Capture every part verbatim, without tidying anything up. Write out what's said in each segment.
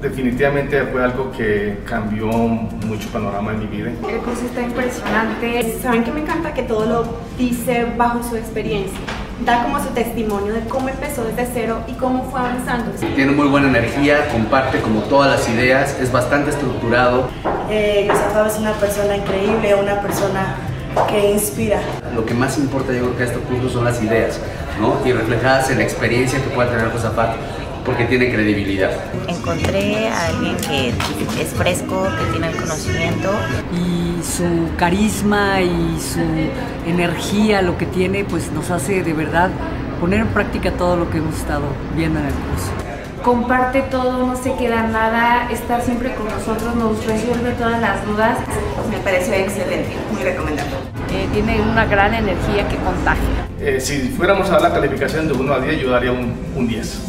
Definitivamente fue algo que cambió mucho panorama en mi vida. El curso está impresionante. Saben que me encanta que todo lo dice bajo su experiencia. Da como su testimonio de cómo empezó desde cero y cómo fue avanzando. Tiene muy buena energía, comparte como todas las ideas, es bastante estructurado. Eh, Josafat es una persona increíble, una persona que inspira. Lo que más importa, yo creo que a estos cursos son las ideas, ¿no? Y reflejadas en la experiencia que pueda tener Josafat, porque tiene credibilidad. Encontré a alguien que es fresco, que tiene el conocimiento. Y su carisma y su energía, lo que tiene, pues nos hace de verdad poner en práctica todo lo que hemos estado viendo en el curso. Comparte todo, no se queda nada, está siempre con nosotros, nos resuelve todas las dudas. Me pareció excelente, muy recomendable. Eh, tiene una gran energía que contagia. Eh, si fuéramos a la calificación de uno a diez, yo daría un, un diez.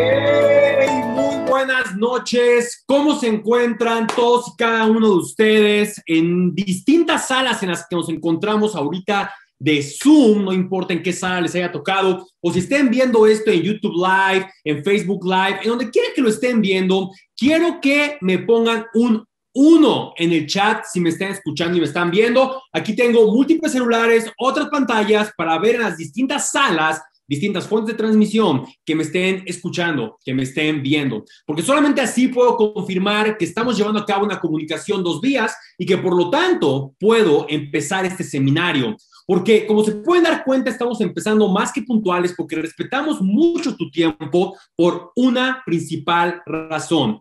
Hey, muy buenas noches. ¿Cómo se encuentran todos y cada uno de ustedes en distintas salas en las que nos encontramos ahorita de Zoom? No importa en qué sala les haya tocado, o si estén viendo esto en YouTube Live, en Facebook Live, en donde quiera que lo estén viendo, quiero que me pongan un uno en el chat si me están escuchando y me están viendo. Aquí tengo múltiples celulares, otras pantallas para ver en las distintas salas, distintas fuentes de transmisión, que me estén escuchando, que me estén viendo, porque solamente así puedo confirmar que estamos llevando a cabo una comunicación dos vías y que por lo tanto puedo empezar este seminario, porque como se pueden dar cuenta estamos empezando más que puntuales porque respetamos mucho tu tiempo por una principal razón.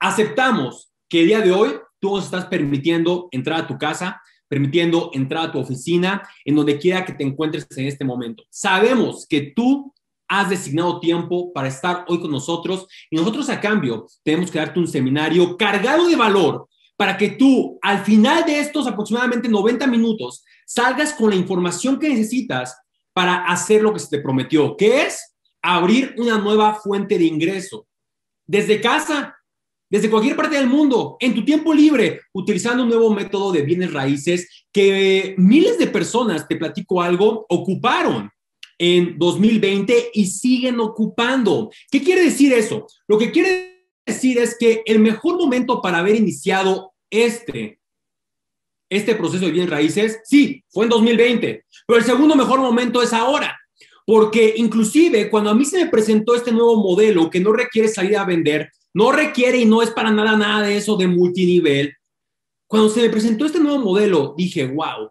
Aceptamos que el día de hoy tú nos estás permitiendo entrar a tu casa, permitiendo entrar a tu oficina, en donde quiera que te encuentres en este momento. Sabemos que tú has designado tiempo para estar hoy con nosotros y nosotros a cambio tenemos que darte un seminario cargado de valor para que tú al final de estos aproximadamente noventa minutos salgas con la información que necesitas para hacer lo que se te prometió, que es abrir una nueva fuente de ingreso desde casa, desde cualquier parte del mundo, en tu tiempo libre, utilizando un nuevo método de bienes raíces que miles de personas, te platico algo, ocuparon en dos mil veinte y siguen ocupando. ¿Qué quiere decir eso? Lo que quiere decir es que el mejor momento para haber iniciado este, este proceso de bienes raíces, sí, fue en dos mil veinte, pero el segundo mejor momento es ahora. Porque inclusive cuando a mí se me presentó este nuevo modelo que no requiere salir a vender, no requiere y no es para nada, nada de eso de multinivel. Cuando se me presentó este nuevo modelo, dije, wow,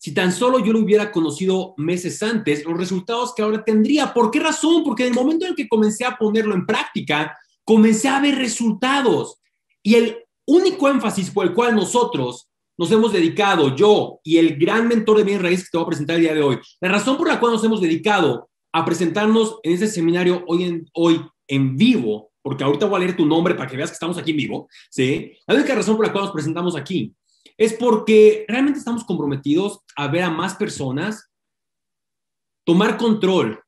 si tan solo yo lo hubiera conocido meses antes, los resultados que ahora tendría. ¿Por qué razón? Porque en el momento en el que comencé a ponerlo en práctica, comencé a ver resultados. Y el único énfasis por el cual nosotros nos hemos dedicado, yo y el gran mentor de bienes raíces que te voy a presentar el día de hoy, la razón por la cual nos hemos dedicado a presentarnos en este seminario hoy en, hoy en vivo, porque ahorita voy a leer tu nombre para que veas que estamos aquí en vivo, ¿sí? La única razón por la cual nos presentamos aquí es porque realmente estamos comprometidos a ver a más personas tomar control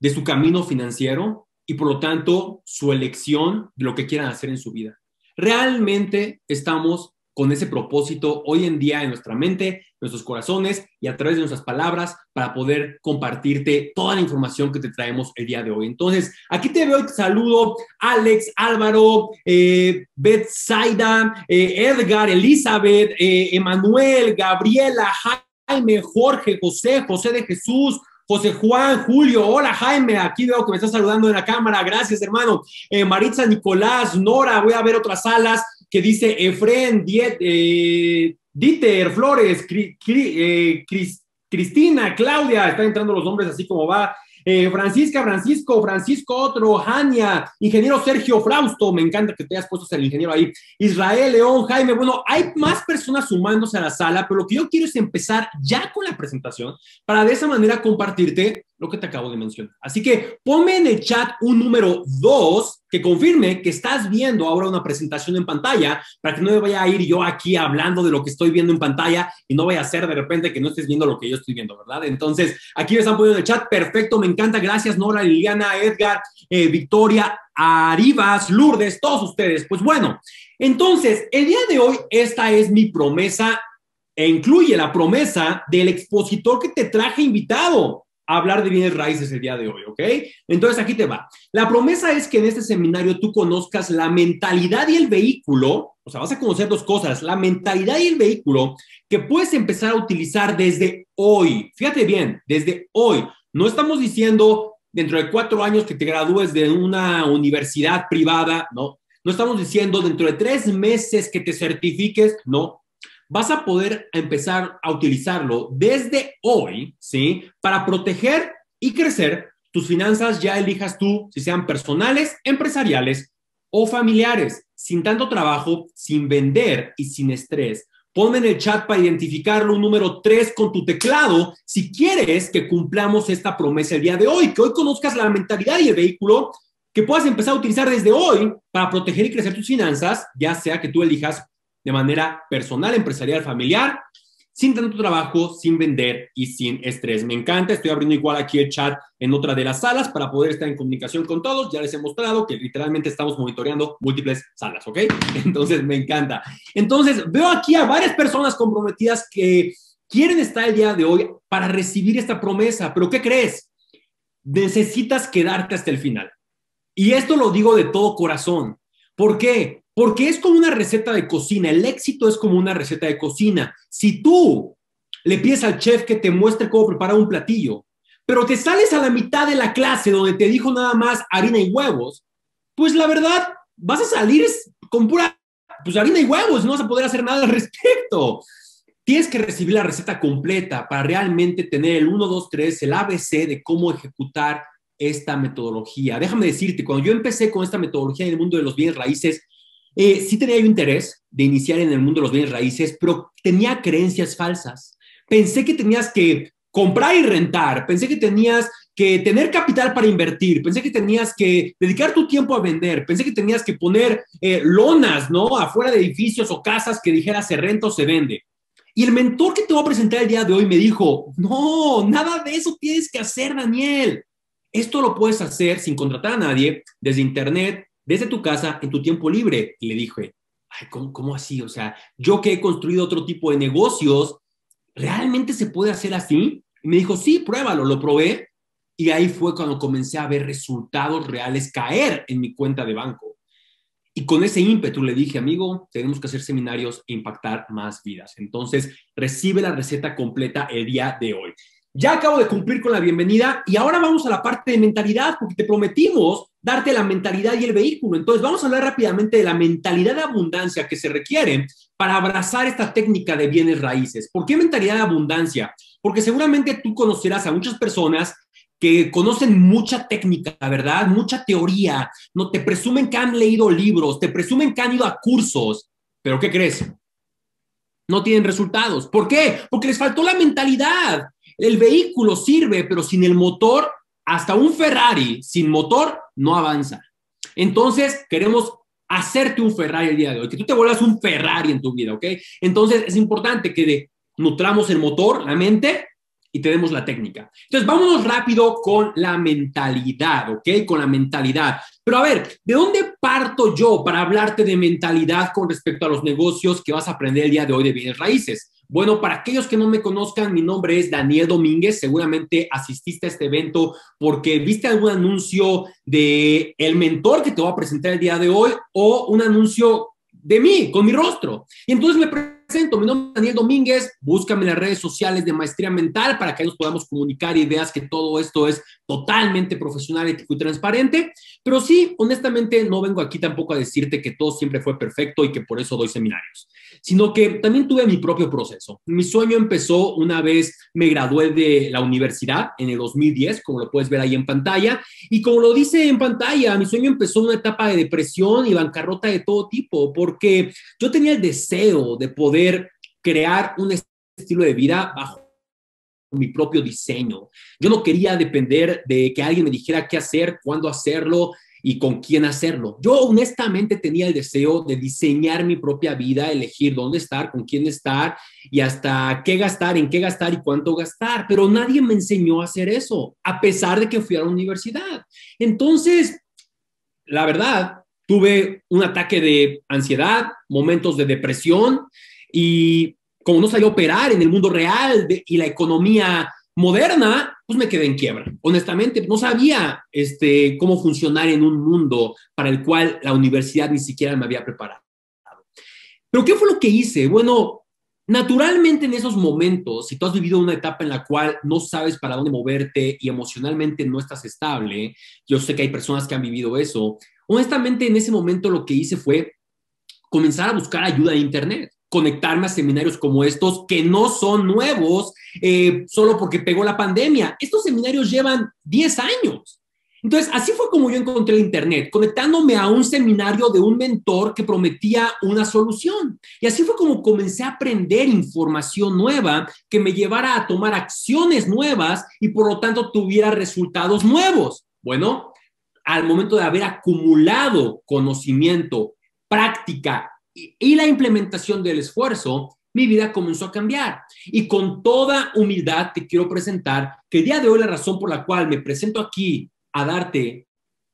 de su camino financiero y, por lo tanto, su elección de lo que quieran hacer en su vida. Realmente estamos con ese propósito hoy en día en nuestra mente, en nuestros corazones y a través de nuestras palabras para poder compartirte toda la información que te traemos el día de hoy. Entonces, aquí te veo y te saludo, Alex, Álvaro, eh, Betsaida, eh, Edgar, Elizabeth, eh, Emanuel, Gabriela, Jaime, Jorge, José, José de Jesús, José Juan, Julio, hola Jaime, aquí veo que me estás saludando en la cámara, gracias hermano, eh, Maritza, Nicolás, Nora, voy a ver otras salas, que dice Efren, Diet, eh, Dieter, Flores, Cri, Cri, eh, Cris, Cristina, Claudia, están entrando los nombres así como va, eh, Francisca, Francisco, Francisco otro, Jania, ingeniero Sergio Frausto, me encanta que te hayas puesto el ingeniero ahí, Israel, León, Jaime, bueno, hay más personas sumándose a la sala, pero lo que yo quiero es empezar ya con la presentación para de esa manera compartirte lo que te acabo de mencionar. Así que ponme en el chat un número dos que confirme que estás viendo ahora una presentación en pantalla para que no me vaya a ir yo aquí hablando de lo que estoy viendo en pantalla y no vaya a ser de repente que no estés viendo lo que yo estoy viendo, ¿verdad? Entonces, aquí me están poniendo en el chat. Perfecto, me encanta. Gracias, Nora, Liliana, Edgar, eh, Victoria, Arivas, Lourdes, todos ustedes. Pues bueno, entonces, el día de hoy esta es mi promesa e incluye la promesa del expositor que te traje invitado a hablar de bienes raíces el día de hoy, ¿ok? Entonces aquí te va. La promesa es que en este seminario tú conozcas la mentalidad y el vehículo, o sea, vas a conocer dos cosas, la mentalidad y el vehículo que puedes empezar a utilizar desde hoy. Fíjate bien, desde hoy. No estamos diciendo dentro de cuatro años que te gradúes de una universidad privada, no. No estamos diciendo dentro de tres meses que te certifiques, no. Vas a poder empezar a utilizarlo desde hoy, ¿sí? Para proteger y crecer tus finanzas, ya elijas tú, si sean personales, empresariales o familiares, sin tanto trabajo, sin vender y sin estrés. Ponme en el chat para identificarlo un número tres con tu teclado si quieres que cumplamos esta promesa el día de hoy, que hoy conozcas la mentalidad y el vehículo que puedas empezar a utilizar desde hoy para proteger y crecer tus finanzas, ya sea que tú elijas de manera personal, empresarial, familiar, sin tanto trabajo, sin vender y sin estrés. Me encanta, estoy abriendo igual aquí el chat en otra de las salas para poder estar en comunicación con todos. Ya les he mostrado que literalmente estamos monitoreando múltiples salas, ¿ok? Entonces, me encanta. Entonces, veo aquí a varias personas comprometidas que quieren estar el día de hoy para recibir esta promesa. ¿Pero qué crees? Necesitas quedarte hasta el final. Y esto lo digo de todo corazón. ¿Por qué? Porque es como una receta de cocina. El éxito es como una receta de cocina. Si tú le pides al chef que te muestre cómo preparar un platillo, pero te sales a la mitad de la clase donde te dijo nada más harina y huevos, pues la verdad vas a salir con pura pues, harina y huevos. No vas a poder hacer nada al respecto. Tienes que recibir la receta completa para realmente tener el uno, dos, tres, el A B C de cómo ejecutar esta metodología. Déjame decirte, cuando yo empecé con esta metodología en el mundo de los bienes raíces, Eh, sí tenía yo interés de iniciar en el mundo de los bienes raíces, pero tenía creencias falsas. Pensé que tenías que comprar y rentar. Pensé que tenías que tener capital para invertir. Pensé que tenías que dedicar tu tiempo a vender. Pensé que tenías que poner eh, lonas, ¿no? Afuera de edificios o casas que dijera se renta o se vende. Y el mentor que te voy a presentar el día de hoy me dijo, no, nada de eso tienes que hacer, Daniel. Esto lo puedes hacer sin contratar a nadie, desde internet, desde tu casa, en tu tiempo libre. Y le dije, ay, ¿cómo, cómo así? O sea, yo que he construido otro tipo de negocios, ¿realmente se puede hacer así? Y me dijo, sí, pruébalo. Lo probé. Y ahí fue cuando comencé a ver resultados reales caer en mi cuenta de banco. Y con ese ímpetu le dije, amigo, tenemos que hacer seminarios e impactar más vidas. Entonces, recibe la receta completa el día de hoy. Ya acabo de cumplir con la bienvenida y ahora vamos a la parte de mentalidad, porque te prometimos darte la mentalidad y el vehículo. Entonces, vamos a hablar rápidamente de la mentalidad de abundancia que se requiere para abrazar esta técnica de bienes raíces. ¿Por qué mentalidad de abundancia? Porque seguramente tú conocerás a muchas personas que conocen mucha técnica, ¿verdad? Mucha teoría. No te presumen que han leído libros, te presumen que han ido a cursos. ¿Pero qué crees? No tienen resultados. ¿Por qué? Porque les faltó la mentalidad. El vehículo sirve, pero sin el motor, hasta un Ferrari sin motor no avanza. Entonces, queremos hacerte un Ferrari el día de hoy, que tú te vuelvas un Ferrari en tu vida, ¿ok? Entonces, es importante que nutramos el motor, la mente, y tenemos la técnica. Entonces, vámonos rápido con la mentalidad, ¿ok? Con la mentalidad. Pero a ver, ¿de dónde parto yo para hablarte de mentalidad con respecto a los negocios que vas a aprender el día de hoy de bienes raíces? Bueno, para aquellos que no me conozcan, mi nombre es Daniel Domínguez. Seguramente asististe a este evento porque viste algún anuncio de el mentor que te voy a presentar el día de hoy o un anuncio de mí, con mi rostro. Y entonces me presento, mi nombre es Daniel Domínguez, búscame en las redes sociales de Maestría Mental para que nos podamos comunicar y veas que todo esto es totalmente profesional, ético y transparente. Pero sí, honestamente, no vengo aquí tampoco a decirte que todo siempre fue perfecto y que por eso doy seminarios, sino que también tuve mi propio proceso. Mi sueño empezó una vez me gradué de la universidad en el dos mil diez, como lo puedes ver ahí en pantalla, y como lo dice en pantalla, mi sueño empezó una etapa de depresión y bancarrota de todo tipo, porque yo tenía el deseo de poder crear un estilo de vida bajo mi propio diseño. Yo no quería depender de que alguien me dijera qué hacer, cuándo hacerlo y con quién hacerlo. Yo honestamente tenía el deseo de diseñar mi propia vida, elegir dónde estar, con quién estar y hasta qué gastar, en qué gastar y cuánto gastar. Pero nadie me enseñó a hacer eso, a pesar de que fui a la universidad. Entonces, la verdad, tuve un ataque de ansiedad, momentos de depresión y como no sabía operar en el mundo real de, y la economía moderna, pues me quedé en quiebra. Honestamente, no sabía este, cómo funcionar en un mundo para el cual la universidad ni siquiera me había preparado. ¿Pero qué fue lo que hice? Bueno, naturalmente en esos momentos, si tú has vivido una etapa en la cual no sabes para dónde moverte y emocionalmente no estás estable, yo sé que hay personas que han vivido eso, honestamente en ese momento lo que hice fue comenzar a buscar ayuda en internet, conectarme a seminarios como estos que no son nuevos eh, solo porque pegó la pandemia. Estos seminarios llevan diez años. Entonces, así fue como yo encontré el internet, conectándome a un seminario de un mentor que prometía una solución. Y así fue como comencé a aprender información nueva que me llevara a tomar acciones nuevas y por lo tanto tuviera resultados nuevos. Bueno, al momento de haber acumulado conocimiento, práctica y, y la implementación del esfuerzo, mi vida comenzó a cambiar. Y con toda humildad te quiero presentar que el día de hoy la razón por la cual me presento aquí a darte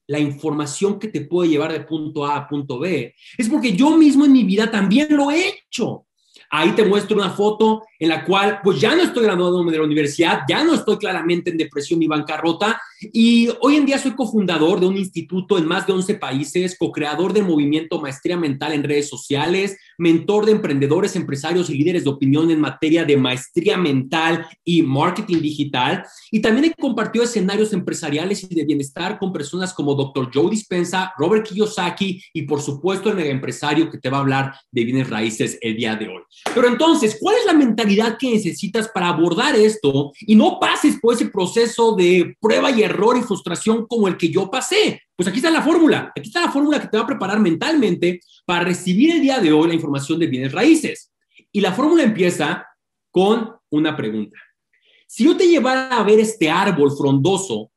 la información que te puede llevar de punto A a punto B, es porque yo mismo en mi vida también lo he hecho. Ahí te muestro una foto en la cual, pues ya no estoy graduado de la universidad, ya no estoy claramente en depresión ni bancarrota, y hoy en día soy cofundador de un instituto en más de once países, co-creador del movimiento Maestría Mental en redes sociales, mentor de emprendedores, empresarios y líderes de opinión en materia de maestría mental y marketing digital, y también he compartido escenarios empresariales y de bienestar con personas como doctor Joe Dispenza, Robert Kiyosaki, y por supuesto el mega empresario que te va a hablar de bienes raíces el día de hoy. Pero entonces, ¿cuál es la mentalidad que necesitas para abordar esto y no pases por ese proceso de prueba y error y frustración como el que yo pasé? Pues aquí está la fórmula. Aquí está la fórmula que te va a preparar mentalmente para recibir el día de hoy la información de bienes raíces. Y la fórmula empieza con una pregunta. Si yo te llevara a ver este árbol frondoso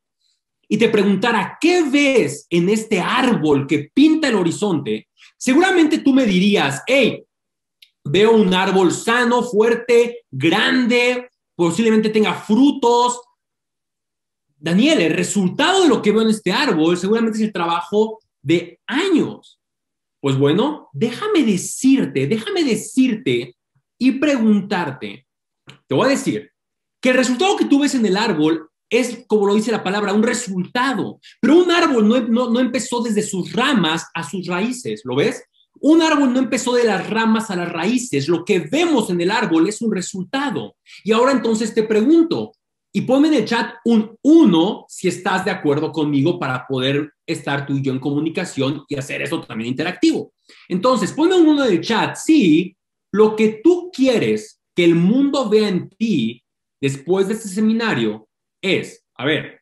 y te preguntara, ¿qué ves en este árbol que pinta el horizonte? Seguramente tú me dirías, hey, veo un árbol sano, fuerte, grande, posiblemente tenga frutos. Daniel, el resultado de lo que veo en este árbol seguramente es el trabajo de años. Pues bueno, déjame decirte, déjame decirte y preguntarte. Te voy a decir que el resultado que tú ves en el árbol es, como lo dice la palabra, un resultado. Pero un árbol no, no, no empezó desde sus ramas a sus raíces, ¿lo ves? Un árbol no empezó de las ramas a las raíces. Lo que vemos en el árbol es un resultado. Y ahora entonces te pregunto, y ponme en el chat un uno si estás de acuerdo conmigo para poder estar tú y yo en comunicación y hacer eso también interactivo. Entonces, ponme un uno en el chat si lo que tú quieres que el mundo vea en ti después de este seminario es, a ver,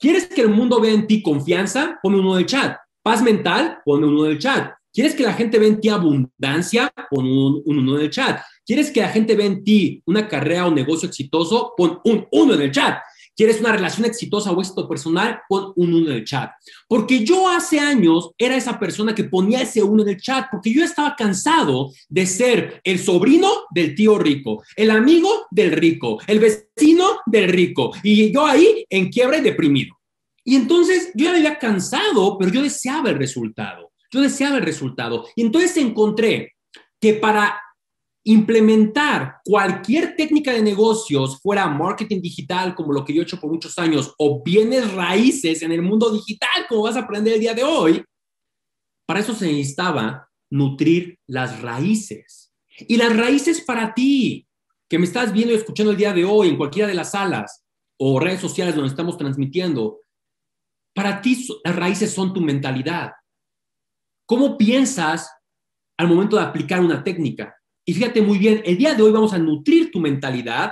¿quieres que el mundo vea en ti confianza? Ponme un uno en el chat. Paz mental, ponme un uno en el chat. ¿Quieres que la gente vea en ti abundancia? Pon un uno en el chat. ¿Quieres que la gente vea en ti una carrera o negocio exitoso? Pon un uno en el chat. ¿Quieres una relación exitosa o éxito personal? Pon un uno en el chat. Porque yo hace años era esa persona que ponía ese uno en el chat, porque yo estaba cansado de ser el sobrino del tío rico, el amigo del rico, el vecino del rico, y yo ahí en quiebra y deprimido. Y entonces yo ya me había cansado, pero yo deseaba el resultado. Yo deseaba el resultado. Y entonces encontré que para implementar cualquier técnica de negocios, fuera marketing digital, como lo que yo he hecho por muchos años, o bienes raíces en el mundo digital, como vas a aprender el día de hoy, para eso se necesitaba nutrir las raíces. Y las raíces para ti, que me estás viendo y escuchando el día de hoy en cualquiera de las salas o redes sociales donde estamos transmitiendo, para ti las raíces son tu mentalidad. ¿Cómo piensas al momento de aplicar una técnica? Y fíjate muy bien, el día de hoy vamos a nutrir tu mentalidad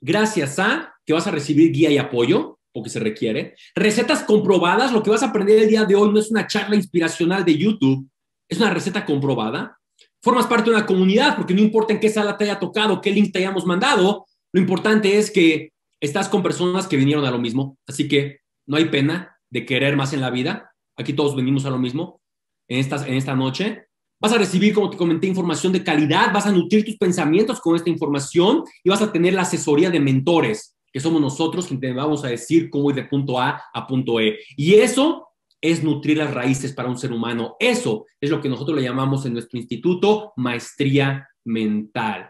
gracias a que vas a recibir guía y apoyo, porque se requiere. Recetas comprobadas, lo que vas a aprender el día de hoy no es una charla inspiracional de YouTube, es una receta comprobada. Formas parte de una comunidad, porque no importa en qué sala te haya tocado, qué link te hayamos mandado, lo importante es que estás con personas que vinieron a lo mismo. Así que no hay pena de querer más en la vida. Aquí todos venimos a lo mismo. En esta, en esta noche, vas a recibir, como te comenté, información de calidad, vas a nutrir tus pensamientos con esta información y vas a tener la asesoría de mentores, que somos nosotros quienes te vamos a decir cómo ir de punto A a punto E. Y eso es nutrir las raíces para un ser humano. Eso es lo que nosotros le llamamos en nuestro instituto maestría mental.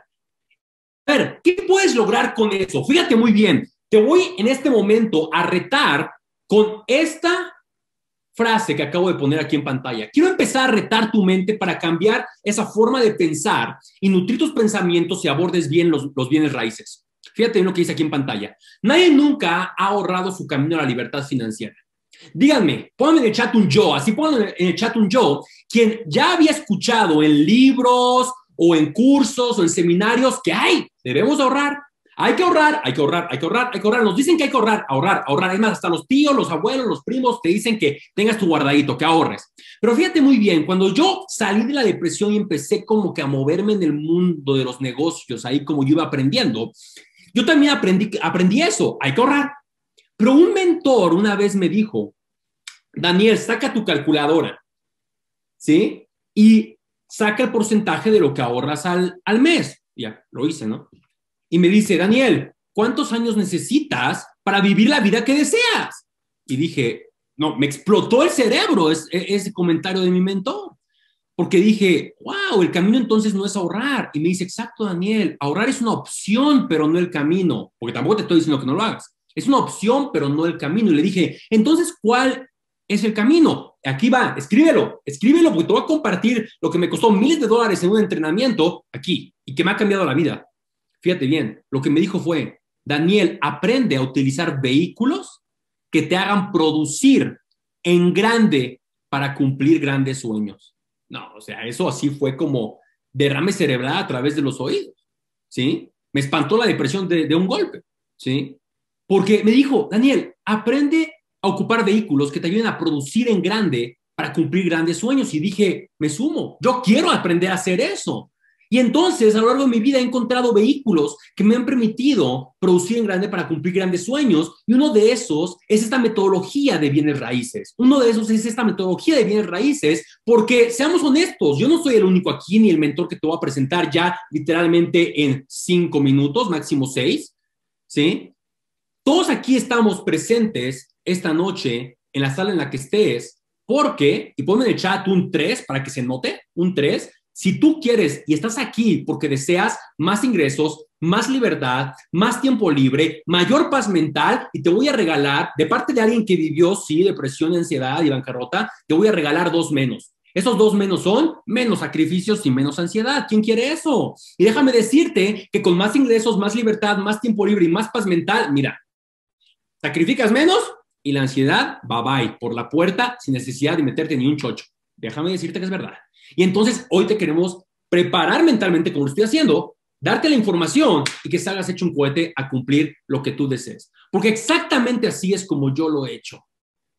A ver, ¿qué puedes lograr con eso? Fíjate muy bien, Te voy en este momento a retar con esta frase que acabo de poner aquí en pantalla. Quiero empezar a retar tu mente para cambiar esa forma de pensar y nutrir tus pensamientos y abordes bien los, los bienes raíces. Fíjate en lo que dice aquí en pantalla. Nadie nunca ha ahorrado su camino a la libertad financiera. Díganme, pongan en el chat un yo, así pongan en el chat un yo, quien ya había escuchado en libros o en cursos o en seminarios que hay, debemos ahorrar, hay que ahorrar, hay que ahorrar, hay que ahorrar, hay que ahorrar. Nos dicen que hay que ahorrar, ahorrar, ahorrar. Es más, hasta los tíos, los abuelos, los primos te dicen que tengas tu guardadito, que ahorres. Pero fíjate muy bien, cuando yo salí de la depresión y empecé como que a moverme en el mundo de los negocios, ahí como yo iba aprendiendo, yo también aprendí, aprendí eso, hay que ahorrar. Pero un mentor una vez me dijo, Daniel, saca tu calculadora, ¿sí? Y saca el porcentaje de lo que ahorras al, al mes. Ya, lo hice, ¿no? Y me dice, Daniel, ¿cuántos años necesitas para vivir la vida que deseas? Y dije, no, me explotó el cerebro ese, ese comentario de mi mentor. Porque dije, wow, el camino entonces no es ahorrar. Y me dice, exacto, Daniel, ahorrar es una opción, pero no el camino. Porque tampoco te estoy diciendo que no lo hagas. Es una opción, pero no el camino. Y le dije, entonces, ¿cuál es el camino? Aquí va, escríbelo, escríbelo, porque te voy a compartir lo que me costó miles de dólares en un entrenamiento aquí y que me ha cambiado la vida. Fíjate bien, lo que me dijo fue, Daniel, aprende a utilizar vehículos que te hagan producir en grande para cumplir grandes sueños. No, o sea, eso así fue como derrame cerebral a través de los oídos, ¿sí? Me espantó la depresión de, de un golpe, ¿sí? Porque me dijo, Daniel, aprende a ocupar vehículos que te ayuden a producir en grande para cumplir grandes sueños. Y dije, me sumo, yo quiero aprender a hacer eso. Y entonces, a lo largo de mi vida he encontrado vehículos que me han permitido producir en grande para cumplir grandes sueños. Y uno de esos es esta metodología de bienes raíces. Uno de esos es esta metodología de bienes raíces porque, seamos honestos, yo no soy el único aquí ni el mentor que te voy a presentar ya literalmente en cinco minutos, máximo seis, ¿sí? Todos aquí estamos presentes esta noche en la sala en la que estés porque, y ponme en el chat un tres para que se note, un tres. Si tú quieres y estás aquí porque deseas más ingresos, más libertad, más tiempo libre, mayor paz mental, y te voy a regalar, de parte de alguien que vivió, sí, depresión, ansiedad y bancarrota, te voy a regalar dos menos. Esos dos menos son menos sacrificios y menos ansiedad. ¿Quién quiere eso? Y déjame decirte que con más ingresos, más libertad, más tiempo libre y más paz mental, mira, sacrificas menos y la ansiedad, bye bye, por la puerta sin necesidad de meterte ni un chocho. Déjame decirte que es verdad. Y entonces hoy te queremos preparar mentalmente, como lo estoy haciendo, darte la información y que salgas hecho un cohete a cumplir lo que tú desees. Porque exactamente así es como yo lo he hecho.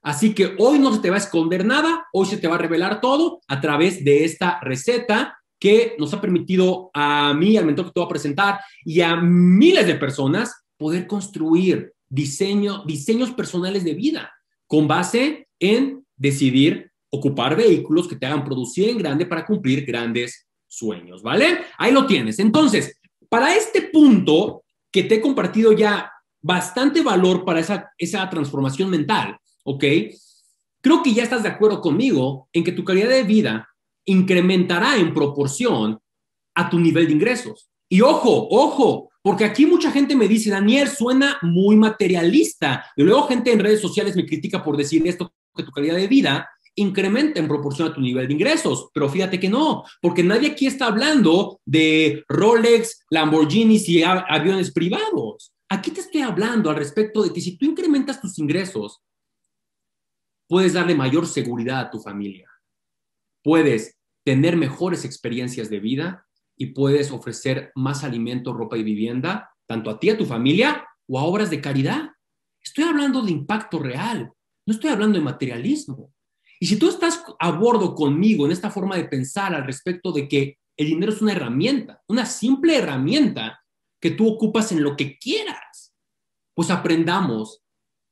Así que hoy no se te va a esconder nada, hoy se te va a revelar todo a través de esta receta que nos ha permitido a mí, al mentor que te voy a presentar y a miles de personas poder construir diseño, diseños personales de vida con base en decidir ocupar vehículos que te hagan producir en grande para cumplir grandes sueños, ¿vale? Ahí lo tienes. Entonces, para este punto que te he compartido ya bastante valor para esa, esa transformación mental, ¿ok? Creo que ya estás de acuerdo conmigo en que tu calidad de vida incrementará en proporción a tu nivel de ingresos. Y ojo, ojo, porque aquí mucha gente me dice, Daniel, suena muy materialista. Y luego gente en redes sociales me critica por decir esto, que tu calidad de vida incrementa en proporción a tu nivel de ingresos, pero fíjate que no, porque nadie aquí está hablando de Rolex, Lamborghinis y aviones privados. Aquí te estoy hablando al respecto de que si tú incrementas tus ingresos, puedes darle mayor seguridad a tu familia, puedes tener mejores experiencias de vida y puedes ofrecer más alimento, ropa y vivienda, tanto a ti, a tu familia o a obras de caridad. Estoy hablando de impacto real, no estoy hablando de materialismo. Y si tú estás a bordo conmigo en esta forma de pensar al respecto de que el dinero es una herramienta, una simple herramienta que tú ocupas en lo que quieras, pues aprendamos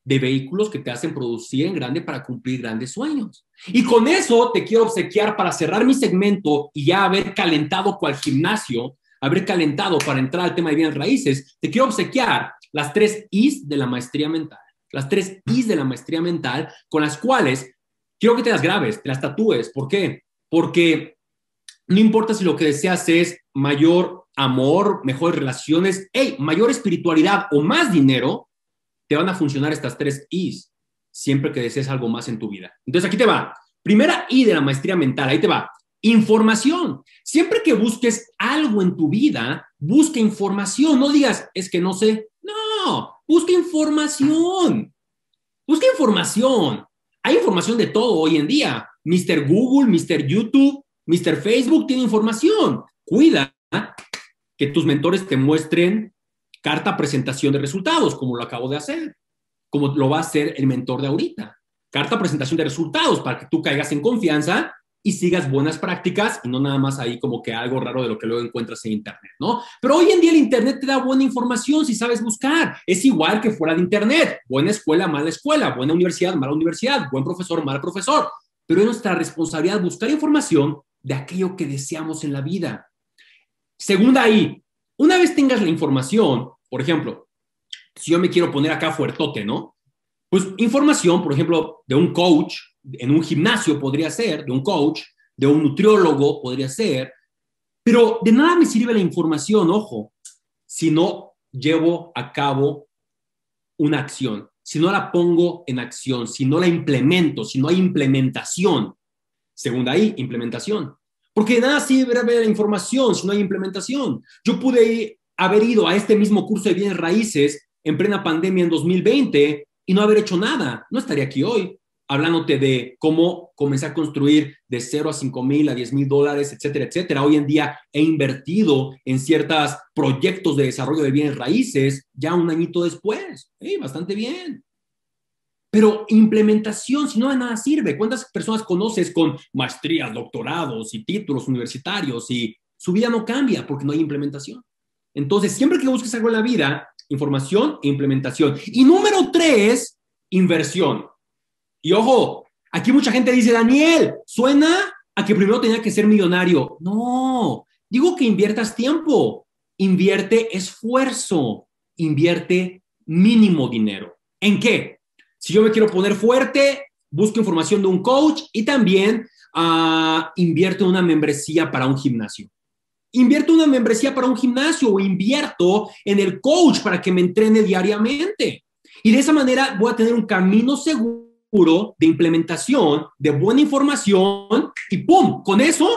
de vehículos que te hacen producir en grande para cumplir grandes sueños. Y con eso te quiero obsequiar para cerrar mi segmento y ya haber calentado cual gimnasio, haber calentado para entrar al tema de bienes raíces, te quiero obsequiar las tres I's de la maestría mental. Las tres I's de la maestría mental con las cuales quiero que te las grabes, te las tatúes. ¿Por qué? Porque no importa si lo que deseas es mayor amor, mejores relaciones, hey, mayor espiritualidad o más dinero, te van a funcionar estas tres I's siempre que desees algo más en tu vida. Entonces, aquí te va. Primera I de la maestría mental. Ahí te va. Información. Siempre que busques algo en tu vida, busca información. No digas, es que no sé. No, busca información. Busca información. Hay información de todo hoy en día. mister Google, mister YouTube, mister Facebook tiene información. Cuida que tus mentores te muestren carta presentación de resultados, como lo acabo de hacer, como lo va a hacer el mentor de ahorita. Carta presentación de resultados para que tú caigas en confianza y sigas buenas prácticas y no nada más ahí como que algo raro de lo que luego encuentras en internet, ¿no? Pero hoy en día el internet te da buena información si sabes buscar. Es igual que fuera de internet. Buena escuela, mala escuela. Buena universidad, mala universidad. Buen profesor, mal profesor. Pero es nuestra responsabilidad buscar información de aquello que deseamos en la vida. Segunda I. Una vez tengas la información, por ejemplo, si yo me quiero poner acá fuertote, ¿no? Pues información, por ejemplo, de un coach, en un gimnasio podría ser, de un coach, de un nutriólogo podría ser, pero de nada me sirve la información, ojo, si no llevo a cabo una acción, si no la pongo en acción, si no la implemento, si no hay implementación. Segunda I, implementación. Porque de nada sirve la información si no hay implementación. Yo pude haber ido a este mismo curso de bienes raíces en plena pandemia en dos mil veinte y no haber hecho nada. No estaría aquí hoy hablándote de cómo comenzar a construir de cero a cinco mil, a diez mil dólares, etcétera, etcétera. Hoy en día he invertido en ciertos proyectos de desarrollo de bienes raíces ya un añito después. Hey, bastante bien. Pero implementación, si no de nada sirve. ¿Cuántas personas conoces con maestrías, doctorados y títulos universitarios y su vida no cambia porque no hay implementación? Entonces, siempre que busques algo en la vida, información e implementación. Y número tres, inversión. Y ojo, aquí mucha gente dice, Daniel, suena a que primero tenía que ser millonario. No, digo que inviertas tiempo, invierte esfuerzo, invierte mínimo dinero. ¿En qué? Si yo me quiero poner fuerte, busco información de un coach y también uh, invierto una membresía para un gimnasio. Invierto una membresía para un gimnasio o invierto en el coach para que me entrene diariamente. Y de esa manera voy a tener un camino seguro de implementación, de buena información y ¡pum! Con eso,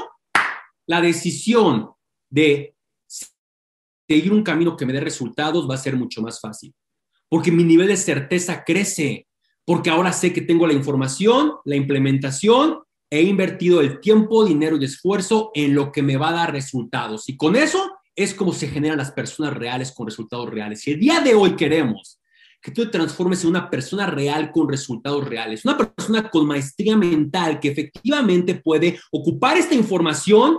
la decisión de seguir un camino que me dé resultados va a ser mucho más fácil. Porque mi nivel de certeza crece. Porque ahora sé que tengo la información, la implementación, he invertido el tiempo, dinero y esfuerzo en lo que me va a dar resultados. Y con eso es como se generan las personas reales con resultados reales. Y el día de hoy queremos que tú te transformes en una persona real con resultados reales, una persona con maestría mental que efectivamente puede ocupar esta información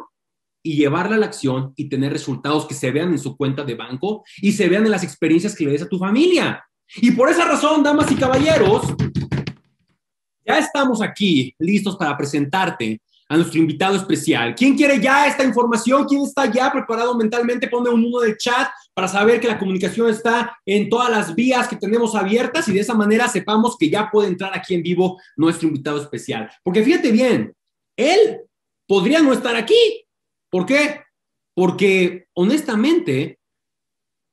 y llevarla a la acción y tener resultados que se vean en su cuenta de banco y se vean en las experiencias que le des a tu familia. Y por esa razón, damas y caballeros, ya estamos aquí listos para presentarte a nuestro invitado especial. ¿Quién quiere ya esta información? ¿Quién está ya preparado mentalmente? Ponme un uno del chat para saber que la comunicación está en todas las vías que tenemos abiertas y de esa manera sepamos que ya puede entrar aquí en vivo nuestro invitado especial. Porque fíjate bien, él podría no estar aquí. ¿Por qué? Porque honestamente,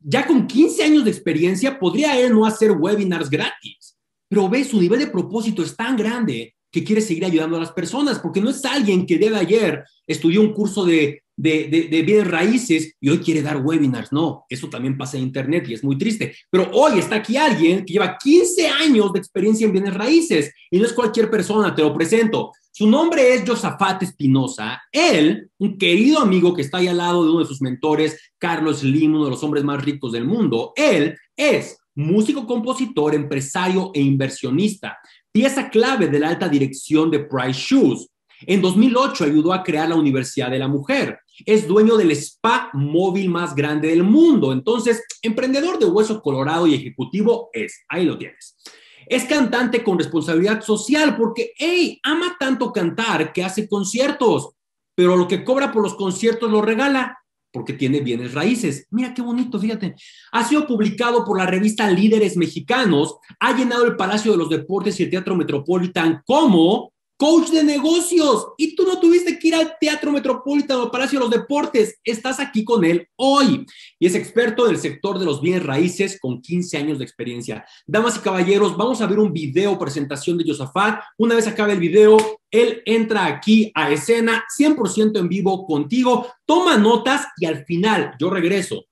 ya con quince años de experiencia, podría él no hacer webinars gratis. Pero ve, su nivel de propósito es tan grande que quiere seguir ayudando a las personas, porque no es alguien que de ayer estudió un curso de, de, de, de bienes raíces y hoy quiere dar webinars. No, eso también pasa en internet y es muy triste. Pero hoy está aquí alguien que lleva quince años de experiencia en bienes raíces y no es cualquier persona, te lo presento. Su nombre es Josafat Espinosa. Él, un querido amigo que está ahí al lado de uno de sus mentores, Carlos Slim, uno de los hombres más ricos del mundo. Él es músico, compositor, empresario e inversionista. Pieza clave de la alta dirección de Price Shoes. En dos mil ocho ayudó a crear la Universidad de la Mujer. Es dueño del spa móvil más grande del mundo. Entonces, emprendedor de hueso colorado y ejecutivo es. Ahí lo tienes. Es cantante con responsabilidad social porque, hey, ama tanto cantar que hace conciertos, pero lo que cobra por los conciertos lo regala porque tiene bienes raíces. Mira qué bonito, fíjate. Ha sido publicado por la revista Líderes Mexicanos, ha llenado el Palacio de los Deportes y el Teatro Metropolitano como coach de negocios, y tú no tuviste que ir al Teatro Metropolitano, Palacio de los Deportes, estás aquí con él hoy, y es experto del sector de los bienes raíces con quince años de experiencia. Damas y caballeros, vamos a ver un video presentación de Josafat. Una vez acabe el video, él entra aquí a escena, cien por ciento en vivo contigo, toma notas y al final yo regreso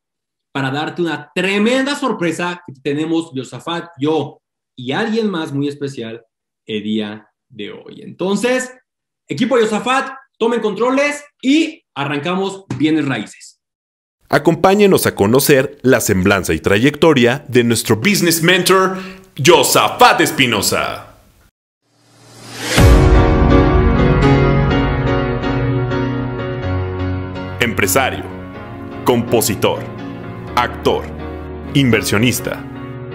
para darte una tremenda sorpresa que tenemos Josafat, yo y alguien más muy especial el día de hoy. Entonces, equipo de Josafat, tomen controles y arrancamos bienes raíces. Acompáñenos a conocer la semblanza y trayectoria de nuestro business mentor, Josafat Espinosa. Empresario, compositor, actor, inversionista,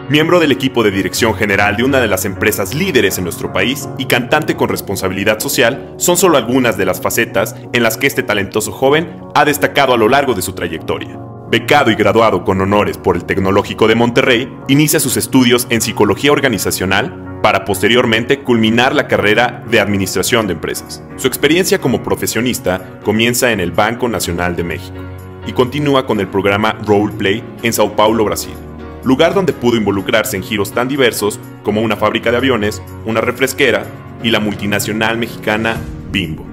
miembro del equipo de dirección general de una de las empresas líderes en nuestro país y cantante con responsabilidad social son solo algunas de las facetas en las que este talentoso joven ha destacado a lo largo de su trayectoria. Becado y graduado con honores por el Tecnológico de Monterrey, inicia sus estudios en psicología organizacional, para posteriormente culminar la carrera de Administración de Empresas. Su experiencia como profesionista comienza en el Banco Nacional de México y continúa con el programa Roleplay en Sao Paulo, Brasil, lugar donde pudo involucrarse en giros tan diversos como una fábrica de aviones, una refresquera y la multinacional mexicana Bimbo.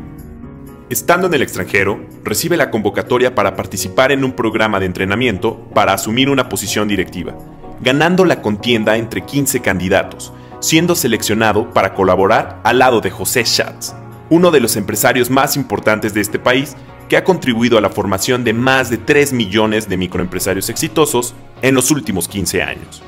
Estando en el extranjero, recibe la convocatoria para participar en un programa de entrenamiento para asumir una posición directiva, ganando la contienda entre quince candidatos, siendo seleccionado para colaborar al lado de José Schatz, uno de los empresarios más importantes de este país que ha contribuido a la formación de más de tres millones de microempresarios exitosos en los últimos quince años.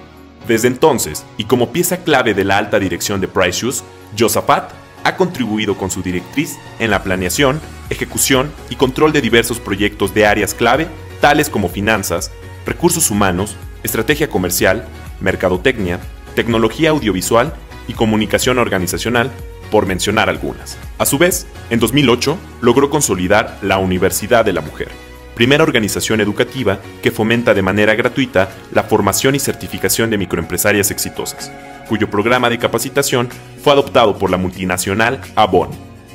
Desde entonces, y como pieza clave de la alta dirección de Price Shoes, Josafat ha contribuido con su directriz en la planeación, ejecución y control de diversos proyectos de áreas clave, tales como finanzas, recursos humanos, estrategia comercial, mercadotecnia, tecnología audiovisual y comunicación organizacional, por mencionar algunas. A su vez, en dos mil ocho logró consolidar la Universidad de la Mujer, primera organización educativa que fomenta de manera gratuita la formación y certificación de microempresarias exitosas, cuyo programa de capacitación fue adoptado por la multinacional Avon,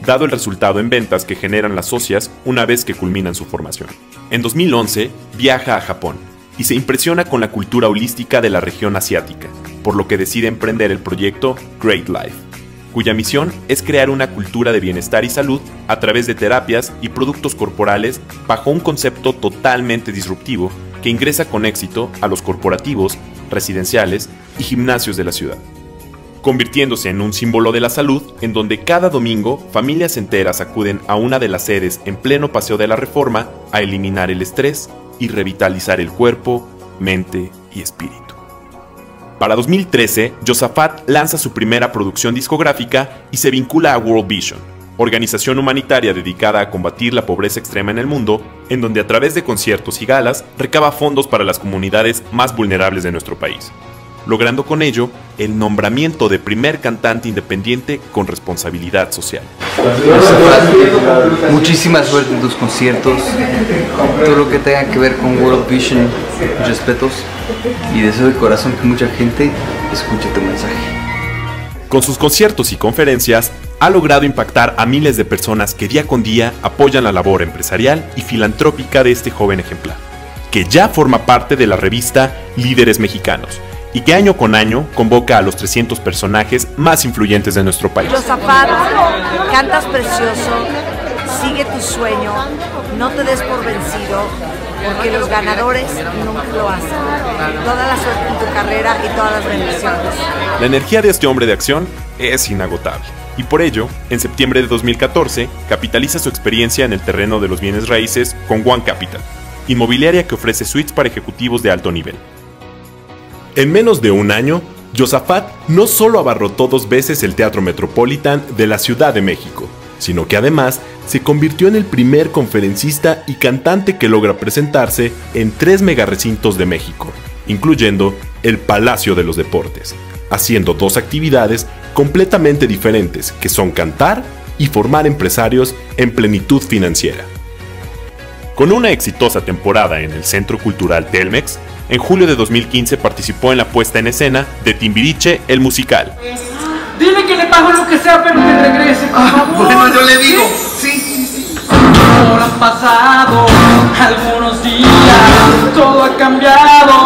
dado el resultado en ventas que generan las socias una vez que culminan su formación. En dos mil once viaja a Japón y se impresiona con la cultura holística de la región asiática, por lo que decide emprender el proyecto Great Life, cuya misión es crear una cultura de bienestar y salud a través de terapias y productos corporales bajo un concepto totalmente disruptivo que ingresa con éxito a los corporativos, residenciales y gimnasios de la ciudad, convirtiéndose en un símbolo de la salud en donde cada domingo familias enteras acuden a una de las sedes en pleno Paseo de la Reforma a eliminar el estrés y revitalizar el cuerpo, mente y espíritu. Para dos mil trece, Josafat lanza su primera producción discográfica y se vincula a World Vision, organización humanitaria dedicada a combatir la pobreza extrema en el mundo, en donde a través de conciertos y galas recaba fondos para las comunidades más vulnerables de nuestro país, logrando con ello el nombramiento de primer cantante independiente con responsabilidad social. Josafat, muchísima suerte en tus conciertos, todo lo que tenga que ver con World Vision, respetos y deseo de corazón que mucha gente escuche tu mensaje. Con sus conciertos y conferencias ha logrado impactar a miles de personas que día con día apoyan la labor empresarial y filantrópica de este joven ejemplar, que ya forma parte de la revista Líderes Mexicanos, y que año con año convoca a los trescientos personajes más influyentes de nuestro país. Josafat, cantas precioso, sigue tu sueño, no te des por vencido, porque los ganadores nunca lo hacen. Toda la suerte en tu carrera y todas las bendiciones. La energía de este hombre de acción es inagotable, y por ello, en septiembre de dos mil catorce, capitaliza su experiencia en el terreno de los bienes raíces con One Capital, inmobiliaria que ofrece suites para ejecutivos de alto nivel. En menos de un año, Josafat no solo abarrotó dos veces el Teatro Metropolitano de la Ciudad de México, sino que además se convirtió en el primer conferencista y cantante que logra presentarse en tres megarecintos de México, incluyendo el Palacio de los Deportes, haciendo dos actividades completamente diferentes que son cantar y formar empresarios en plenitud financiera. Con una exitosa temporada en el Centro Cultural Telmex, en julio de dos mil quince participó en la puesta en escena de Timbiriche el musical, Dile que le pago lo que sea, pero que regrese, por favor. Ah, bueno, yo le digo. Sí, sí, sí. sí. Ahora han pasado algunos días, todo ha cambiado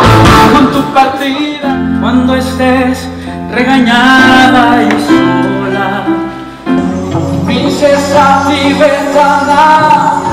con tu partida. Cuando estés regañada y sola, pises a mi ventana.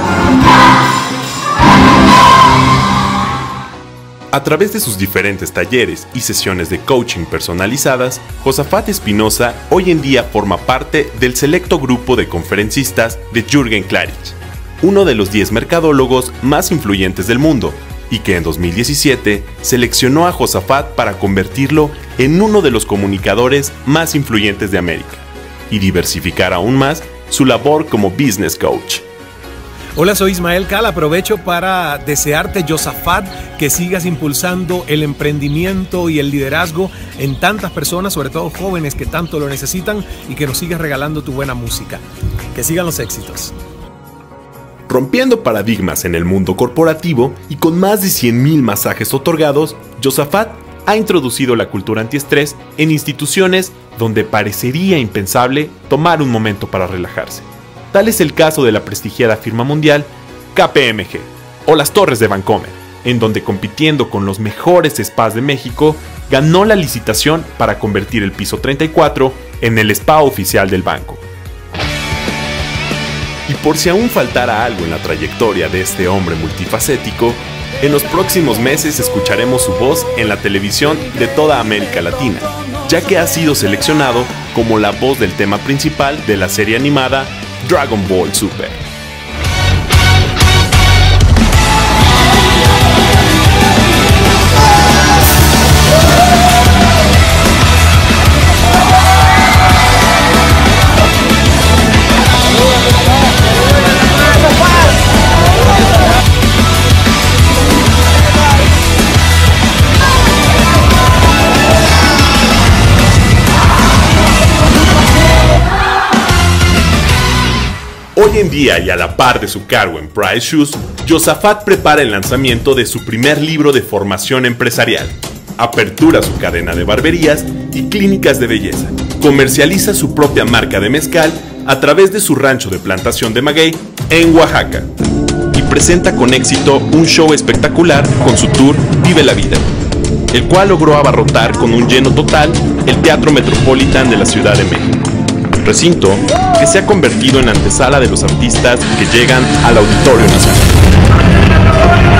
A través de sus diferentes talleres y sesiones de coaching personalizadas, Josafat Espinosa hoy en día forma parte del selecto grupo de conferencistas de Jürgen Klarich, uno de los diez mercadólogos más influyentes del mundo, y que en dos mil diecisiete seleccionó a Josafat para convertirlo en uno de los comunicadores más influyentes de América y diversificar aún más su labor como business coach. Hola, soy Ismael Cal. Aprovecho para desearte, Josafat, que sigas impulsando el emprendimiento y el liderazgo en tantas personas, sobre todo jóvenes que tanto lo necesitan, y que nos sigas regalando tu buena música. Que sigan los éxitos. Rompiendo paradigmas en el mundo corporativo y con más de cien mil masajes otorgados, Josafat ha introducido la cultura antiestrés en instituciones donde parecería impensable tomar un momento para relajarse. Tal es el caso de la prestigiada firma mundial K P M G o las Torres de Bancomer, en donde, compitiendo con los mejores spas de México, ganó la licitación para convertir el piso treinta y cuatro en el spa oficial del banco. Y por si aún faltara algo en la trayectoria de este hombre multifacético, en los próximos meses escucharemos su voz en la televisión de toda América Latina, ya que ha sido seleccionado como la voz del tema principal de la serie animada Dragon Ball Super. Hoy en día, y a la par de su cargo en Price Shoes, Josafat prepara el lanzamiento de su primer libro de formación empresarial, apertura su cadena de barberías y clínicas de belleza, comercializa su propia marca de mezcal a través de su rancho de plantación de maguey en Oaxaca y presenta con éxito un show espectacular con su tour Vive la Vida, el cual logró abarrotar con un lleno total el Teatro Metropolitano de la Ciudad de México, recinto que se ha convertido en la antesala de los artistas que llegan al Auditorio Nacional.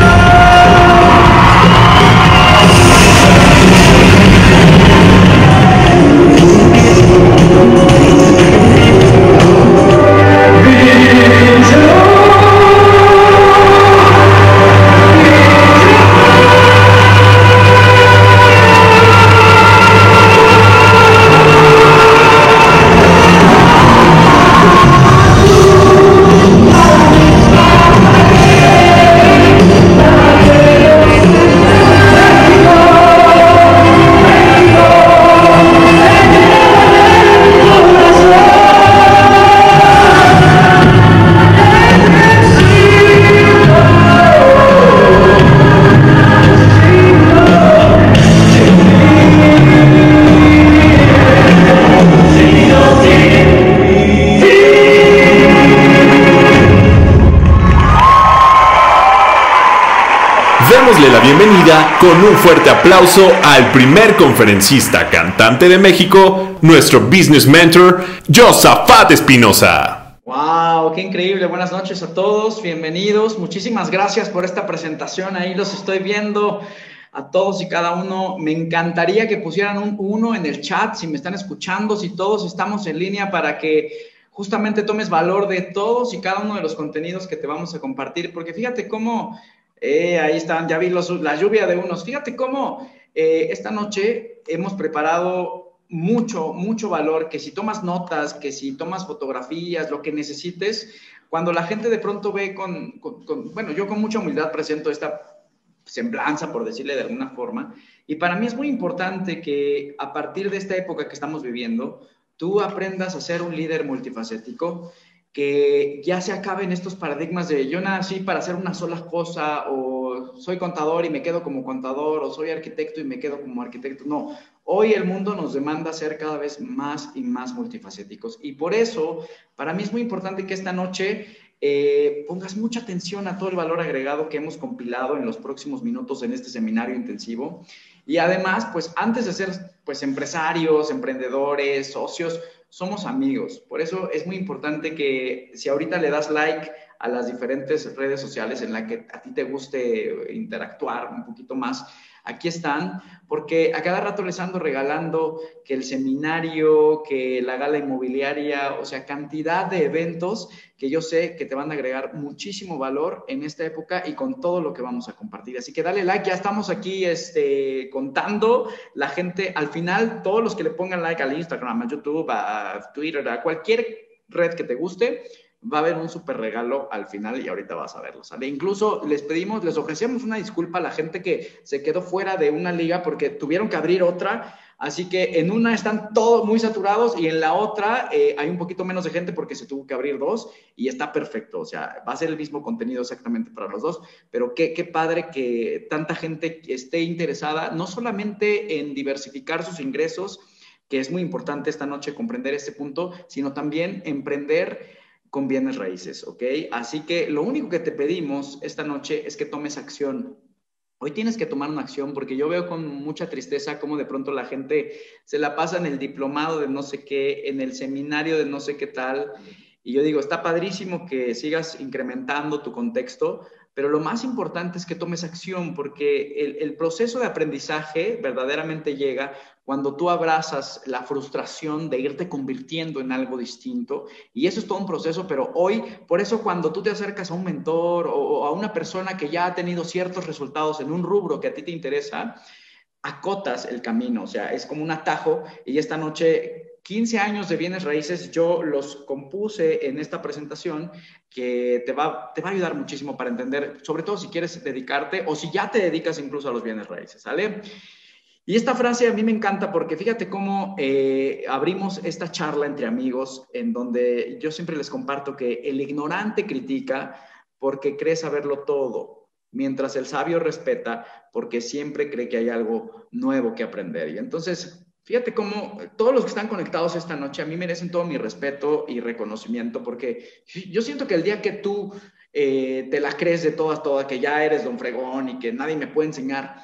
Con un fuerte aplauso al primer conferencista cantante de México, nuestro business mentor, Josafat Espinosa. ¡Wow! ¡Qué increíble! Buenas noches a todos, bienvenidos. Muchísimas gracias por esta presentación. Ahí los estoy viendo a todos y cada uno. Me encantaría que pusieran un uno en el chat si me están escuchando, si todos estamos en línea, para que justamente tomes valor de todos y cada uno de los contenidos que te vamos a compartir. Porque fíjate cómo... Eh, ahí están, ya vi los, la lluvia de unos. Fíjate cómo eh, esta noche hemos preparado mucho, mucho valor, que si tomas notas, que si tomas fotografías, lo que necesites, cuando la gente de pronto ve con, con, con bueno, yo con mucha humildad presento esta semblanza, por decirle de alguna forma, y para mí es muy importante que a partir de esta época que estamos viviendo, tú aprendas a ser un líder multifacético, que ya se acaben estos paradigmas de yo nací para hacer una sola cosa, o soy contador y me quedo como contador, o soy arquitecto y me quedo como arquitecto. No, Hoy el mundo nos demanda ser cada vez más y más multifacéticos. Y por eso, para mí es muy importante que esta noche eh, pongas mucha atención a todo el valor agregado que hemos compilado en los próximos minutos en este seminario intensivo. Y además, pues antes de ser pues, empresarios, emprendedores, socios, somos amigos. Por eso es muy importante que si ahorita le das like a las diferentes redes sociales en las que a ti te guste interactuar un poquito más, aquí están, porque a cada rato les ando regalando que el seminario, que la gala inmobiliaria, o sea, cantidad de eventos que yo sé que te van a agregar muchísimo valor en esta época y con todo lo que vamos a compartir. Así que dale like, ya estamos aquí este, contando la gente. Al final, todos los que le pongan like al Instagram, a YouTube, a Twitter, a cualquier red que te guste, va a haber un súper regalo al final y ahorita vas a verlo, ¿sale? Incluso les pedimos, les ofrecemos una disculpa a la gente que se quedó fuera de una liga porque tuvieron que abrir otra, así que en una están todos muy saturados y en la otra eh, hay un poquito menos de gente porque se tuvo que abrir dos y está perfecto, o sea, va a ser el mismo contenido exactamente para los dos, pero qué, qué padre que tanta gente esté interesada, no solamente en diversificar sus ingresos, que es muy importante esta noche comprender este punto, sino también emprender con bienes raíces, ¿ok? Así que lo único que te pedimos esta noche es que tomes acción. Hoy tienes que tomar una acción porque yo veo con mucha tristeza cómo de pronto la gente se la pasa en el diplomado de no sé qué, en el seminario de no sé qué tal. Y yo digo, está padrísimo que sigas incrementando tu contexto, pero lo más importante es que tomes acción porque el, el proceso de aprendizaje verdaderamente llega cuando tú abrazas la frustración de irte convirtiendo en algo distinto. Y eso es todo un proceso, pero hoy, por eso cuando tú te acercas a un mentor o, o a una persona que ya ha tenido ciertos resultados en un rubro que a ti te interesa, acotas el camino, o sea, es como un atajo y esta noche... quince años de bienes raíces, yo los compuse en esta presentación que te va, te va a ayudar muchísimo para entender, sobre todo si quieres dedicarte o si ya te dedicas incluso a los bienes raíces, ¿sale? Y esta frase a mí me encanta porque fíjate cómo eh, abrimos esta charla entre amigos en donde yo siempre les comparto que el ignorante critica porque cree saberlo todo, mientras el sabio respeta porque siempre cree que hay algo nuevo que aprender. Y entonces... fíjate cómo todos los que están conectados esta noche a mí merecen todo mi respeto y reconocimiento porque yo siento que el día que tú eh, te la crees de todas, todas, que ya eres don fregón y que nadie me puede enseñar,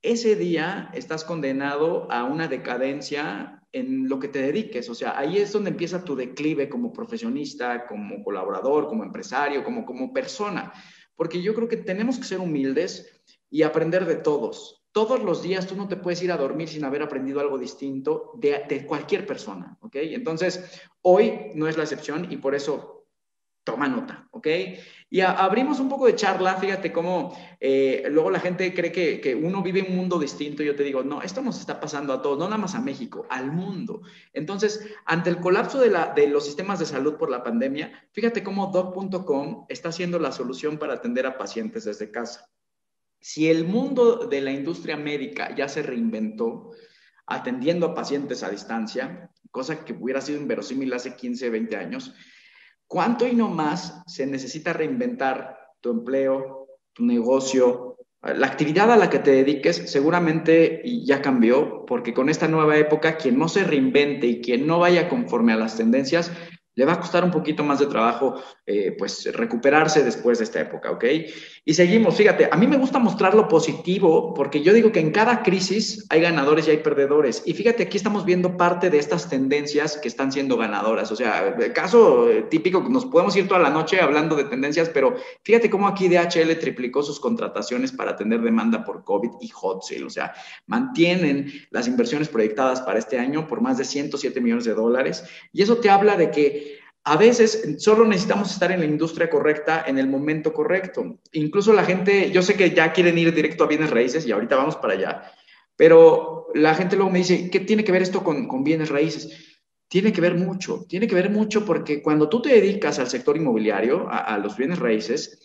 ese día estás condenado a una decadencia en lo que te dediques. O sea, ahí es donde empieza tu declive como profesionista, como colaborador, como empresario, como, como persona. Porque yo creo que tenemos que ser humildes y aprender de todos. Todos los días tú no te puedes ir a dormir sin haber aprendido algo distinto de, de cualquier persona, ¿ok? Entonces, hoy no es la excepción y por eso toma nota, ¿ok? Y a, abrimos un poco de charla, fíjate cómo eh, luego la gente cree que, que uno vive un mundo distinto y yo te digo, no, esto nos está pasando a todos, no nada más a México, al mundo. Entonces, ante el colapso de, la, de los sistemas de salud por la pandemia, fíjate cómo doc punto com está siendo la solución para atender a pacientes desde casa. Si el mundo de la industria médica ya se reinventó atendiendo a pacientes a distancia, cosa que hubiera sido inverosímil hace quince, veinte años, ¿cuánto y no más se necesita reinventar tu empleo, tu negocio? La actividad a la que te dediques seguramente ya cambió, porque con esta nueva época, quien no se reinvente y quien no vaya conforme a las tendencias, le va a costar un poquito más de trabajo, eh, pues, recuperarse después de esta época, ¿ok? Y seguimos, fíjate, a mí me gusta mostrar lo positivo, porque yo digo que en cada crisis hay ganadores y hay perdedores. Y fíjate, aquí estamos viendo parte de estas tendencias que están siendo ganadoras. O sea, el caso típico, nos podemos ir toda la noche hablando de tendencias, pero fíjate cómo aquí D H L triplicó sus contrataciones para atender demanda por COVID y hot sale. O sea, mantienen las inversiones proyectadas para este año por más de ciento siete millones de dólares. Y eso te habla de que a veces solo necesitamos estar en la industria correcta en el momento correcto. Incluso la gente, yo sé que ya quieren ir directo a bienes raíces y ahorita vamos para allá, pero la gente luego me dice, ¿qué tiene que ver esto con, con bienes raíces? Tiene que ver mucho, tiene que ver mucho porque cuando tú te dedicas al sector inmobiliario, a, a los bienes raíces,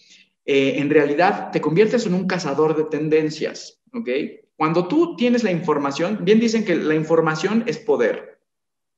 eh, en realidad te conviertes en un cazador de tendencias, ¿ok? Cuando tú tienes la información, bien dicen que la información es poder.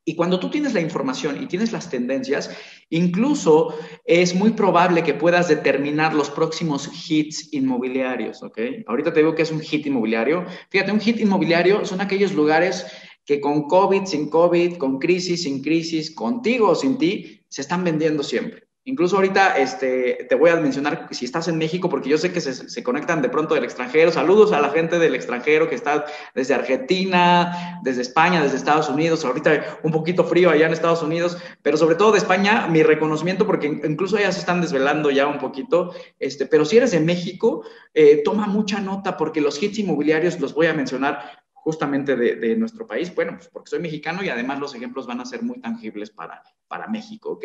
Y cuando tú tienes la información y tienes las tendencias, incluso es muy probable que puedas determinar los próximos hits inmobiliarios, ¿ok? Ahorita te digo que es un hit inmobiliario. Fíjate, un hit inmobiliario son aquellos lugares que con COVID, sin COVID, con crisis, sin crisis, contigo o sin ti, se están vendiendo siempre. Incluso ahorita este, te voy a mencionar si estás en México, porque yo sé que se, se conectan de pronto del extranjero. Saludos a la gente del extranjero que está desde Argentina, desde España, desde Estados Unidos. Ahorita un poquito frío allá en Estados Unidos, pero sobre todo de España, mi reconocimiento, porque incluso ellas se están desvelando ya un poquito. Este, pero si eres de México, eh, toma mucha nota, porque los hits inmobiliarios los voy a mencionar justamente de, de nuestro país. Bueno, pues porque soy mexicano y además los ejemplos van a ser muy tangibles para, para México, ¿ok?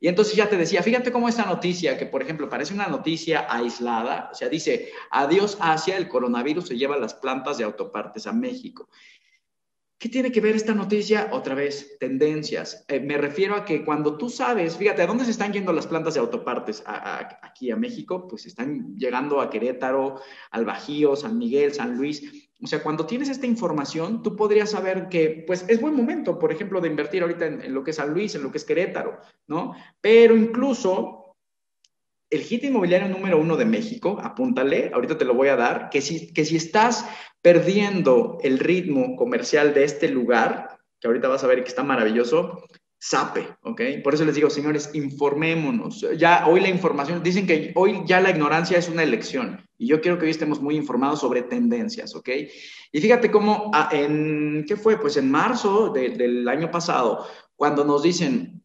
Y entonces ya te decía, fíjate cómo esta noticia, que por ejemplo parece una noticia aislada, o sea, dice, adiós Asia, el coronavirus se lleva las plantas de autopartes a México. ¿Qué tiene que ver esta noticia? Otra vez, tendencias. Eh, me refiero a que cuando tú sabes, fíjate, ¿a dónde se están yendo las plantas de autopartes a, a, aquí a México? Pues están llegando a Querétaro, al Bajío, San Miguel, San Luis. O sea, cuando tienes esta información, tú podrías saber que, pues, es buen momento, por ejemplo, de invertir ahorita en, en lo que es San Luis, en lo que es Querétaro, ¿no? Pero incluso el hit inmobiliario número uno de México, apúntale, ahorita te lo voy a dar, que si, que si estás perdiendo el ritmo comercial de este lugar, que ahorita vas a ver que está maravilloso, sape, ¿ok? Por eso les digo, señores, informémonos. Ya hoy la información, dicen que hoy ya la ignorancia es una elección. Y yo quiero que hoy estemos muy informados sobre tendencias, ¿ok? Y fíjate cómo, en, ¿qué fue? Pues en marzo de, del año pasado, cuando nos dicen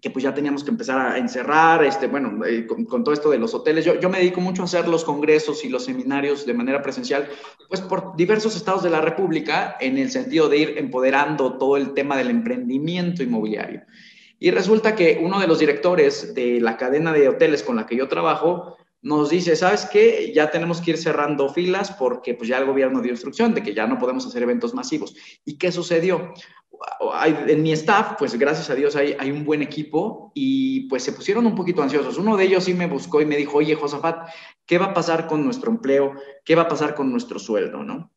que pues ya teníamos que empezar a encerrar, este, bueno, eh, con, con todo esto de los hoteles. Yo, yo me dedico mucho a hacer los congresos y los seminarios de manera presencial, pues por diversos estados de la República, en el sentido de ir empoderando todo el tema del emprendimiento inmobiliario. Y resulta que uno de los directores de la cadena de hoteles con la que yo trabajo nos dice, ¿sabes qué? Ya tenemos que ir cerrando filas porque pues ya el gobierno dio instrucción de que ya no podemos hacer eventos masivos. ¿Y qué sucedió? En mi staff, pues gracias a Dios hay, hay un buen equipo y pues se pusieron un poquito ansiosos. Uno de ellos sí me buscó y me dijo, oye, Josafat, ¿qué va a pasar con nuestro empleo? ¿Qué va a pasar con nuestro sueldo, no?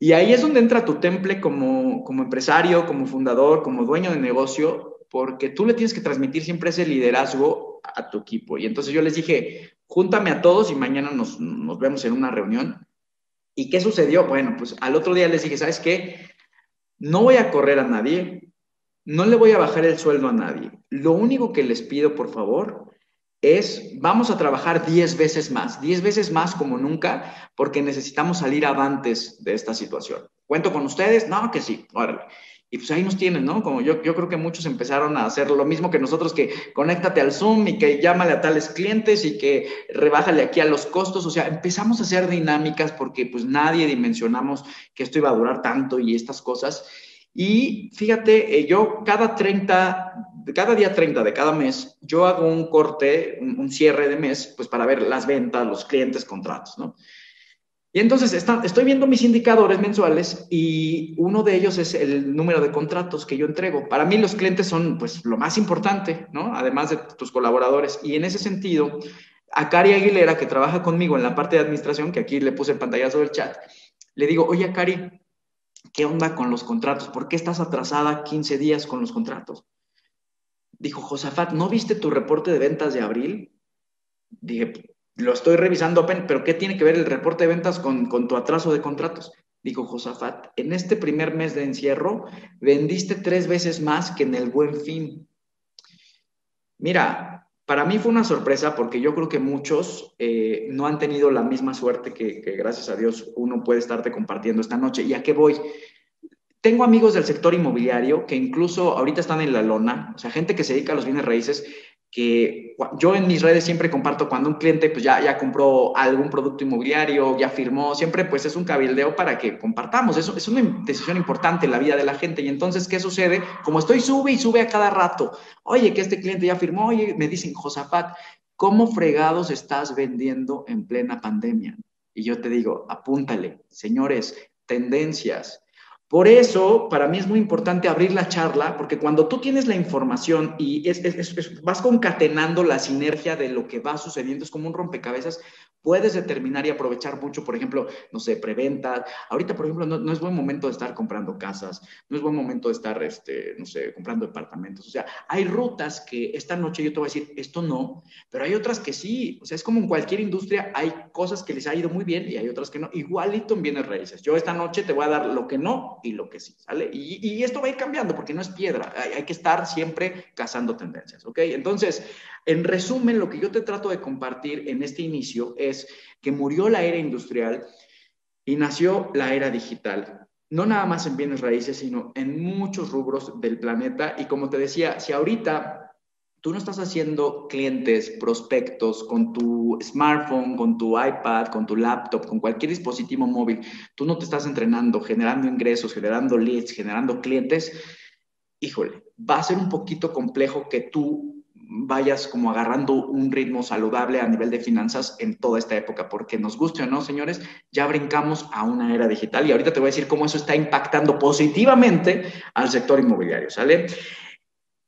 Y ahí es donde entra tu temple como, como empresario, como fundador, como dueño de negocio, porque tú le tienes que transmitir siempre ese liderazgo a tu equipo. Y entonces yo les dije, júntame a todos y mañana nos, nos vemos en una reunión. ¿Y qué sucedió? Bueno, pues al otro día les dije, ¿sabes qué? No voy a correr a nadie, no le voy a bajar el sueldo a nadie. Lo único que les pido, por favor, es vamos a trabajar diez veces más, diez veces más como nunca, porque necesitamos salir avantes de esta situación. ¿Cuento con ustedes? No, que sí, órale. Y pues ahí nos tienen, ¿no? Como yo, yo creo que muchos empezaron a hacer lo mismo que nosotros, que conéctate al Zoom y que llámale a tales clientes y que rebájale aquí a los costos. O sea, empezamos a hacer dinámicas porque pues nadie dimensionamos que esto iba a durar tanto y estas cosas. Y fíjate, yo cada treinta, cada día treinta de cada mes, yo hago un corte, un, un cierre de mes, pues para ver las ventas, los clientes, contratos, ¿no? Y entonces está, estoy viendo mis indicadores mensuales y uno de ellos es el número de contratos que yo entrego. Para mí los clientes son pues lo más importante, ¿no? Además de tus colaboradores. Y en ese sentido, a Cari Aguilera, que trabaja conmigo en la parte de administración, que aquí le puse el pantallazo del chat, le digo, oye, Cari, ¿qué onda con los contratos? ¿Por qué estás atrasada quince días con los contratos? Dijo, Josafat, ¿no viste tu reporte de ventas de abril? Dije, lo estoy revisando apenas, pero ¿qué tiene que ver el reporte de ventas con, con tu atraso de contratos? Dijo, Josafat, en este primer mes de encierro, vendiste tres veces más que en el Buen Fin. Mira, para mí fue una sorpresa porque yo creo que muchos eh, no han tenido la misma suerte que, que, gracias a Dios, uno puede estarte compartiendo esta noche. ¿Y a qué voy? Tengo amigos del sector inmobiliario que incluso ahorita están en la lona, o sea, gente que se dedica a los bienes raíces, que yo en mis redes siempre comparto cuando un cliente pues ya, ya compró algún producto inmobiliario, ya firmó, siempre pues es un cabildeo para que compartamos. Eso es una decisión importante en la vida de la gente. Y entonces, ¿qué sucede? Como estoy sube y sube a cada rato, oye, que este cliente ya firmó, oye, me dicen, Josafat, ¿cómo fregados estás vendiendo en plena pandemia? Y yo te digo, apúntale, señores, tendencias. Por eso, para mí es muy importante abrir la charla, porque cuando tú tienes la información y es, es, es, vas concatenando la sinergia de lo que va sucediendo, es como un rompecabezas, puedes determinar y aprovechar mucho, por ejemplo, no sé, preventas. Ahorita, por ejemplo, no, no es buen momento de estar comprando casas, no es buen momento de estar, este, no sé, comprando departamentos. O sea, hay rutas que esta noche yo te voy a decir, esto no, pero hay otras que sí. O sea, es como en cualquier industria, hay cosas que les ha ido muy bien y hay otras que no. Igualito en bienes raíces. Yo esta noche te voy a dar lo que no y lo que sí, ¿sale? Y, y esto va a ir cambiando porque no es piedra, hay, hay que estar siempre cazando tendencias, ¿ok? Entonces, en resumen, lo que yo te trato de compartir en este inicio es que murió la era industrial y nació la era digital, no nada más en bienes raíces, sino en muchos rubros del planeta. Y como te decía, si ahorita tú no estás haciendo clientes, prospectos con tu smartphone, con tu iPad, con tu laptop, con cualquier dispositivo móvil, tú no te estás entrenando, generando ingresos, generando leads, generando clientes, híjole, va a ser un poquito complejo que tú vayas como agarrando un ritmo saludable a nivel de finanzas en toda esta época, porque nos guste o no, señores, ya brincamos a una era digital y ahorita te voy a decir cómo eso está impactando positivamente al sector inmobiliario, ¿sale?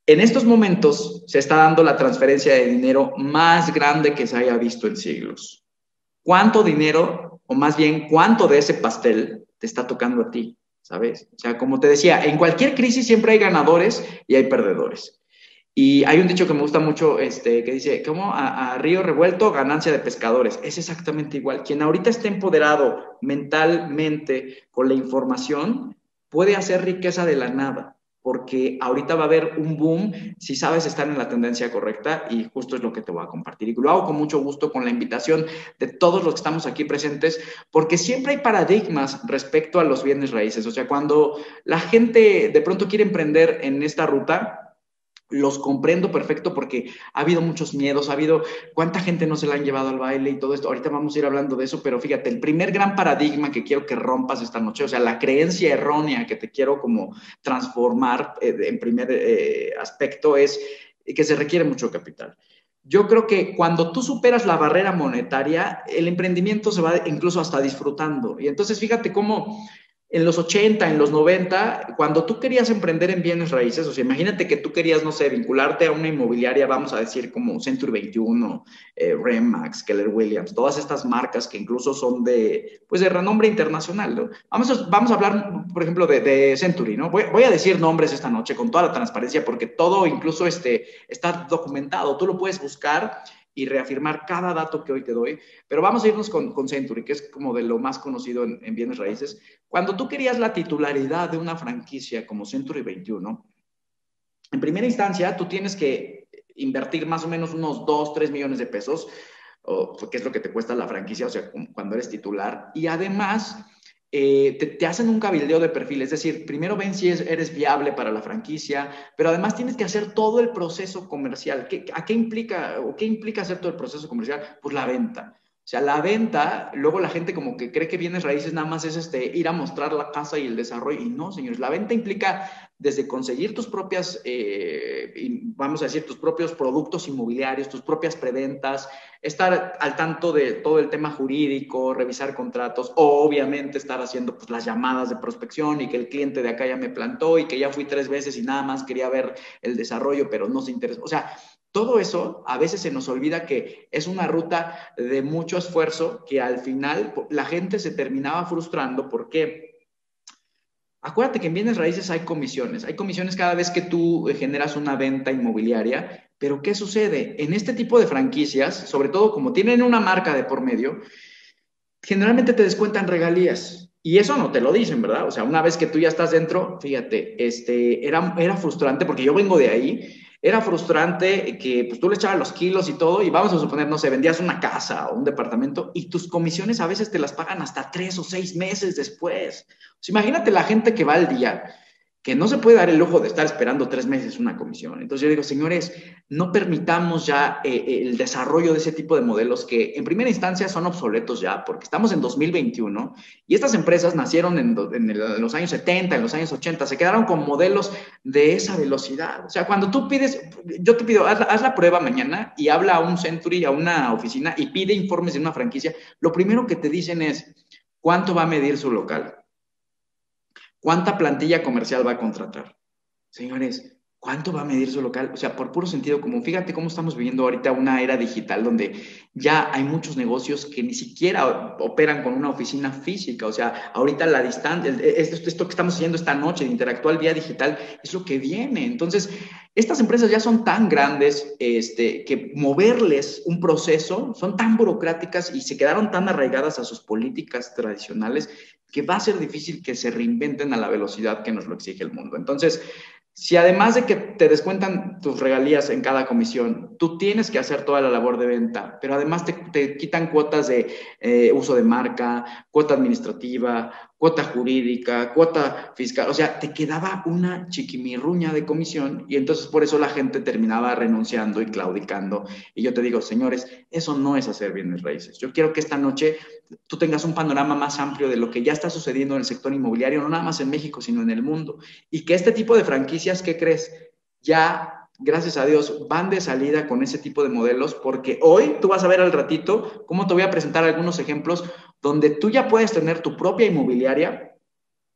En estos momentos se está dando la transferencia de dinero más grande que se haya visto en siglos. ¿Cuánto dinero, o más bien, cuánto de ese pastel te está tocando a ti? ¿Sabes? O sea, como te decía, en cualquier crisis siempre hay ganadores y hay perdedores. Y hay un dicho que me gusta mucho, este, que dice, ¿cómo? A, a río revuelto, ganancia de pescadores. Es exactamente igual. Quien ahorita esté empoderado mentalmente con la información puede hacer riqueza de la nada, porque ahorita va a haber un boom si sabes estar en la tendencia correcta, y justo es lo que te voy a compartir. Y lo hago con mucho gusto, con la invitación de todos los que estamos aquí presentes, porque siempre hay paradigmas respecto a los bienes raíces. O sea, cuando la gente de pronto quiere emprender en esta ruta, los comprendo perfecto porque ha habido muchos miedos, ha habido cuánta gente no se la han llevado al baile y todo esto. Ahorita vamos a ir hablando de eso, pero fíjate, el primer gran paradigma que quiero que rompas esta noche, o sea, la creencia errónea que te quiero como transformar eh, en primer eh, aspecto, es que se requiere mucho capital. Yo creo que cuando tú superas la barrera monetaria, el emprendimiento se va incluso hasta disfrutando. Y entonces fíjate cómo en los ochenta, en los noventa, cuando tú querías emprender en bienes raíces, o sea, imagínate que tú querías, no sé, vincularte a una inmobiliaria, vamos a decir como Century veintiuno, eh, Remax, Keller Williams, todas estas marcas que incluso son de, pues, de renombre internacional, ¿no? Vamos a, vamos a hablar, por ejemplo, de, de Century, ¿no? Voy, voy a decir nombres esta noche con toda la transparencia porque todo incluso este, está documentado, tú lo puedes buscar y reafirmar cada dato que hoy te doy, pero vamos a irnos con, con Century, que es como de lo más conocido en, en bienes raíces. Cuando tú querías la titularidad de una franquicia como Century veintiuno, en primera instancia tú tienes que invertir más o menos unos dos, tres millones de pesos, o, que es lo que te cuesta la franquicia, o sea, cuando eres titular, y además Eh, te, te hacen un cabildeo de perfil, es decir, primero ven si es, eres viable para la franquicia, pero además tienes que hacer todo el proceso comercial. ¿Qué, a qué implica, o qué implica hacer todo el proceso comercial? Pues la venta. O sea, la venta, luego la gente como que cree que bienes raíces nada más es este, ir a mostrar la casa y el desarrollo. Y no, señores, la venta implica desde conseguir tus propias, eh, vamos a decir, tus propios productos inmobiliarios, tus propias preventas, estar al tanto de todo el tema jurídico, revisar contratos, o obviamente estar haciendo pues, las llamadas de prospección y que el cliente de acá ya me plantó y que ya fui tres veces y nada más quería ver el desarrollo, pero no se interesó. O sea, todo eso a veces se nos olvida que es una ruta de mucho esfuerzo que al final la gente se terminaba frustrando porque acuérdate que en bienes raíces hay comisiones. Hay comisiones cada vez que tú generas una venta inmobiliaria, pero ¿qué sucede? En este tipo de franquicias, sobre todo como tienen una marca de por medio, generalmente te descuentan regalías. Y eso no te lo dicen, ¿verdad? O sea, una vez que tú ya estás dentro, fíjate, este, era, era frustrante, porque yo vengo de ahí, era frustrante que pues, tú le echabas los kilos y todo, y vamos a suponer, no sé, vendías una casa o un departamento, y tus comisiones a veces te las pagan hasta tres o seis meses después. Pues, imagínate la gente que va al día, que no se puede dar el lujo de estar esperando tres meses una comisión. Entonces yo digo, señores, no permitamos ya eh, el desarrollo de ese tipo de modelos que en primera instancia son obsoletos ya, porque estamos en dos mil veintiuno y estas empresas nacieron en, en, el, en los años setenta, en los años ochenta, se quedaron con modelos de esa velocidad. O sea, cuando tú pides, yo te pido, haz la, haz la prueba mañana y habla a un Century, a una oficina y pide informes de una franquicia, lo primero que te dicen es, ¿cuánto va a medir su local? ¿Cuánta plantilla comercial va a contratar? Señores, ¿cuánto va a medir su local? O sea, por puro sentido común. Fíjate cómo estamos viviendo ahorita una era digital donde ya hay muchos negocios que ni siquiera operan con una oficina física. O sea, ahorita la distancia, esto, esto que estamos haciendo esta noche de interactuar vía digital es lo que viene. Entonces, estas empresas ya son tan grandes este, que moverles un proceso, son tan burocráticas y se quedaron tan arraigadas a sus políticas tradicionales que va a ser difícil que se reinventen a la velocidad que nos lo exige el mundo. Entonces, si además de que te descuentan tus regalías en cada comisión, tú tienes que hacer toda la labor de venta, pero además te, te quitan cuotas de eh, uso de marca, cuota administrativa, cuota jurídica, cuota fiscal. O sea, te quedaba una chiquimirruña de comisión y entonces por eso la gente terminaba renunciando y claudicando. Y yo te digo, señores, eso no es hacer bienes raíces. Yo quiero que esta noche tú tengas un panorama más amplio de lo que ya está sucediendo en el sector inmobiliario, no nada más en México, sino en el mundo. Y que este tipo de franquicias, ¿qué crees? Ya, gracias a Dios, van de salida con ese tipo de modelos, porque hoy tú vas a ver al ratito cómo te voy a presentar algunos ejemplos donde tú ya puedes tener tu propia inmobiliaria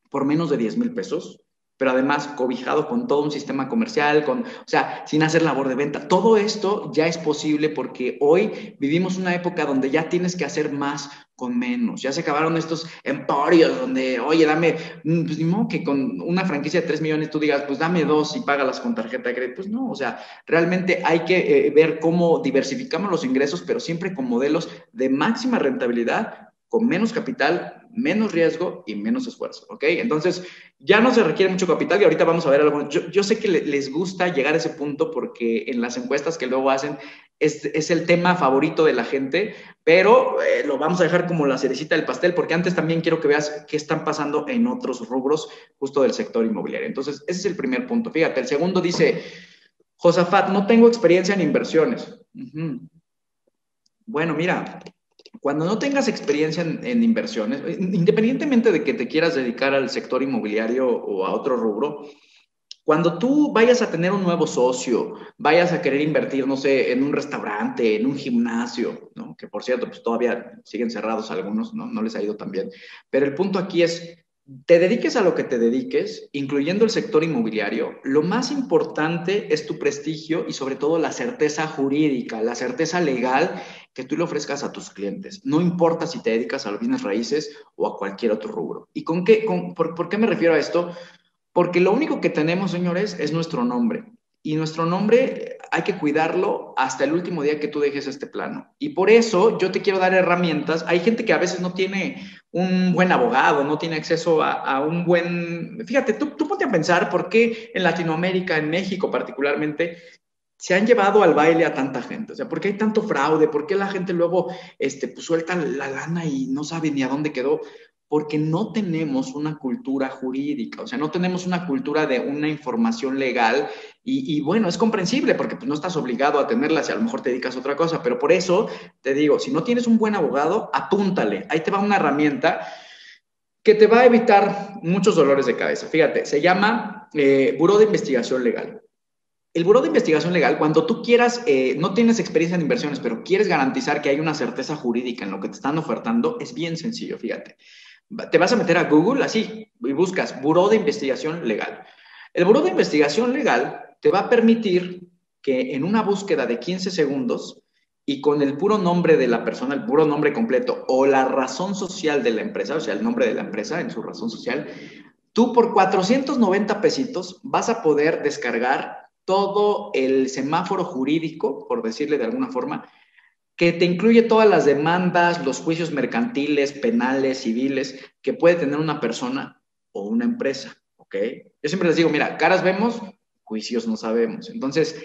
por menos de diez mil pesos, pero además cobijado con todo un sistema comercial, con, o sea, sin hacer labor de venta. Todo esto ya es posible porque hoy vivimos una época donde ya tienes que hacer más con menos. Ya se acabaron estos emporios donde, oye, dame, pues ni modo que con una franquicia de tres millones tú digas, pues dame dos y págalas con tarjeta de crédito. Pues no, o sea, realmente hay que eh, ver cómo diversificamos los ingresos, pero siempre con modelos de máxima rentabilidad, con menos capital, menos riesgo y menos esfuerzo, ¿ok? Entonces, ya no se requiere mucho capital y ahorita vamos a ver algo. Yo, yo sé que les gusta llegar a ese punto porque en las encuestas que luego hacen es, es el tema favorito de la gente, pero eh, lo vamos a dejar como la cerecita del pastel porque antes también quiero que veas qué están pasando en otros rubros justo del sector inmobiliario. Entonces, ese es el primer punto. Fíjate, el segundo dice, Josafat, no tengo experiencia en inversiones. Uh-huh. Bueno, mira, cuando no tengas experiencia en, en inversiones, independientemente de que te quieras dedicar al sector inmobiliario o a otro rubro, cuando tú vayas a tener un nuevo socio, vayas a querer invertir, no sé, en un restaurante, en un gimnasio, ¿no? Que por cierto, pues todavía siguen cerrados algunos, ¿no? No les ha ido tan bien. Pero el punto aquí es, te dediques a lo que te dediques, incluyendo el sector inmobiliario, lo más importante es tu prestigio y sobre todo la certeza jurídica, la certeza legal que tú le ofrezcas a tus clientes. No importa si te dedicas a los bienes raíces o a cualquier otro rubro. ¿Y con qué, con, por, por qué me refiero a esto? Porque lo único que tenemos, señores, es nuestro nombre. Y nuestro nombre hay que cuidarlo hasta el último día que tú dejes este plano. Y por eso yo te quiero dar herramientas. Hay gente que a veces no tiene un buen abogado, no tiene acceso a, a un buen... Fíjate, tú, tú ponte a pensar por qué en Latinoamérica, en México particularmente, se han llevado al baile a tanta gente. O sea, ¿por qué hay tanto fraude? ¿Por qué la gente luego este, pues, suelta la lana y no sabe ni a dónde quedó? Porque no tenemos una cultura jurídica, o sea, no tenemos una cultura de una información legal y, y bueno, es comprensible porque pues, no estás obligado a tenerla si a lo mejor te dedicas a otra cosa, pero por eso te digo, si no tienes un buen abogado, apúntale, ahí te va una herramienta que te va a evitar muchos dolores de cabeza. Fíjate, se llama eh, Buró de Investigación Legal. El Buró de Investigación Legal, cuando tú quieras, eh, no tienes experiencia en inversiones, pero quieres garantizar que hay una certeza jurídica en lo que te están ofertando, es bien sencillo, fíjate. Te vas a meter a Google así y buscas Buró de Investigación Legal. El Buró de Investigación Legal te va a permitir que en una búsqueda de quince segundos y con el puro nombre de la persona, el puro nombre completo o la razón social de la empresa, o sea, el nombre de la empresa en su razón social, tú por cuatrocientos noventa pesitos vas a poder descargar todo el semáforo jurídico, por decirle de alguna forma, que te incluye todas las demandas, los juicios mercantiles, penales, civiles, que puede tener una persona o una empresa, ¿ok? Yo siempre les digo, mira, caras vemos, juicios no sabemos. Entonces,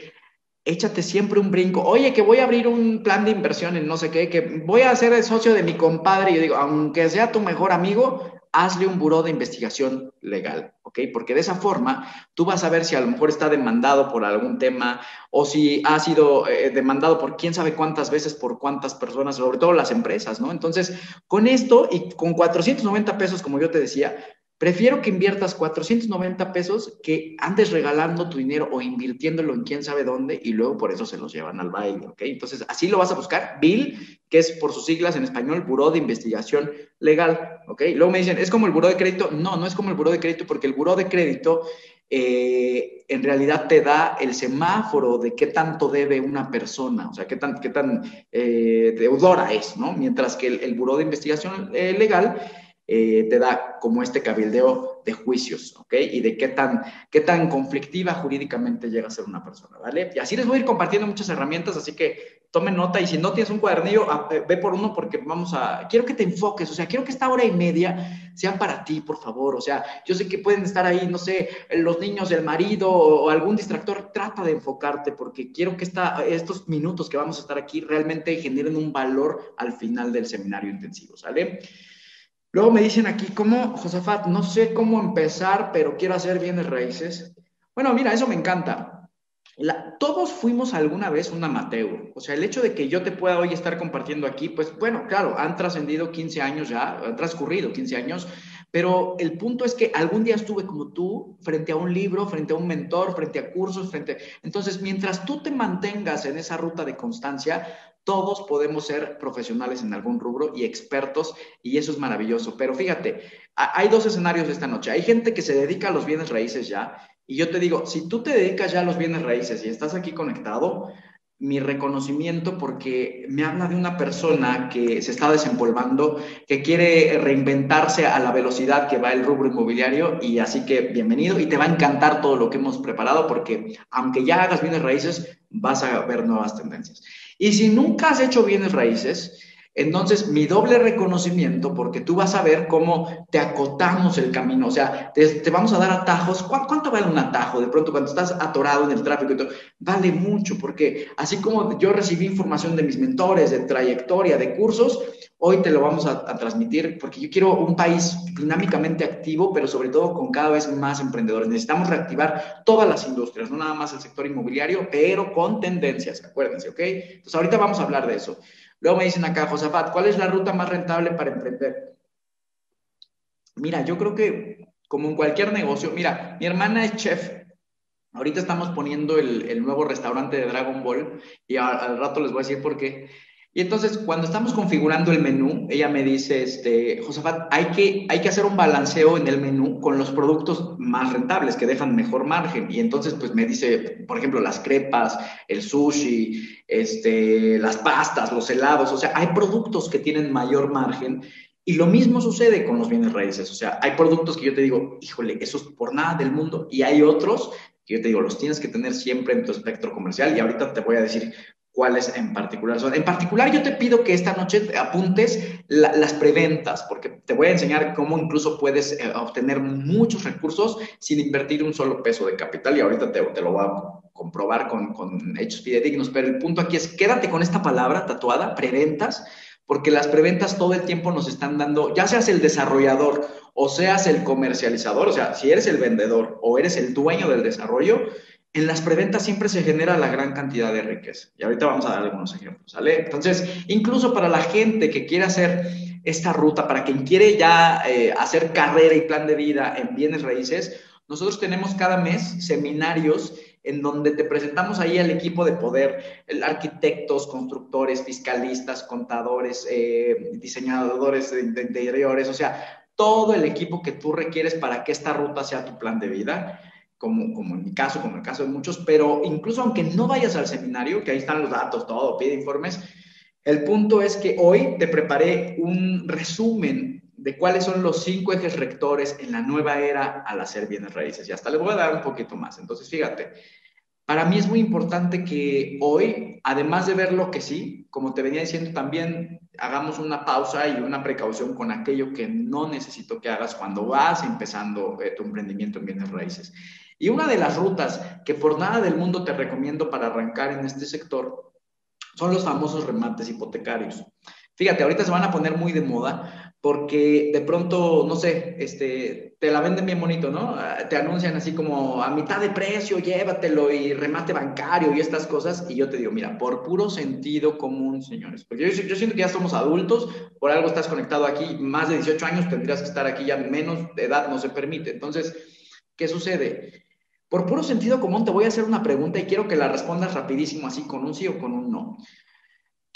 échate siempre un brinco. Oye, que voy a abrir un plan de inversión en no sé qué, que voy a ser el socio de mi compadre. Yo digo, aunque sea tu mejor amigo, hazle un buró de investigación legal, ¿ok? Porque de esa forma tú vas a ver si a lo mejor está demandado por algún tema o si ha sido eh, demandado por quién sabe cuántas veces, por cuántas personas, sobre todo las empresas, ¿no? Entonces, con esto y con cuatrocientos noventa pesos, como yo te decía, prefiero que inviertas cuatrocientos noventa pesos que andes regalando tu dinero o invirtiéndolo en quién sabe dónde y luego por eso se los llevan al baile, ¿ok? Entonces, así lo vas a buscar, Bill que es por sus siglas en español, Buró de Investigación Legal, ¿ok? Luego me dicen, ¿es como el Buró de Crédito? No, no es como el Buró de Crédito, porque el Buró de Crédito eh, en realidad te da el semáforo de qué tanto debe una persona, o sea, qué tan, qué tan eh, deudora es, ¿no? Mientras que el, el Buró de Investigación eh, Legal eh, te da como este cabildeo de juicios, ¿ok? Y de qué tan, qué tan conflictiva jurídicamente llega a ser una persona, ¿vale? Y así les voy a ir compartiendo muchas herramientas, así que tomen nota, y si no tienes un cuadernillo, ve por uno, porque vamos a, quiero que te enfoques, o sea, quiero que esta hora y media sea para ti, por favor, o sea, yo sé que pueden estar ahí, no sé, los niños, el marido o algún distractor, trata de enfocarte, porque quiero que esta, estos minutos que vamos a estar aquí realmente generen un valor al final del seminario intensivo, ¿sale? Luego me dicen aquí, ¿cómo, Josafat? No sé cómo empezar, pero quiero hacer bienes raíces. Bueno, mira, eso me encanta. La, todos fuimos alguna vez un amateur, o sea, el hecho de que yo te pueda hoy estar compartiendo aquí, pues bueno, claro, han trascendido quince años ya, han transcurrido quince años, pero el punto es que algún día estuve como tú, frente a un libro, frente a un mentor, frente a cursos, frente a... Entonces, mientras tú te mantengas en esa ruta de constancia, todos podemos ser profesionales en algún rubro y expertos, y eso es maravilloso. Pero fíjate, hay dos escenarios esta noche. Hay gente que se dedica a los bienes raíces ya, y yo te digo, si tú te dedicas ya a los bienes raíces y estás aquí conectado, mi reconocimiento, porque me habla de una persona que se está desempolvando, que quiere reinventarse a la velocidad que va el rubro inmobiliario, y así que bienvenido, y te va a encantar todo lo que hemos preparado, porque aunque ya hagas bienes raíces, vas a ver nuevas tendencias. Y si nunca has hecho bienes raíces, entonces, mi doble reconocimiento, porque tú vas a ver cómo te acotamos el camino, o sea, te, te vamos a dar atajos. ¿Cuánto vale un atajo? De pronto, cuando estás atorado en el tráfico, y todo, vale mucho, porque así como yo recibí información de mis mentores, de trayectoria, de cursos, hoy te lo vamos a, a transmitir, porque yo quiero un país dinámicamente activo, pero sobre todo con cada vez más emprendedores. Necesitamos reactivar todas las industrias, no nada más el sector inmobiliario, pero con tendencias, acuérdense, ¿ok? Entonces, ahorita vamos a hablar de eso. Luego me dicen acá, Josafat, ¿cuál es la ruta más rentable para emprender? Mira, yo creo que, como en cualquier negocio, mira, mi hermana es chef. Ahorita estamos poniendo el, el nuevo restaurante de Dragon Ball, y a, al rato les voy a decir por qué. Y entonces, cuando estamos configurando el menú, ella me dice, este, Josafat, hay que, hay que hacer un balanceo en el menú con los productos más rentables, que dejan mejor margen. Y entonces, pues, me dice, por ejemplo, las crepas, el sushi, este, las pastas, los helados. O sea, hay productos que tienen mayor margen. Y lo mismo sucede con los bienes raíces. O sea, hay productos que yo te digo, híjole, eso es por nada del mundo. Y hay otros que yo te digo, los tienes que tener siempre en tu espectro comercial. Y ahorita te voy a decir cuáles en particular son. En particular, yo te pido que esta noche te apuntes la, las preventas, porque te voy a enseñar cómo incluso puedes eh, obtener muchos recursos sin invertir un solo peso de capital, y ahorita te, te lo voy a comprobar con, con hechos fidedignos. Pero el punto aquí es, quédate con esta palabra tatuada, preventas, porque las preventas todo el tiempo nos están dando, ya seas el desarrollador o seas el comercializador, o sea, si eres el vendedor o eres el dueño del desarrollo, en las preventas siempre se genera la gran cantidad de riqueza. Y ahorita vamos a dar algunos ejemplos, ¿sale? Entonces, incluso para la gente que quiere hacer esta ruta, para quien quiere ya eh, hacer carrera y plan de vida en bienes raíces, nosotros tenemos cada mes seminarios en donde te presentamos ahí al equipo de poder, arquitectos, constructores, fiscalistas, contadores, eh, diseñadores de, de interiores, o sea, todo el equipo que tú requieres para que esta ruta sea tu plan de vida. Como, como en mi caso, como en el caso de muchos, pero incluso aunque no vayas al seminario, que ahí están los datos, todo, pide informes, el punto es que hoy te preparé un resumen de cuáles son los cinco ejes rectores en la nueva era al hacer bienes raíces, y hasta les voy a dar un poquito más. Entonces, fíjate, para mí es muy importante que hoy, además de ver lo que sí, como te venía diciendo, también hagamos una pausa y una precaución con aquello que no necesito que hagas cuando vas empezando eh, tu emprendimiento en bienes raíces. Y una de las rutas que por nada del mundo te recomiendo para arrancar en este sector son los famosos remates hipotecarios. Fíjate, ahorita se van a poner muy de moda porque de pronto, no sé, este, te la venden bien bonito, ¿no? Te anuncian así como a mitad de precio, llévatelo y remate bancario y estas cosas. Y yo te digo, mira, por puro sentido común, señores. Porque yo, yo siento que ya somos adultos, por algo estás conectado aquí, más de dieciocho años tendrías que estar aquí, ya menos de edad no se permite. Entonces, ¿qué sucede? Por puro sentido común te voy a hacer una pregunta y quiero que la respondas rapidísimo, así con un sí o con un no.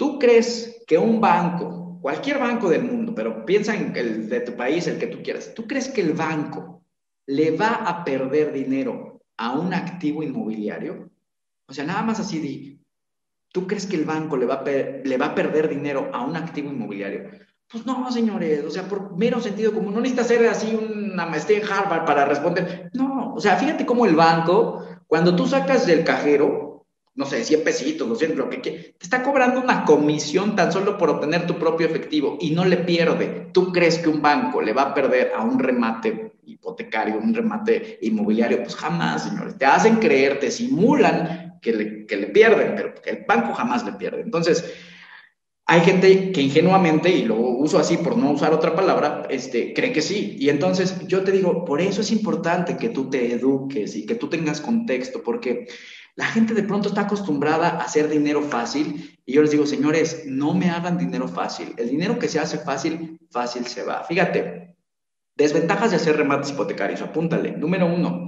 ¿Tú crees que un banco, cualquier banco del mundo, pero piensa en el de tu país, el que tú quieras, ¿tú crees que el banco le va a perder dinero a un activo inmobiliario? O sea, nada más así di, ¿tú crees que el banco le va a, le va a perder dinero a un activo inmobiliario? Pues no, señores, o sea, por mero sentido común, no necesitas hacer así una maestría en Harvard para responder. No, o sea, fíjate cómo el banco, cuando tú sacas del cajero, no sé, cien pesitos, doscientos, lo que quieras, te está cobrando una comisión tan solo por obtener tu propio efectivo y no le pierde. ¿Tú crees que un banco le va a perder a un remate hipotecario, un remate inmobiliario? Pues jamás, señores. Te hacen creer, te simulan que le, que le pierden, pero el banco jamás le pierde. Entonces, hay gente que ingenuamente, y lo uso así por no usar otra palabra, este, cree que sí. Y entonces yo te digo, por eso es importante que tú te eduques y que tú tengas contexto, porque la gente de pronto está acostumbrada a hacer dinero fácil. Y yo les digo, señores, no me hagan dinero fácil. El dinero que se hace fácil, fácil se va. Fíjate, desventajas de hacer remates hipotecarios, apúntale. Número uno.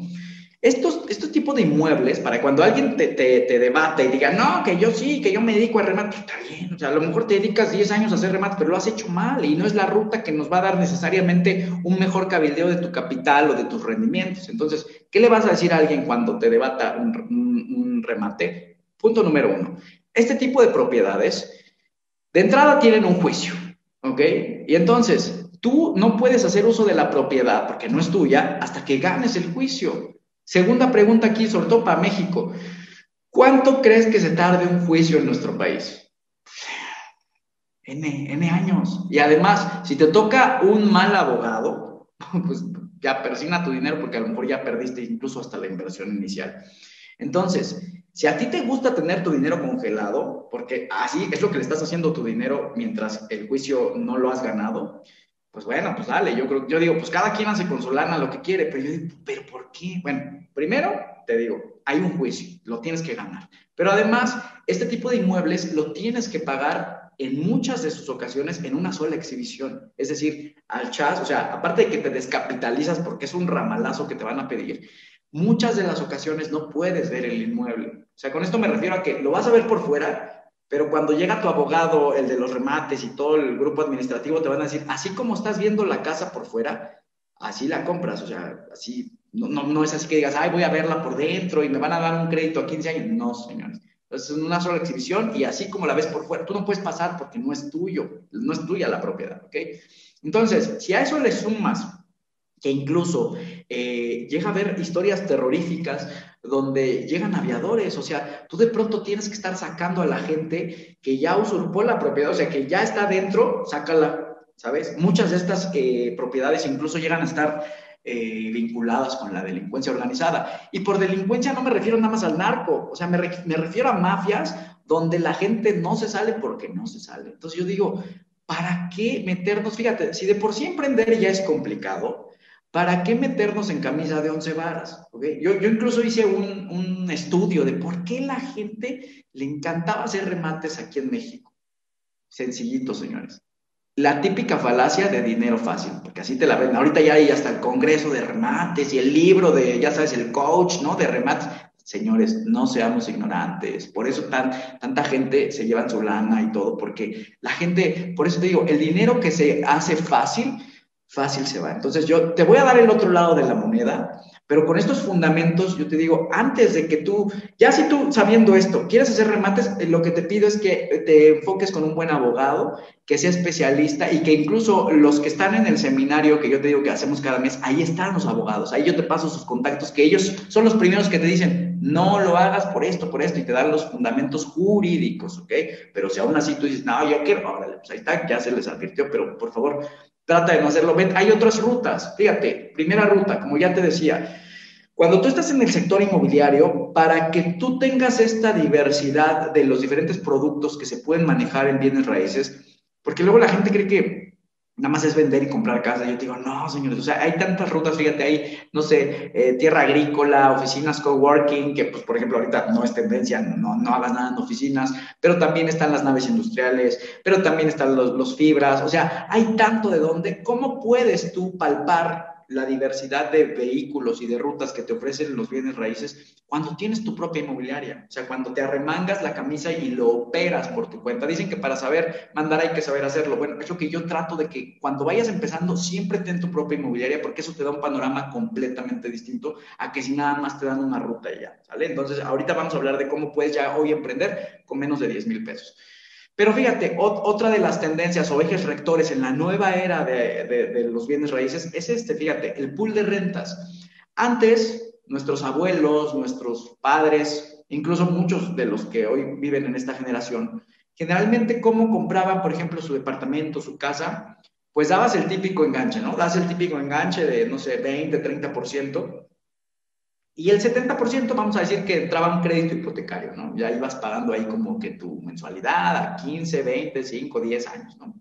Estos, estos tipos de inmuebles, para cuando alguien te, te, te debate y diga, no, que yo sí, que yo me dedico a remates, está bien, o sea, a lo mejor te dedicas diez años a hacer remates, pero lo has hecho mal y no es la ruta que nos va a dar necesariamente un mejor cabildeo de tu capital o de tus rendimientos. Entonces, ¿qué le vas a decir a alguien cuando te debata un, un, un remate? Punto número uno. Este tipo de propiedades, de entrada tienen un juicio, ¿ok? Y entonces, tú no puedes hacer uso de la propiedad, porque no es tuya, hasta que ganes el juicio. Segunda pregunta aquí, sobre todo para México. ¿Cuánto crees que se tarde un juicio en nuestro país? N, N años. Y además, si te toca un mal abogado, pues ya persina tu dinero porque a lo mejor ya perdiste incluso hasta la inversión inicial. Entonces, si a ti te gusta tener tu dinero congelado, porque así es lo que le estás haciendo a tu dinero mientras el juicio no lo has ganado, pues bueno, pues dale, yo creo, yo digo, pues cada quien hace con su lana lo que quiere, pero yo digo, ¿pero por qué? Bueno, primero, te digo, hay un juicio, lo tienes que ganar. Pero además, este tipo de inmuebles lo tienes que pagar en muchas de sus ocasiones en una sola exhibición. Es decir, al chas, o sea, aparte de que te descapitalizas porque es un ramalazo que te van a pedir, muchas de las ocasiones no puedes ver el inmueble. O sea, con esto me refiero a que lo vas a ver por fuera, pero cuando llega tu abogado, el de los remates y todo el grupo administrativo, te van a decir, así como estás viendo la casa por fuera, así la compras. O sea, así, no, no, no es así que digas, ay, voy a verla por dentro y me van a dar un crédito a quince años. No, señores. Entonces, es una sola exhibición y así como la ves por fuera, tú no puedes pasar porque no es tuyo, no es tuya la propiedad, ¿ok? Entonces, si a eso le sumas que incluso eh, llega a haber historias terroríficas donde llegan aviadores, o sea, tú de pronto tienes que estar sacando a la gente que ya usurpó la propiedad, o sea, que ya está dentro, sácala, ¿sabes? Muchas de estas eh, propiedades incluso llegan a estar eh, vinculadas con la delincuencia organizada. Y por delincuencia no me refiero nada más al narco, o sea, me, re- me refiero a mafias donde la gente no se sale porque no se sale. Entonces yo digo, ¿para qué meternos? Fíjate, si de por sí emprender ya es complicado, ¿para qué meternos en camisa de once varas? ¿Okay? Yo, yo incluso hice un, un estudio de por qué la gente le encantaba hacer remates aquí en México. Sencillito, señores. La típica falacia de dinero fácil, porque así te la venden. Ahorita ya hay hasta el congreso de remates y el libro de, ya sabes, el coach, ¿no? De remates. Señores, no seamos ignorantes. Por eso tan, tanta gente se lleva en su lana y todo, porque la gente, por eso te digo, el dinero que se hace fácil... fácil se va. Entonces yo te voy a dar el otro lado de la moneda, pero con estos fundamentos yo te digo, antes de que tú, ya si tú sabiendo esto, quieres hacer remates, lo que te pido es que te enfoques con un buen abogado, que sea especialista y que incluso los que están en el seminario que yo te digo que hacemos cada mes, ahí están los abogados, ahí yo te paso sus contactos, que ellos son los primeros que te dicen, no lo hagas por esto, por esto, y te dan los fundamentos jurídicos, ¿ok? Pero si aún así tú dices, no, yo quiero, órale, pues ahí está, ya se les advirtió, pero por favor, trata de no hacerlo. Hay otras rutas. Fíjate, primera ruta, como ya te decía, cuando tú estás en el sector inmobiliario, para que tú tengas esta diversidad de los diferentes productos que se pueden manejar en bienes raíces, porque luego la gente cree que nada más es vender y comprar casa. Yo te digo, no, señores, o sea, hay tantas rutas, fíjate, hay, no sé, eh, tierra agrícola, oficinas coworking, que pues, por ejemplo, ahorita no es tendencia, no, no hagas nada en oficinas, pero también están las naves industriales, pero también están los, los fibras, o sea, hay tanto de dónde. ¿Cómo puedes tú palpar la diversidad de vehículos y de rutas que te ofrecen los bienes raíces cuando tienes tu propia inmobiliaria. O sea, cuando te arremangas la camisa y lo operas por tu cuenta. Dicen que para saber mandar hay que saber hacerlo. Bueno, es lo que yo trato de que cuando vayas empezando siempre ten tu propia inmobiliaria, porque eso te da un panorama completamente distinto a que si nada más te dan una ruta y ya, ¿sale? Entonces, ahorita vamos a hablar de cómo puedes ya hoy emprender con menos de diez mil pesos. Pero fíjate, ot otra de las tendencias o ejes rectores en la nueva era de, de, de los bienes raíces es este, fíjate, el pool de rentas. Antes, nuestros abuelos, nuestros padres, incluso muchos de los que hoy viven en esta generación, generalmente, ¿cómo compraban, por ejemplo, su departamento, su casa? Pues dabas el típico enganche, ¿no? Das el típico enganche de, no sé, veinte, treinta por ciento. Y el setenta por ciento vamos a decir que entraba un crédito hipotecario, ¿no? Ya ibas pagando ahí como que tu mensualidad a quince, veinte, cinco, diez años, ¿no?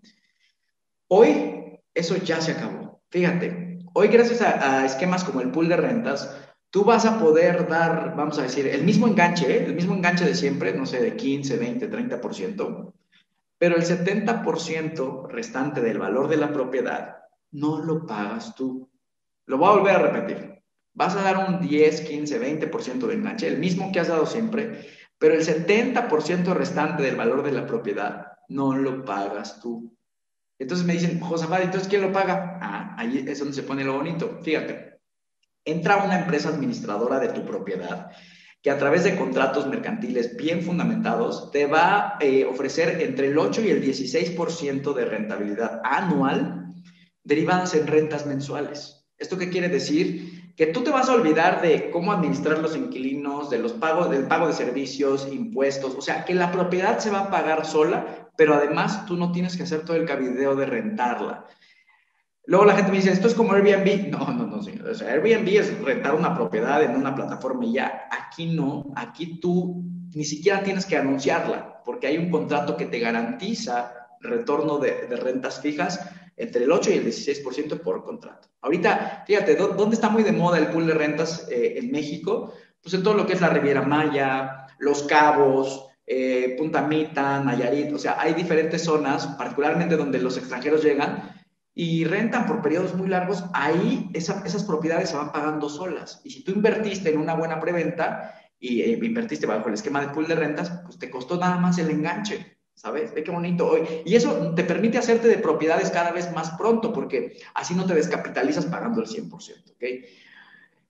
Hoy eso ya se acabó. Fíjate, hoy gracias a, a esquemas como el pool de rentas, tú vas a poder dar, vamos a decir, el mismo enganche, ¿eh? El mismo enganche de siempre, no sé, de quince, veinte, treinta por ciento, pero el setenta por ciento restante del valor de la propiedad no lo pagas tú. Lo voy a volver a repetir. Vas a dar un diez, quince, veinte por ciento de enganche, el mismo que has dado siempre, pero el setenta por ciento restante del valor de la propiedad no lo pagas tú. Entonces me dicen, Josafat, ¿entonces quién lo paga? Ah, ahí es donde se pone lo bonito. Fíjate, entra una empresa administradora de tu propiedad que a través de contratos mercantiles bien fundamentados te va a eh, ofrecer entre el ocho y el dieciséis por ciento de rentabilidad anual derivadas en rentas mensuales. ¿Esto qué quiere decir? Que tú te vas a olvidar de cómo administrar los inquilinos, de los pagos, del pago de servicios, impuestos. O sea, que la propiedad se va a pagar sola, pero además tú no tienes que hacer todo el cabildeo de rentarla. Luego la gente me dice, ¿esto es como Airbnb? No, no, no, señor. O sea, Airbnb es rentar una propiedad en una plataforma y ya. Aquí no, aquí tú ni siquiera tienes que anunciarla, porque hay un contrato que te garantiza retorno de, de rentas fijas entre el ocho y el dieciséis por ciento por contrato. Ahorita, fíjate, ¿dónde está muy de moda el pool de rentas eh, en México? Pues en todo lo que es la Riviera Maya, Los Cabos, eh, Punta Mita, Nayarit. O sea, hay diferentes zonas, particularmente donde los extranjeros llegan y rentan por periodos muy largos. Ahí esa, esas propiedades se van pagando solas. Y si tú invertiste en una buena preventa y eh, invertiste bajo el esquema de pool de rentas, pues te costó nada más el enganche. ¿Sabes? Ve qué bonito hoy. Y eso te permite hacerte de propiedades cada vez más pronto, porque así no te descapitalizas pagando el cien por ciento, ¿ok?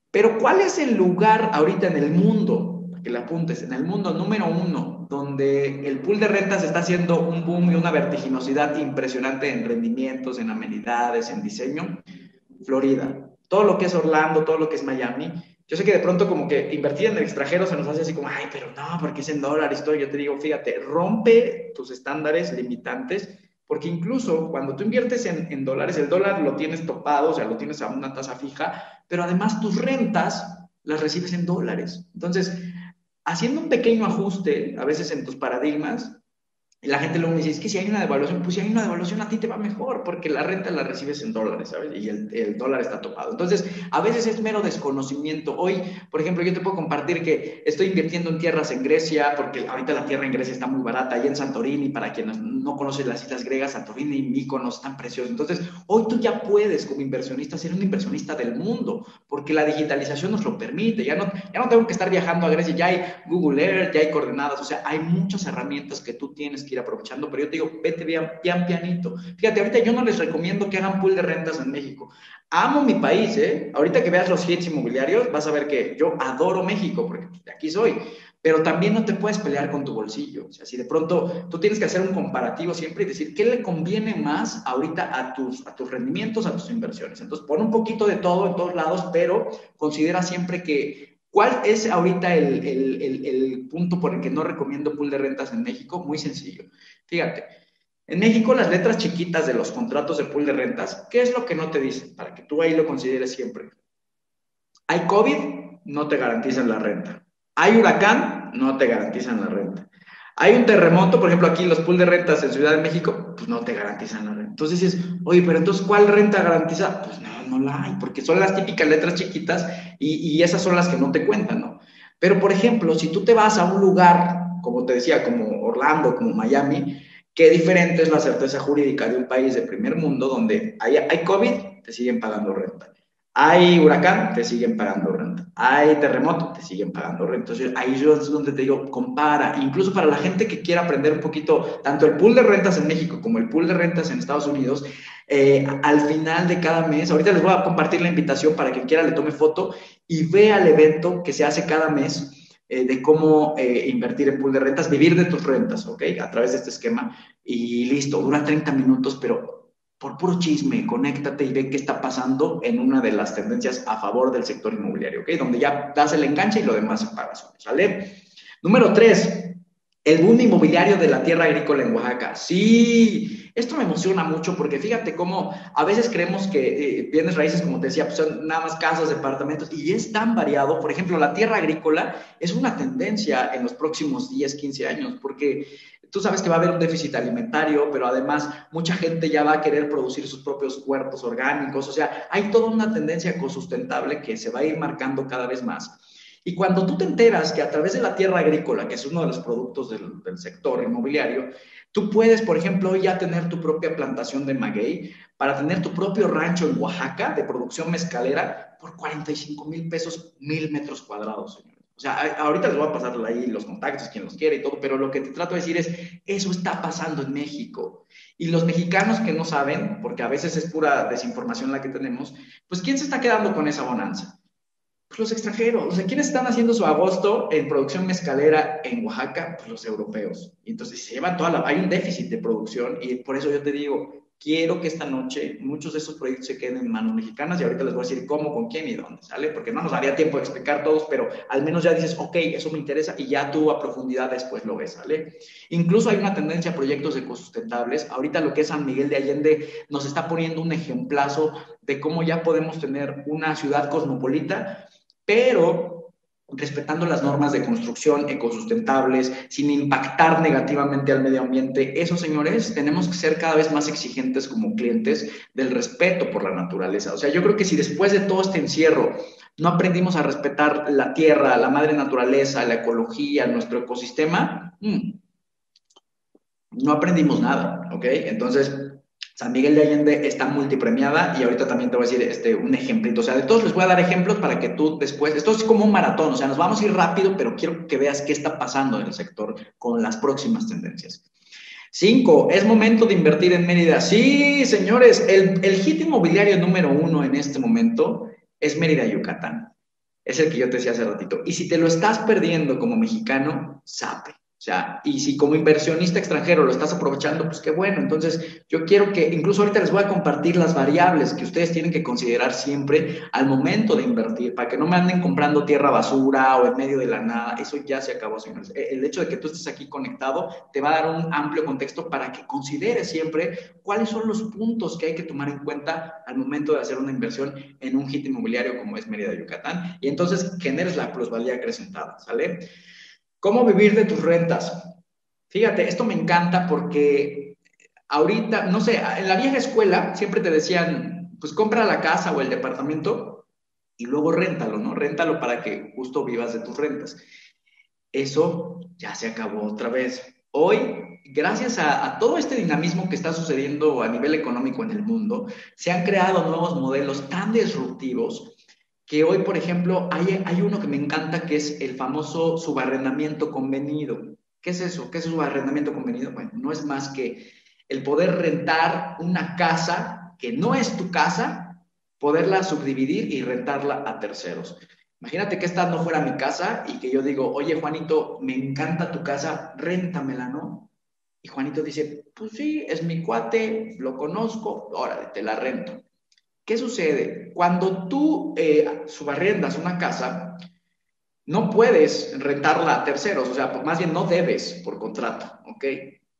Pero ¿cuál es el lugar ahorita en el mundo, para que le apuntes, en el mundo número uno, donde el pool de rentas está haciendo un boom y una vertiginosidad impresionante en rendimientos, en amenidades, en diseño? Florida. Todo lo que es Orlando, todo lo que es Miami. Yo sé que de pronto como que invertir en el extranjero se nos hace así como, ay, pero no, porque es en dólares, todo. Yo te digo, fíjate, rompe tus estándares limitantes, porque incluso cuando tú inviertes en, en dólares, el dólar lo tienes topado, o sea, lo tienes a una tasa fija, pero además tus rentas las recibes en dólares. Entonces, haciendo un pequeño ajuste, a veces en tus paradigmas, la gente luego me dice, es que si hay una devaluación, pues si hay una devaluación a ti te va mejor, porque la renta la recibes en dólares, ¿sabes? Y el, el dólar está topado. Entonces, a veces es mero desconocimiento. Hoy, por ejemplo, yo te puedo compartir que estoy invirtiendo en tierras en Grecia, porque ahorita la tierra en Grecia está muy barata, y en Santorini, para quienes no conocen las islas griegas, Santorini y Míconos están preciosos. Entonces, hoy tú ya puedes, como inversionista, ser un inversionista del mundo, porque la digitalización nos lo permite. Ya no, ya no tengo que estar viajando a Grecia, ya hay Google Earth, ya hay coordenadas, o sea, hay muchas herramientas que tú tienes que ir aprovechando, pero yo te digo, vete bien, pian pianito. Fíjate, ahorita yo no les recomiendo que hagan pool de rentas en México. Amo mi país, ¿eh? Ahorita que veas los hits inmobiliarios, vas a ver que yo adoro México, porque de aquí soy, pero también no te puedes pelear con tu bolsillo. O sea, si de pronto tú tienes que hacer un comparativo siempre y decir, ¿qué le conviene más ahorita a tus, a tus rendimientos, a tus inversiones? Entonces, pon un poquito de todo en todos lados, pero considera siempre que ¿cuál es ahorita el, el, el, el punto por el que no recomiendo pool de rentas en México? Muy sencillo. Fíjate, en México las letras chiquitas de los contratos de pool de rentas, ¿qué es lo que no te dicen? Para que tú ahí lo consideres siempre. Hay COVID, no te garantizan la renta. Hay huracán, no te garantizan la renta. Hay un terremoto, por ejemplo, aquí los pool de rentas en Ciudad de México, pues no te garantizan la renta. Entonces dices, oye, pero entonces, ¿cuál renta garantizada? Pues no, no la hay, porque son las típicas letras chiquitas y, y esas son las que no te cuentan, ¿no? Pero, por ejemplo, si tú te vas a un lugar, como te decía, como Orlando, como Miami, qué diferente es la certeza jurídica de un país de primer mundo donde hay, hay COVID, te siguen pagando renta. Hay huracán, te siguen pagando renta. Hay terremoto, te siguen pagando renta. Entonces, ahí es donde te digo, compara. Incluso para la gente que quiera aprender un poquito, tanto el pool de rentas en México como el pool de rentas en Estados Unidos, eh, al final de cada mes, ahorita les voy a compartir la invitación para que quiera le tome foto y vea el evento que se hace cada mes de cómo eh, invertir en pool de rentas, vivir de tus rentas, ¿ok? A través de este esquema. Y listo, dura treinta minutos, pero por puro chisme, conéctate y ve qué está pasando en una de las tendencias a favor del sector inmobiliario, ¿ok? Donde ya das el enganche y lo demás se paga solo, ¿sale? Número tres, el boom inmobiliario de la tierra agrícola en Oaxaca. ¡Sí! Esto me emociona mucho porque fíjate cómo a veces creemos que eh, bienes raíces, como te decía, pues son nada más casas, departamentos, y es tan variado. Por ejemplo, la tierra agrícola es una tendencia en los próximos diez, quince años, porque tú sabes que va a haber un déficit alimentario, pero además mucha gente ya va a querer producir sus propios huertos orgánicos. O sea, hay toda una tendencia ecosustentable que se va a ir marcando cada vez más. Y cuando tú te enteras que a través de la tierra agrícola, que es uno de los productos del, del sector inmobiliario, tú puedes, por ejemplo, ya tener tu propia plantación de maguey para tener tu propio rancho en Oaxaca de producción mezcalera por cuarenta y cinco mil pesos, mil metros cuadrados, señores. O sea, ahorita les voy a pasar ahí los contactos, quien los quiere y todo, pero lo que te trato de decir es, eso está pasando en México. Y los mexicanos que no saben, porque a veces es pura desinformación la que tenemos, pues ¿quién se está quedando con esa bonanza? Pues los extranjeros. O sea, ¿quiénes están haciendo su agosto en producción mezcalera en Oaxaca? Pues los europeos. Y entonces se llevan toda la... Hay un déficit de producción y por eso yo te digo, quiero que esta noche muchos de esos proyectos se queden en manos mexicanas y ahorita les voy a decir cómo, con quién y dónde, ¿sale? Porque no nos daría tiempo de explicar todos, pero al menos ya dices, ok, eso me interesa y ya tú a profundidad después lo ves, ¿sale? Incluso hay una tendencia a proyectos ecosustentables. Ahorita lo que es San Miguel de Allende nos está poniendo un ejemplazo de cómo ya podemos tener una ciudad cosmopolita, pero respetando las normas de construcción ecosustentables, sin impactar negativamente al medio ambiente. Eso, señores, tenemos que ser cada vez más exigentes como clientes del respeto por la naturaleza. O sea, yo creo que si después de todo este encierro no aprendimos a respetar la tierra, la madre naturaleza, la ecología, nuestro ecosistema, hmm, no aprendimos nada, ¿ok? Entonces, San Miguel de Allende está multipremiada y ahorita también te voy a decir este, un ejemplito. O sea, de todos les voy a dar ejemplos para que tú después... Esto es como un maratón, o sea, nos vamos a ir rápido, pero quiero que veas qué está pasando en el sector con las próximas tendencias. Cinco, es momento de invertir en Mérida. Sí, señores, el, el hit inmobiliario número uno en este momento es Mérida, Yucatán. Es el que yo te decía hace ratito. Y si te lo estás perdiendo como mexicano, sabe. O sea, y si como inversionista extranjero lo estás aprovechando, pues qué bueno. Entonces, yo quiero que, incluso ahorita les voy a compartir las variables que ustedes tienen que considerar siempre al momento de invertir, para que no me anden comprando tierra basura o en medio de la nada. Eso ya se acabó, señores. El hecho de que tú estés aquí conectado te va a dar un amplio contexto para que consideres siempre cuáles son los puntos que hay que tomar en cuenta al momento de hacer una inversión en un hit inmobiliario como es Mérida, Yucatán. Y entonces, generes la plusvalía acrecentada, ¿sale? ¿Cómo vivir de tus rentas? Fíjate, esto me encanta porque ahorita, no sé, en la vieja escuela siempre te decían, pues compra la casa o el departamento y luego réntalo, ¿no? Réntalo para que justo vivas de tus rentas. Eso ya se acabó otra vez. Hoy, gracias a, a todo este dinamismo que está sucediendo a nivel económico en el mundo, se han creado nuevos modelos tan disruptivos que hoy, por ejemplo, hay, hay uno que me encanta, que es el famoso subarrendamiento convenido. ¿Qué es eso? ¿Qué es subarrendamiento convenido? Bueno, no es más que el poder rentar una casa que no es tu casa, poderla subdividir y rentarla a terceros. Imagínate que esta no fuera mi casa y que yo digo, oye, Juanito, me encanta tu casa, réntamela, ¿no? Y Juanito dice, pues sí, es mi cuate, lo conozco, órale, te la rento. ¿Qué sucede? Cuando tú eh, subarrendas una casa, no puedes rentarla a terceros, o sea, más bien no debes por contrato, ¿ok?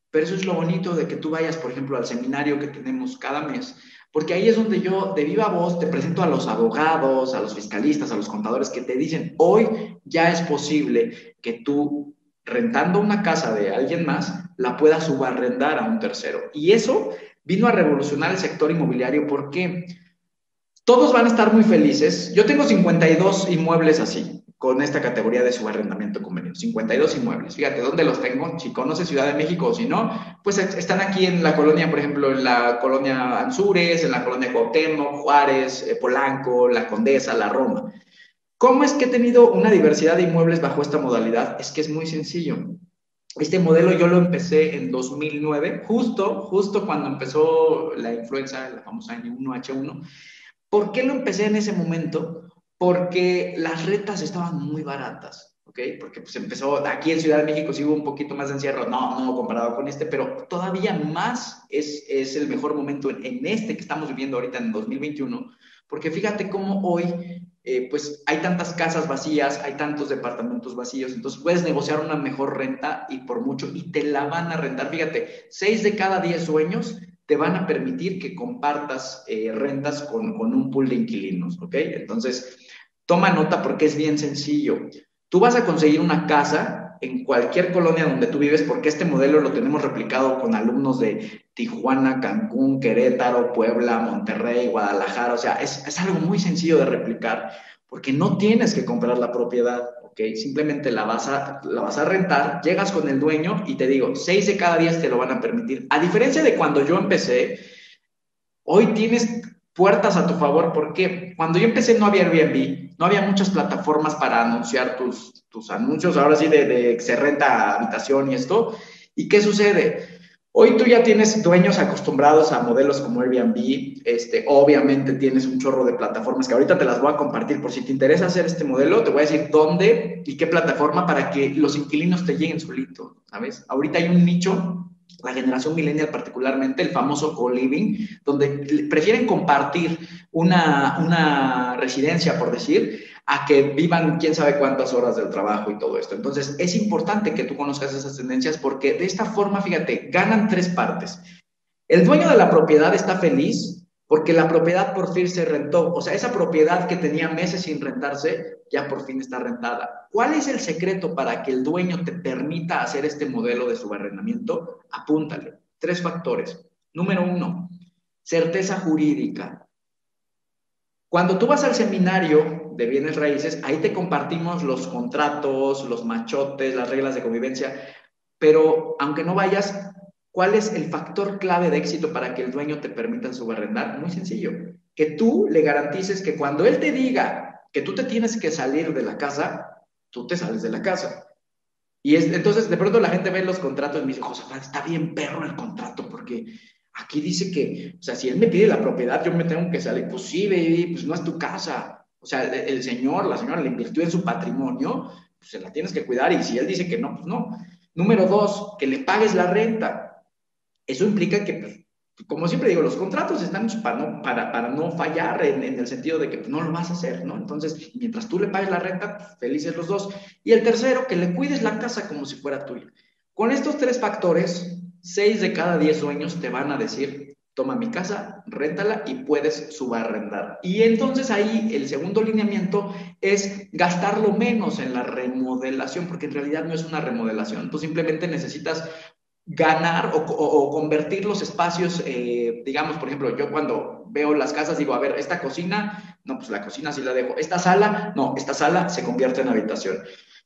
Pero eso es lo bonito de que tú vayas, por ejemplo, al seminario que tenemos cada mes, porque ahí es donde yo, de viva voz, te presento a los abogados, a los fiscalistas, a los contadores que te dicen, hoy ya es posible que tú, rentando una casa de alguien más, la puedas subarrendar a un tercero. Y eso vino a revolucionar el sector inmobiliario porque todos van a estar muy felices. Yo tengo cincuenta y dos inmuebles así, con esta categoría de subarrendamiento convenido. cincuenta y dos inmuebles. Fíjate, ¿dónde los tengo? Si conoces Ciudad de México o si no, pues están aquí en la colonia, por ejemplo, en la colonia Anzures, en la colonia Cuauhtémoc, Juárez, Polanco, La Condesa, La Roma. ¿Cómo es que he tenido una diversidad de inmuebles bajo esta modalidad? Es que es muy sencillo. Este modelo yo lo empecé en dos mil nueve, justo, justo cuando empezó la influenza, la famosa H uno N uno. ¿Por qué lo empecé en ese momento? Porque las rentas estaban muy baratas, ¿ok? Porque pues empezó, aquí en Ciudad de México sí hubo un poquito más de encierro, no, no, comparado con este, pero todavía más es, es el mejor momento en, en este que estamos viviendo ahorita en dos mil veintiuno, porque fíjate cómo hoy... Eh, pues hay tantas casas vacías, hay tantos departamentos vacíos, entonces puedes negociar una mejor renta y por mucho, y te la van a rentar. Fíjate, seis de cada diez sueños te van a permitir que compartas eh, rentas con, con un pool de inquilinos, ¿ok? Entonces, toma nota porque es bien sencillo. Tú vas a conseguir una casa en cualquier colonia donde tú vives, porque este modelo lo tenemos replicado con alumnos de Tijuana, Cancún, Querétaro, Puebla, Monterrey, Guadalajara. O sea, es, es algo muy sencillo de replicar porque no tienes que comprar la propiedad, ¿ok? Simplemente la vas a, la vas a rentar, llegas con el dueño y te digo, seis de cada diez te lo van a permitir. A diferencia de cuando yo empecé, hoy tienes puertas a tu favor porque cuando yo empecé no había Airbnb, no había muchas plataformas para anunciar tus, tus anuncios, ahora sí de, de se renta habitación y esto. ¿Y qué sucede? Hoy tú ya tienes dueños acostumbrados a modelos como Airbnb, este, obviamente tienes un chorro de plataformas que ahorita te las voy a compartir por si te interesa hacer este modelo, te voy a decir dónde y qué plataforma para que los inquilinos te lleguen solito, ¿sabes? Ahorita hay un nicho, la generación millennial particularmente, el famoso co-living, donde prefieren compartir una, una residencia, por decir, a que vivan quién sabe cuántas horas del trabajo y todo esto. Entonces, es importante que tú conozcas esas tendencias porque de esta forma, fíjate, ganan tres partes. El dueño de la propiedad está feliz porque la propiedad por fin se rentó. O sea, esa propiedad que tenía meses sin rentarse, ya por fin está rentada. ¿Cuál es el secreto para que el dueño te permita hacer este modelo de subarrendamiento? Apúntale. Tres factores. Número uno, certeza jurídica. Cuando tú vas al seminario de bienes raíces, ahí te compartimos los contratos, los machotes, las reglas de convivencia, pero aunque no vayas, ¿cuál es el factor clave de éxito para que el dueño te permita subarrendar? Muy sencillo, que tú le garantices que cuando él te diga que tú te tienes que salir de la casa, tú te sales de la casa. Y es, entonces de pronto la gente ve los contratos y me dice, Josafat, está bien perro el contrato, porque... aquí dice que, o sea, si él me pide la propiedad, yo me tengo que salir. Pues sí, baby, pues no es tu casa. O sea, el señor, la señora le invirtió en su patrimonio, pues se la tienes que cuidar y si él dice que no, pues no. Número dos, que le pagues la renta. Eso implica que, pues, como siempre digo, los contratos están para no, para, para no fallar en, en el sentido de que pues, no lo vas a hacer, ¿no? Entonces, mientras tú le pagues la renta, pues, felices los dos. Y el tercero, que le cuides la casa como si fuera tuya. Con estos tres factores, seis de cada diez dueños te van a decir... toma mi casa, réntala y puedes subarrendar. Y entonces ahí el segundo lineamiento es gastar lo menos en la remodelación, porque en realidad no es una remodelación. Tú simplemente necesitas ganar o, o, o convertir los espacios, eh, digamos, por ejemplo, yo cuando veo las casas digo, a ver, esta cocina, no, pues la cocina sí la dejo. Esta sala, no, esta sala se convierte en habitación.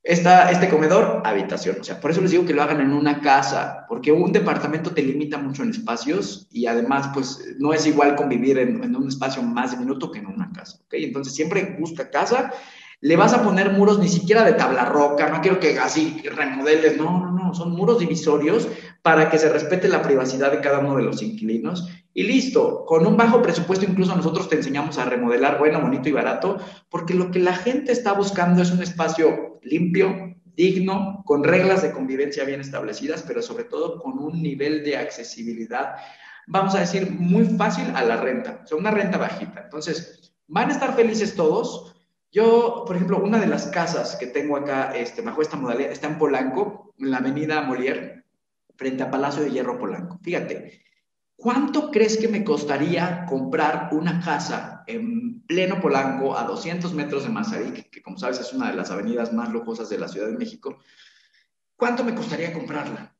Esta, este comedor, habitación. O sea, por eso les digo que lo hagan en una casa, porque un departamento te limita mucho en espacios y además, pues, no es igual convivir en, en un espacio más de minuto que en una casa, ¿ok? Entonces, siempre busca casa. Le vas a poner muros ni siquiera de tabla roca, no quiero que así remodeles, no, no, no, son muros divisorios para que se respete la privacidad de cada uno de los inquilinos. Y listo, con un bajo presupuesto incluso nosotros te enseñamos a remodelar bueno, bonito y barato, porque lo que la gente está buscando es un espacio limpio, digno, con reglas de convivencia bien establecidas, pero sobre todo con un nivel de accesibilidad, vamos a decir, muy fácil a la renta, o sea, una renta bajita. Entonces, van a estar felices todos. Yo, por ejemplo, una de las casas que tengo acá, este, bajo esta modalidad, está en Polanco, en la avenida Molière, frente a Palacio de Hierro Polanco. Fíjate, ¿cuánto crees que me costaría comprar una casa en pleno Polanco, a doscientos metros de Mazarik, que como sabes es una de las avenidas más lujosas de la Ciudad de México? ¿Cuánto me costaría comprarla?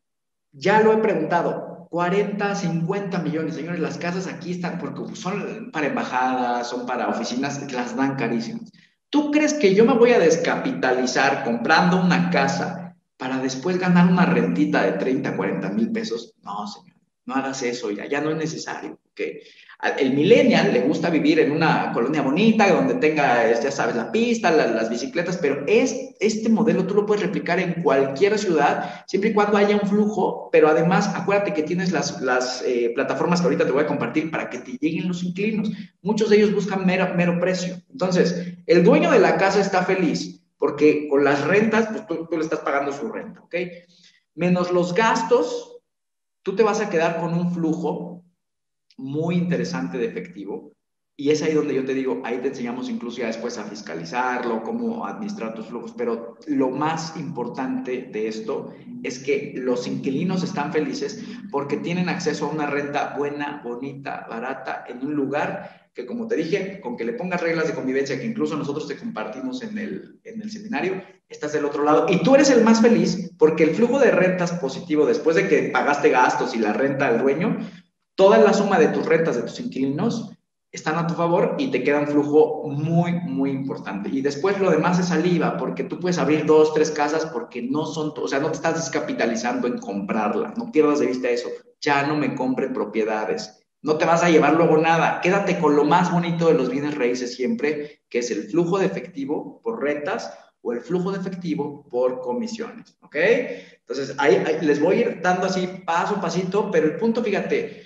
Ya lo he preguntado. cuarenta, cincuenta millones, señores, las casas aquí están, porque son para embajadas, son para oficinas, las dan carísimas. ¿Tú crees que yo me voy a descapitalizar comprando una casa para después ganar una rentita de treinta, cuarenta mil pesos? No, señor, no hagas eso, ya, ya no es necesario. ¿Okay? El millennial le gusta vivir en una colonia bonita donde tenga, ya sabes, la pista, la, las bicicletas, pero es, este modelo tú lo puedes replicar en cualquier ciudad, siempre y cuando haya un flujo, pero además acuérdate que tienes las, las eh, plataformas que ahorita te voy a compartir para que te lleguen los inquilinos. Muchos de ellos buscan mero, mero precio. Entonces, el dueño de la casa está feliz porque con las rentas, pues tú, tú le estás pagando su renta, ¿ok? Menos los gastos, tú te vas a quedar con un flujo muy interesante de efectivo, y es ahí donde yo te digo, ahí te enseñamos incluso ya después a fiscalizarlo, cómo administrar tus flujos, pero lo más importante de esto es que los inquilinos están felices porque tienen acceso a una renta buena, bonita, barata, en un lugar que, como te dije, con que le pongas reglas de convivencia, que incluso nosotros te compartimos en el, en el seminario, estás del otro lado, y tú eres el más feliz porque el flujo de rentas positivo, después de que pagaste gastos y la renta al dueño, toda la suma de tus rentas de tus inquilinos están a tu favor y te queda un flujo muy, muy importante. Y después lo demás es saliva, porque tú puedes abrir dos, tres casas porque no son, o sea, no te estás descapitalizando en comprarla. No pierdas de vista eso. Ya no me compre propiedades. No te vas a llevar luego nada. Quédate con lo más bonito de los bienes raíces siempre, que es el flujo de efectivo por rentas o el flujo de efectivo por comisiones. ¿Ok? Entonces, ahí, ahí les voy a ir dando así paso a pasito, pero el punto, fíjate,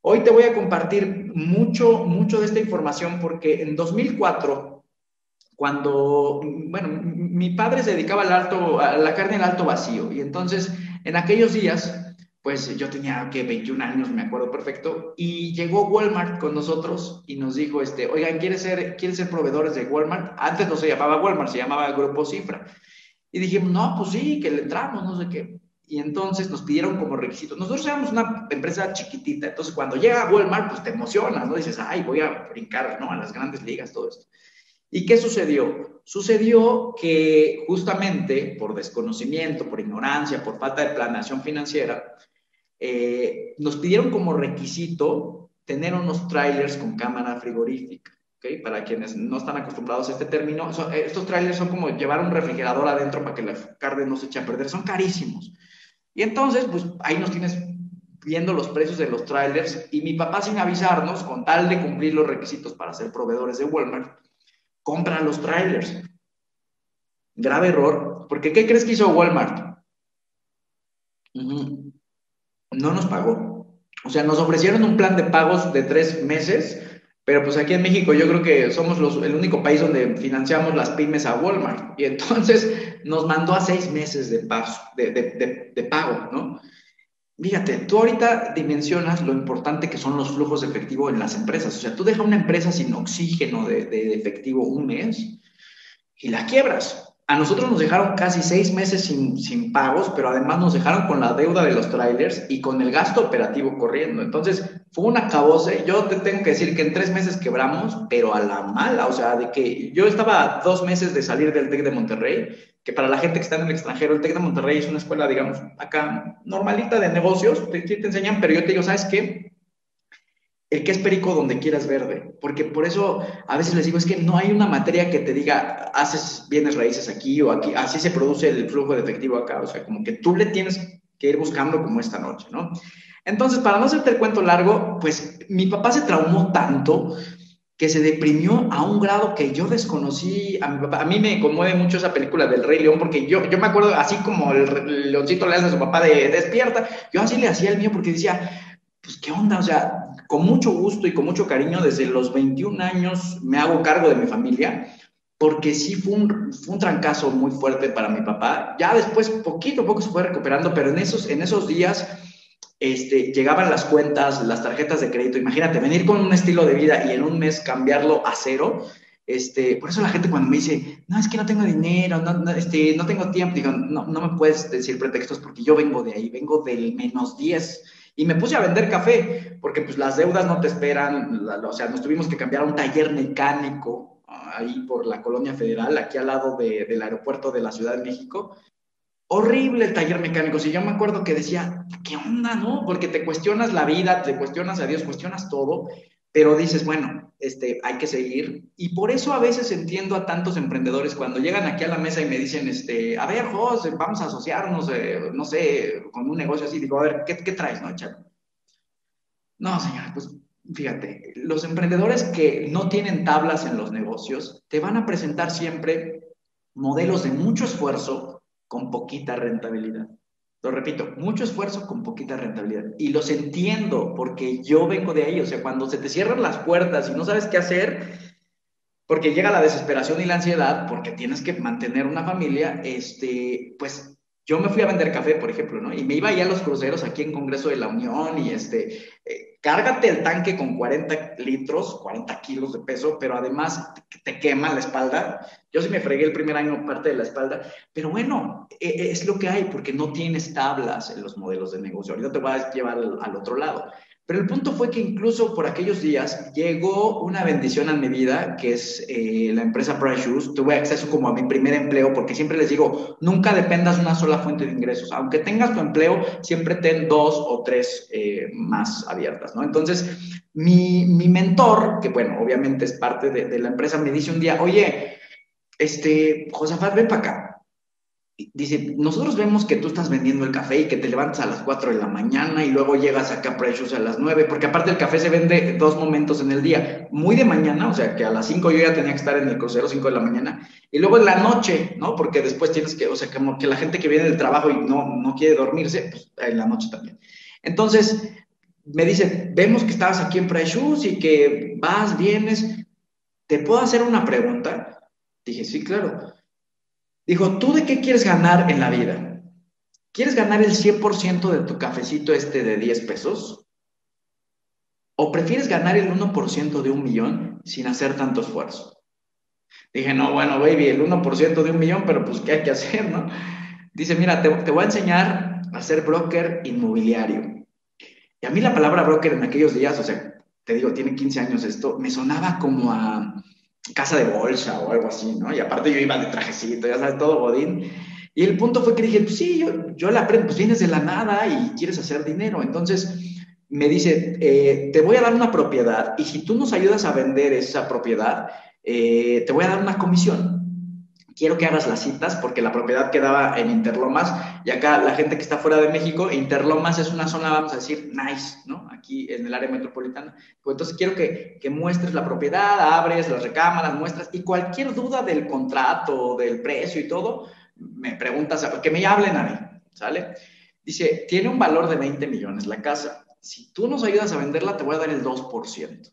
hoy te voy a compartir mucho, mucho de esta información porque en dos mil cuatro, cuando, bueno, mi padre se dedicaba al alto, a la carne al alto vacío, y entonces en aquellos días, pues yo tenía que veintiún años, me acuerdo perfecto, y llegó Walmart con nosotros y nos dijo, este, oigan, ¿quieren ser, quieren ser proveedores de Walmart? Antes no se llamaba Walmart, se llamaba Grupo Cifra. Y dijimos, no, pues sí, que le entramos, no sé qué. Y entonces nos pidieron como requisitos. Nosotros éramos una empresa chiquitita, entonces cuando llega a Walmart, pues te emocionas, ¿no? Dices, ay, voy a brincar, ¿no? A las grandes ligas, todo esto. ¿Y qué sucedió? Sucedió que justamente por desconocimiento, por ignorancia, por falta de planeación financiera, eh, nos pidieron como requisito tener unos trailers con cámara frigorífica. ¿Okay? Para quienes no están acostumbrados a este término, son, estos trailers son como llevar un refrigerador adentro para que la carne no se eche a perder. Son carísimos. Y entonces, pues ahí nos tienes viendo los precios de los trailers, y mi papá, sin avisarnos, con tal de cumplir los requisitos para ser proveedores de Walmart, compra los trailers. Grave error, porque ¿qué crees que hizo Walmart? Uh-huh. No nos pagó. O sea, nos ofrecieron un plan de pagos de tres meses, pero pues aquí en México yo creo que somos los, el único país donde financiamos las pymes a Walmart. Y entonces nos mandó a seis meses de, paso, de, de, de, de pago, ¿no? Fíjate, tú ahorita dimensionas lo importante que son los flujos de efectivo en las empresas. O sea, tú dejas una empresa sin oxígeno de, de, de efectivo un mes y la quiebras. A nosotros nos dejaron casi seis meses sin, sin pagos, pero además nos dejaron con la deuda de los trailers y con el gasto operativo corriendo. Entonces, fue un acabose. Yo te tengo que decir que en tres meses quebramos, pero a la mala. O sea, de que yo estaba a dos meses de salir del TEC de Monterrey, que para la gente que está en el extranjero, el TEC de Monterrey es una escuela, digamos, acá normalita de negocios, te, te enseñan, pero yo te digo, ¿sabes qué? El que es perico donde quieras verde, porque por eso a veces les digo, es que no hay una materia que te diga, haces bienes raíces aquí o aquí, así se produce el flujo de efectivo acá, o sea, como que tú le tienes que ir buscando como esta noche, ¿no? Entonces, para no hacerte el cuento largo, pues mi papá se traumó tanto que se deprimió a un grado que yo desconocí a mi papá. A mí me conmueve mucho esa película del Rey León, porque yo, yo me acuerdo, así como el leoncito le hace a su papá de despierta, yo así le hacía el mío porque decía, pues qué onda, o sea, con mucho gusto y con mucho cariño, desde los veintiún años me hago cargo de mi familia, porque sí fue un, fue un trancazo muy fuerte para mi papá. Ya después, poquito a poco se fue recuperando, pero en esos, en esos días este, llegaban las cuentas, las tarjetas de crédito. Imagínate, venir con un estilo de vida y en un mes cambiarlo a cero. Este, por eso la gente cuando me dice, no, es que no tengo dinero, no, no, este, no tengo tiempo, digo, no, no me puedes decir pretextos porque yo vengo de ahí, vengo del menos diez. Y me puse a vender café, porque pues las deudas no te esperan, la, la, o sea, nos tuvimos que cambiar a un taller mecánico ahí por la Colonia Federal, aquí al lado de, del aeropuerto de la Ciudad de México. Horrible el taller mecánico. Si yo me acuerdo que decía, ¿qué onda, no? Porque te cuestionas la vida, te cuestionas a Dios, cuestionas todo, Pero dices, bueno, este, hay que seguir. Y por eso a veces entiendo a tantos emprendedores cuando llegan aquí a la mesa y me dicen, este, a ver, Jos, vamos a asociarnos, eh, no sé, con un negocio así. Digo, a ver, ¿qué, qué traes, no, Charo? No, señora, pues fíjate, los emprendedores que no tienen tablas en los negocios te van a presentar siempre modelos de mucho esfuerzo con poquita rentabilidad. Lo repito, mucho esfuerzo con poquita rentabilidad. Y los entiendo porque yo vengo de ahí. O sea, cuando se te cierran las puertas y no sabes qué hacer, porque llega la desesperación y la ansiedad, porque tienes que mantener una familia, este, pues yo me fui a vender café, por ejemplo, ¿no? Y me iba ahí a los cruceros aquí en Congreso de la Unión y este, eh, cárgate el tanque con cuarenta litros, cuarenta kilos de peso, pero además te, te quema la espalda. Yo sí me fregué el primer año parte de la espalda, pero bueno, es lo que hay, porque no tienes tablas en los modelos de negocio. Ahorita te voy a llevar al, al otro lado. Pero el punto fue que incluso por aquellos días llegó una bendición a mi vida, que es eh, la empresa Price Shoes. Tuve acceso como a mi primer empleo, porque siempre les digo, nunca dependas de una sola fuente de ingresos. Aunque tengas tu empleo, siempre ten dos o tres eh, más abiertas, ¿no? Entonces, mi, mi mentor, que bueno, obviamente es parte de, de la empresa, me dice un día, oye, este, Josafat, ven para acá. Dice, nosotros vemos que tú estás vendiendo el café y que te levantas a las cuatro de la mañana y luego llegas acá a Price Shoes a las nueve, porque aparte el café se vende dos momentos en el día, muy de mañana, o sea que a las cinco yo ya tenía que estar en el crucero, cinco de la mañana, y luego en la noche, ¿no? Porque después tienes que, o sea, como que la gente que viene del trabajo y no, no quiere dormirse, pues en la noche también. Entonces, me dice, vemos que estabas aquí en Price Shoes y que vas, vienes, ¿te puedo hacer una pregunta? Dije, sí, claro. Dijo, ¿tú de qué quieres ganar en la vida? ¿Quieres ganar el cien por ciento de tu cafecito este de diez pesos? ¿O prefieres ganar el uno por ciento de un millón sin hacer tanto esfuerzo? Dije, no, bueno, baby, el uno por ciento de un millón, pero pues, ¿qué hay que hacer, no? Dice, mira, te, te voy a enseñar a ser broker inmobiliario. Y a mí la palabra broker en aquellos días, o sea, te digo, tiene quince años esto, me sonaba como a casa de bolsa o algo así, ¿no? Y aparte yo iba de trajecito, ya sabes, todo godín. Y el punto fue que dije, pues sí, yo, yo la aprendo, pues vienes de la nada y quieres hacer dinero. Entonces me dice, eh, te voy a dar una propiedad y si tú nos ayudas a vender esa propiedad, eh, te voy a dar una comisión. Quiero que hagas las citas porque la propiedad quedaba en Interlomas y acá la gente que está fuera de México, Interlomas es una zona, vamos a decir, nice, ¿no? Aquí en el área metropolitana. Entonces quiero que, que muestres la propiedad, abres las recámaras, muestras y cualquier duda del contrato, del precio y todo, me preguntas, que me hablen a mí, ¿sale? Dice, tiene un valor de veinte millones la casa. Si tú nos ayudas a venderla, te voy a dar el dos por ciento.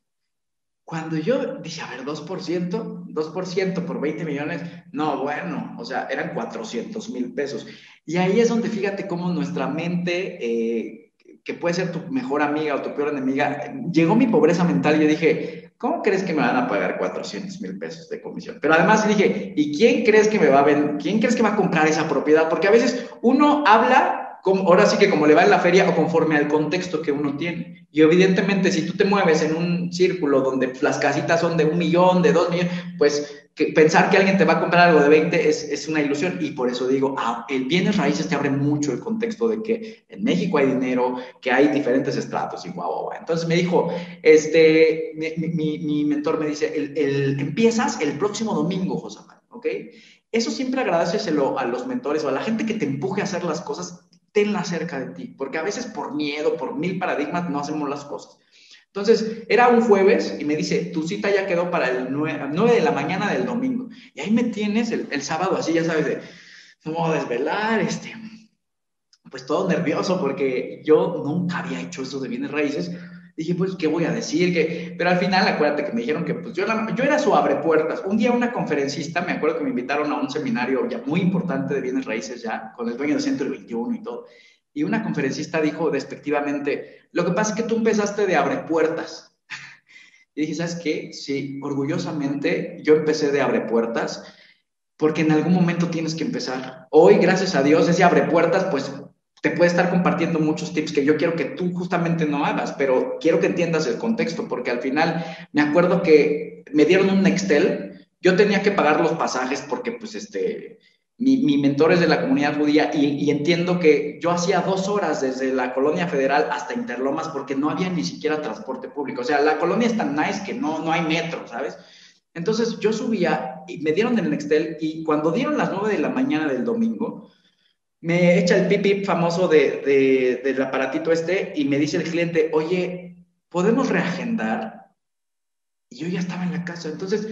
Cuando yo dije, a ver, dos por ciento, dos por ciento por veinte millones, no, bueno, o sea, eran cuatrocientos mil pesos. Y ahí es donde fíjate cómo nuestra mente, eh, que puede ser tu mejor amiga o tu peor enemiga, llegó mi pobreza mental y yo dije, ¿cómo crees que me van a pagar cuatrocientos mil pesos de comisión? Pero además dije, ¿y quién crees que me va a vender? ¿Quién crees que va a comprar esa propiedad? Porque a veces uno habla, ahora sí que como le va en la feria o conforme al contexto que uno tiene. Y evidentemente, si tú te mueves en un círculo donde las casitas son de un millón, de dos millones, pues que pensar que alguien te va a comprar algo de veinte es, es una ilusión. Y por eso digo, ah, el bienes raíces te abre mucho el contexto de que en México hay dinero, que hay diferentes estratos y guau, guau, guau. Entonces me dijo, este, mi, mi, mi mentor me dice, el, el, empiezas el próximo domingo, Josafat, ¿ok? Eso siempre agradeceselo a los mentores o a la gente que te empuje a hacer las cosas. Tenla cerca de ti, porque a veces por miedo, por mil paradigmas, no hacemos las cosas. Entonces, era un jueves y me dice, tu cita ya quedó para el nueve de la mañana del domingo. Y ahí me tienes el, el sábado así, ya sabes, de no me voy a desvelar, este, pues todo nervioso, porque yo nunca había hecho eso de bienes raíces. Dije, pues, ¿qué voy a decir? ¿Qué? Pero al final, acuérdate que me dijeron que pues, yo, la, yo era su abrepuertas. Un día una conferencista, me acuerdo que me invitaron a un seminario ya muy importante de bienes raíces ya, con el dueño de Century veintiuno y todo. Y una conferencista dijo despectivamente, lo que pasa es que tú empezaste de abrepuertas. Y dije, ¿sabes qué? Sí, orgullosamente yo empecé de abrepuertas porque en algún momento tienes que empezar. Hoy, gracias a Dios, ese abrepuertas, pues, te puede estar compartiendo muchos tips que yo quiero que tú justamente no hagas, pero quiero que entiendas el contexto, porque al final me acuerdo que me dieron un Nextel, yo tenía que pagar los pasajes porque pues este, mi, mi mentor es de la comunidad judía y, y entiendo que yo hacía dos horas desde la Colonia Federal hasta Interlomas porque no había ni siquiera transporte público. O sea, la colonia es tan nice que no, no hay metro, ¿sabes? Entonces yo subía y me dieron el Nextel y cuando dieron las nueve de la mañana del domingo, me echa el pipip famoso de, de, del aparatito este y me dice el cliente, oye, ¿podemos reagendar? Y yo ya estaba en la casa. Entonces,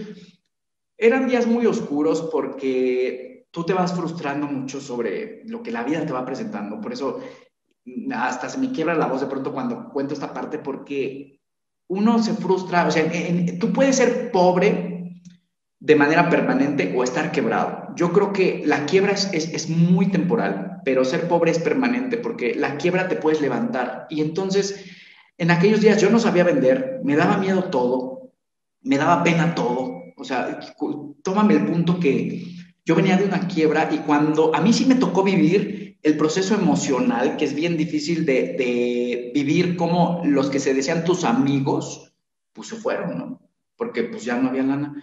eran días muy oscuros porque tú te vas frustrando mucho sobre lo que la vida te va presentando. Por eso hasta se me quiebra la voz de pronto cuando cuento esta parte porque uno se frustra. O sea, en, en, tú puedes ser pobre de manera permanente o estar quebrado. Yo creo que la quiebra es, es, es muy temporal, pero ser pobre es permanente porque la quiebra te puedes levantar. Y entonces, en aquellos días yo no sabía vender, me daba miedo todo, me daba pena todo. O sea, tómame el punto que yo venía de una quiebra y cuando a mí sí me tocó vivir el proceso emocional, que es bien difícil de, de vivir como los que se decían tus amigos, pues se fueron, ¿no? Porque pues ya no había lana.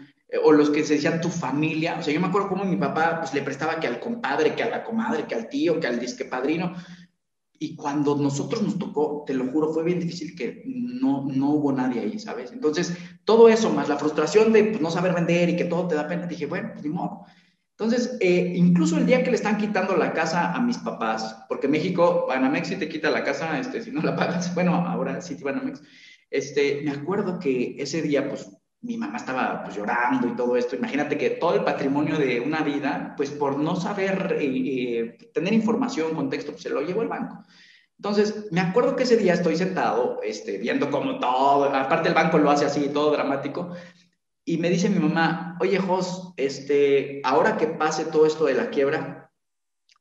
O los que se decían tu familia. O sea, yo me acuerdo cómo mi papá pues, le prestaba que al compadre, que a la comadre, que al tío, que al disque padrino. Y cuando nosotros nos tocó, te lo juro, fue bien difícil que no, no hubo nadie ahí, ¿sabes? Entonces, todo eso más la frustración de pues, no saber vender y que todo te da pena, dije, bueno, pues ni modo. Entonces, eh, incluso el día que le están quitando la casa a mis papás, porque México, Banamex sí te quita la casa, este, si no la pagas, bueno, ahora sí, Banamex, este, me acuerdo que ese día, pues, mi mamá estaba pues, llorando y todo esto. Imagínate que todo el patrimonio de una vida, pues por no saber eh, eh, tener información, contexto, pues se lo llevó el banco. Entonces, me acuerdo que ese día estoy sentado, este, viendo como todo, aparte el banco lo hace así, todo dramático, y me dice mi mamá, oye, Jos, este, ahora que pase todo esto de la quiebra,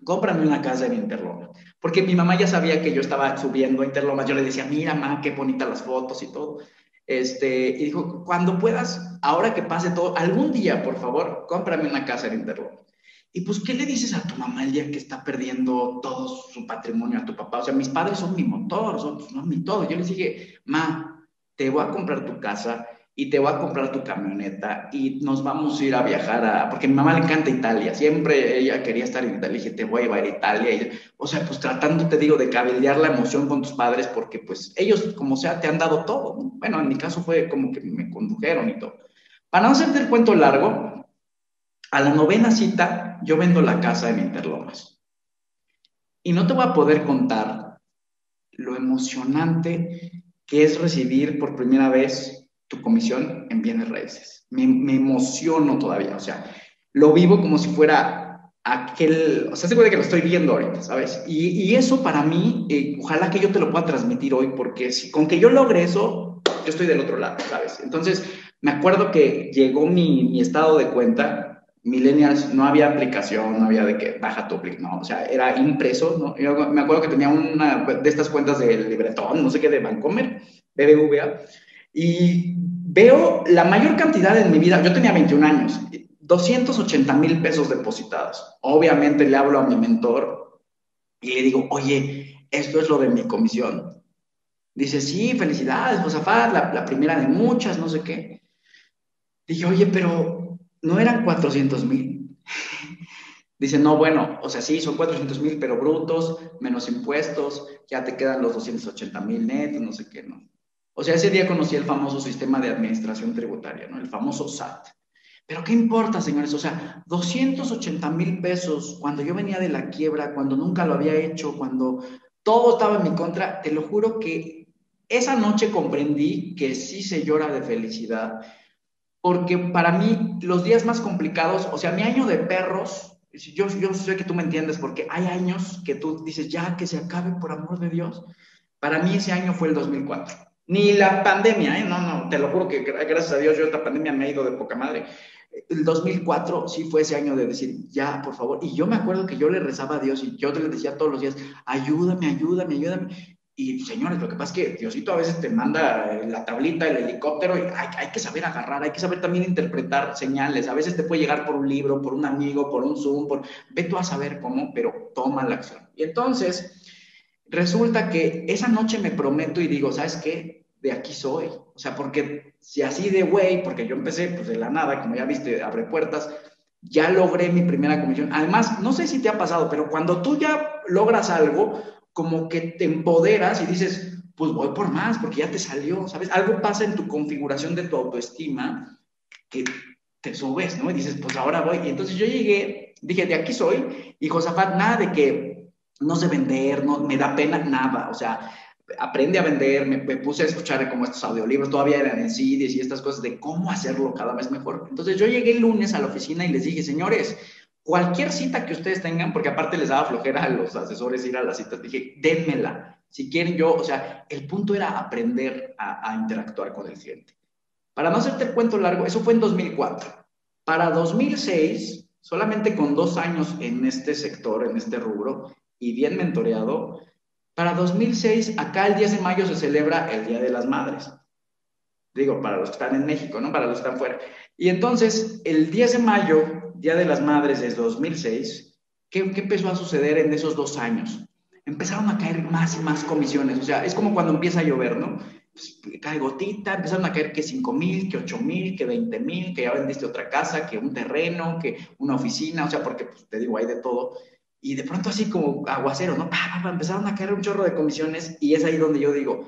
cómprame una casa en Interlomas. Porque mi mamá ya sabía que yo estaba subiendo a Interlomas. Yo le decía, mira, mamá, qué bonitas las fotos y todo. Este, y dijo, cuando puedas, ahora que pase todo, algún día, por favor, cómprame una casa en Interlomas. Y pues, ¿qué le dices a tu mamá el día que está perdiendo todo su patrimonio a tu papá? O sea, mis padres son mi motor, son, son mi todo. Yo les dije, ma, te voy a comprar tu casa y te voy a comprar tu camioneta y nos vamos a ir a viajar a... Porque a mi mamá le encanta Italia, siempre ella quería estar en Italia. Le dije, te voy a llevar a Italia. Y, o sea, pues tratando, te digo, de cabildear la emoción con tus padres porque pues ellos, como sea, te han dado todo. Bueno, en mi caso fue como que me condujeron y todo. Para no hacerte el cuento largo, a la novena cita yo vendo la casa en Interlomas. Y no te voy a poder contar lo emocionante que es recibir por primera vez tu comisión en bienes raíces. Me, me emociono todavía, o sea, lo vivo como si fuera aquel, o sea, se puede que lo estoy viendo ahorita, ¿sabes? Y, y eso para mí, eh, ojalá que yo te lo pueda transmitir hoy, porque si con que yo logre eso, yo estoy del otro lado, ¿sabes? Entonces, me acuerdo que llegó mi, mi estado de cuenta, millennials, no había aplicación, no había de que baja tu aplicación, no, o sea, era impreso, ¿no? Yo me acuerdo que tenía una de estas cuentas del libretón, no sé qué, de Bancomer, B B V A, y veo la mayor cantidad en mi vida, yo tenía veintiún años, doscientos ochenta mil pesos depositados. Obviamente le hablo a mi mentor y le digo, oye, esto es lo de mi comisión. Dice, sí, felicidades, Josafat, la, la primera de muchas, no sé qué. Dije, oye, pero no eran cuatrocientos mil. Dice, no, bueno, o sea, sí, son cuatrocientos mil, pero brutos, menos impuestos, ya te quedan los doscientos ochenta mil netos, no sé qué, no. O sea, ese día conocí el famoso sistema de administración tributaria, ¿no? El famoso S A T. Pero ¿qué importa, señores? O sea, doscientos ochenta mil pesos, cuando yo venía de la quiebra, cuando nunca lo había hecho, cuando todo estaba en mi contra, te lo juro que esa noche comprendí que sí se llora de felicidad. Porque para mí, los días más complicados, o sea, mi año de perros, yo, yo sé que tú me entiendes, porque hay años que tú dices, ya, que se acabe, por amor de Dios. Para mí ese año fue el dos mil cuatro. Ni la pandemia, ¿eh? No, no, te lo juro que gracias a Dios yo esta pandemia me he ido de poca madre. El dos mil cuatro sí fue ese año de decir, ya, por favor. Y yo me acuerdo que yo le rezaba a Dios y yo le decía todos los días, ayúdame, ayúdame, ayúdame. Y, señores, lo que pasa es que Diosito a veces te manda la tablita, el helicóptero, y hay, hay que saber agarrar, hay que saber también interpretar señales. A veces te puede llegar por un libro, por un amigo, por un Zoom, por... Ve tú a saber cómo, pero toma la acción. Y entonces, resulta que esa noche me prometo y digo, ¿sabes qué? De aquí soy, o sea, porque si así de güey, porque yo empecé pues de la nada, como ya viste, abre puertas, ya logré mi primera comisión. Además, no sé si te ha pasado, pero cuando tú ya logras algo, como que te empoderas y dices, pues voy por más, porque ya te salió, ¿sabes? Algo pasa en tu configuración de tu autoestima que te subes, ¿no? Y dices, pues ahora voy. Y entonces yo llegué, dije, de aquí soy. Y Josafat, nada de que no sé vender, no, me da pena, nada. O sea, aprendí a vender, me, me puse a escuchar como estos audiolibros, todavía eran en C Ds y estas cosas de cómo hacerlo cada vez mejor. Entonces yo llegué el lunes a la oficina y les dije, señores, cualquier cita que ustedes tengan, porque aparte les daba flojera a los asesores ir a las citas, dije, dénmela. Si quieren yo, o sea, el punto era aprender a, a interactuar con el cliente. Para no hacerte el cuento largo, eso fue en dos mil cuatro. Para dos mil seis, solamente con dos años en este sector, en este rubro, y bien mentoreado, para dos mil seis, acá el diez de mayo se celebra el Día de las Madres. Digo, para los que están en México, ¿no? Para los que están fuera. Y entonces, el diez de mayo, Día de las Madres de dos mil seis, ¿qué, qué empezó a suceder en esos dos años? Empezaron a caer más y más comisiones. O sea, es como cuando empieza a llover, ¿no? Pues, cae gotita, empezaron a caer que cinco mil, que ocho mil, que veinte mil, que ya vendiste otra casa, que un terreno, que una oficina, o sea, porque pues, te digo, hay de todo. Y de pronto así como aguacero, ¿no? Pa, pa, pa, empezaron a caer un chorro de comisiones y es ahí donde yo digo,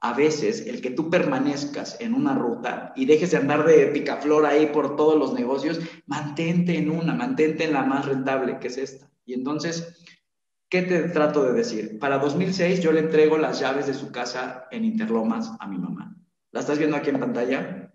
a veces el que tú permanezcas en una ruta y dejes de andar de picaflor ahí por todos los negocios, mantente en una, mantente en la más rentable, que es esta. Y entonces, ¿qué te trato de decir? Para dos mil seis yo le entrego las llaves de su casa en Interlomas a mi mamá. La estás viendo aquí en pantalla.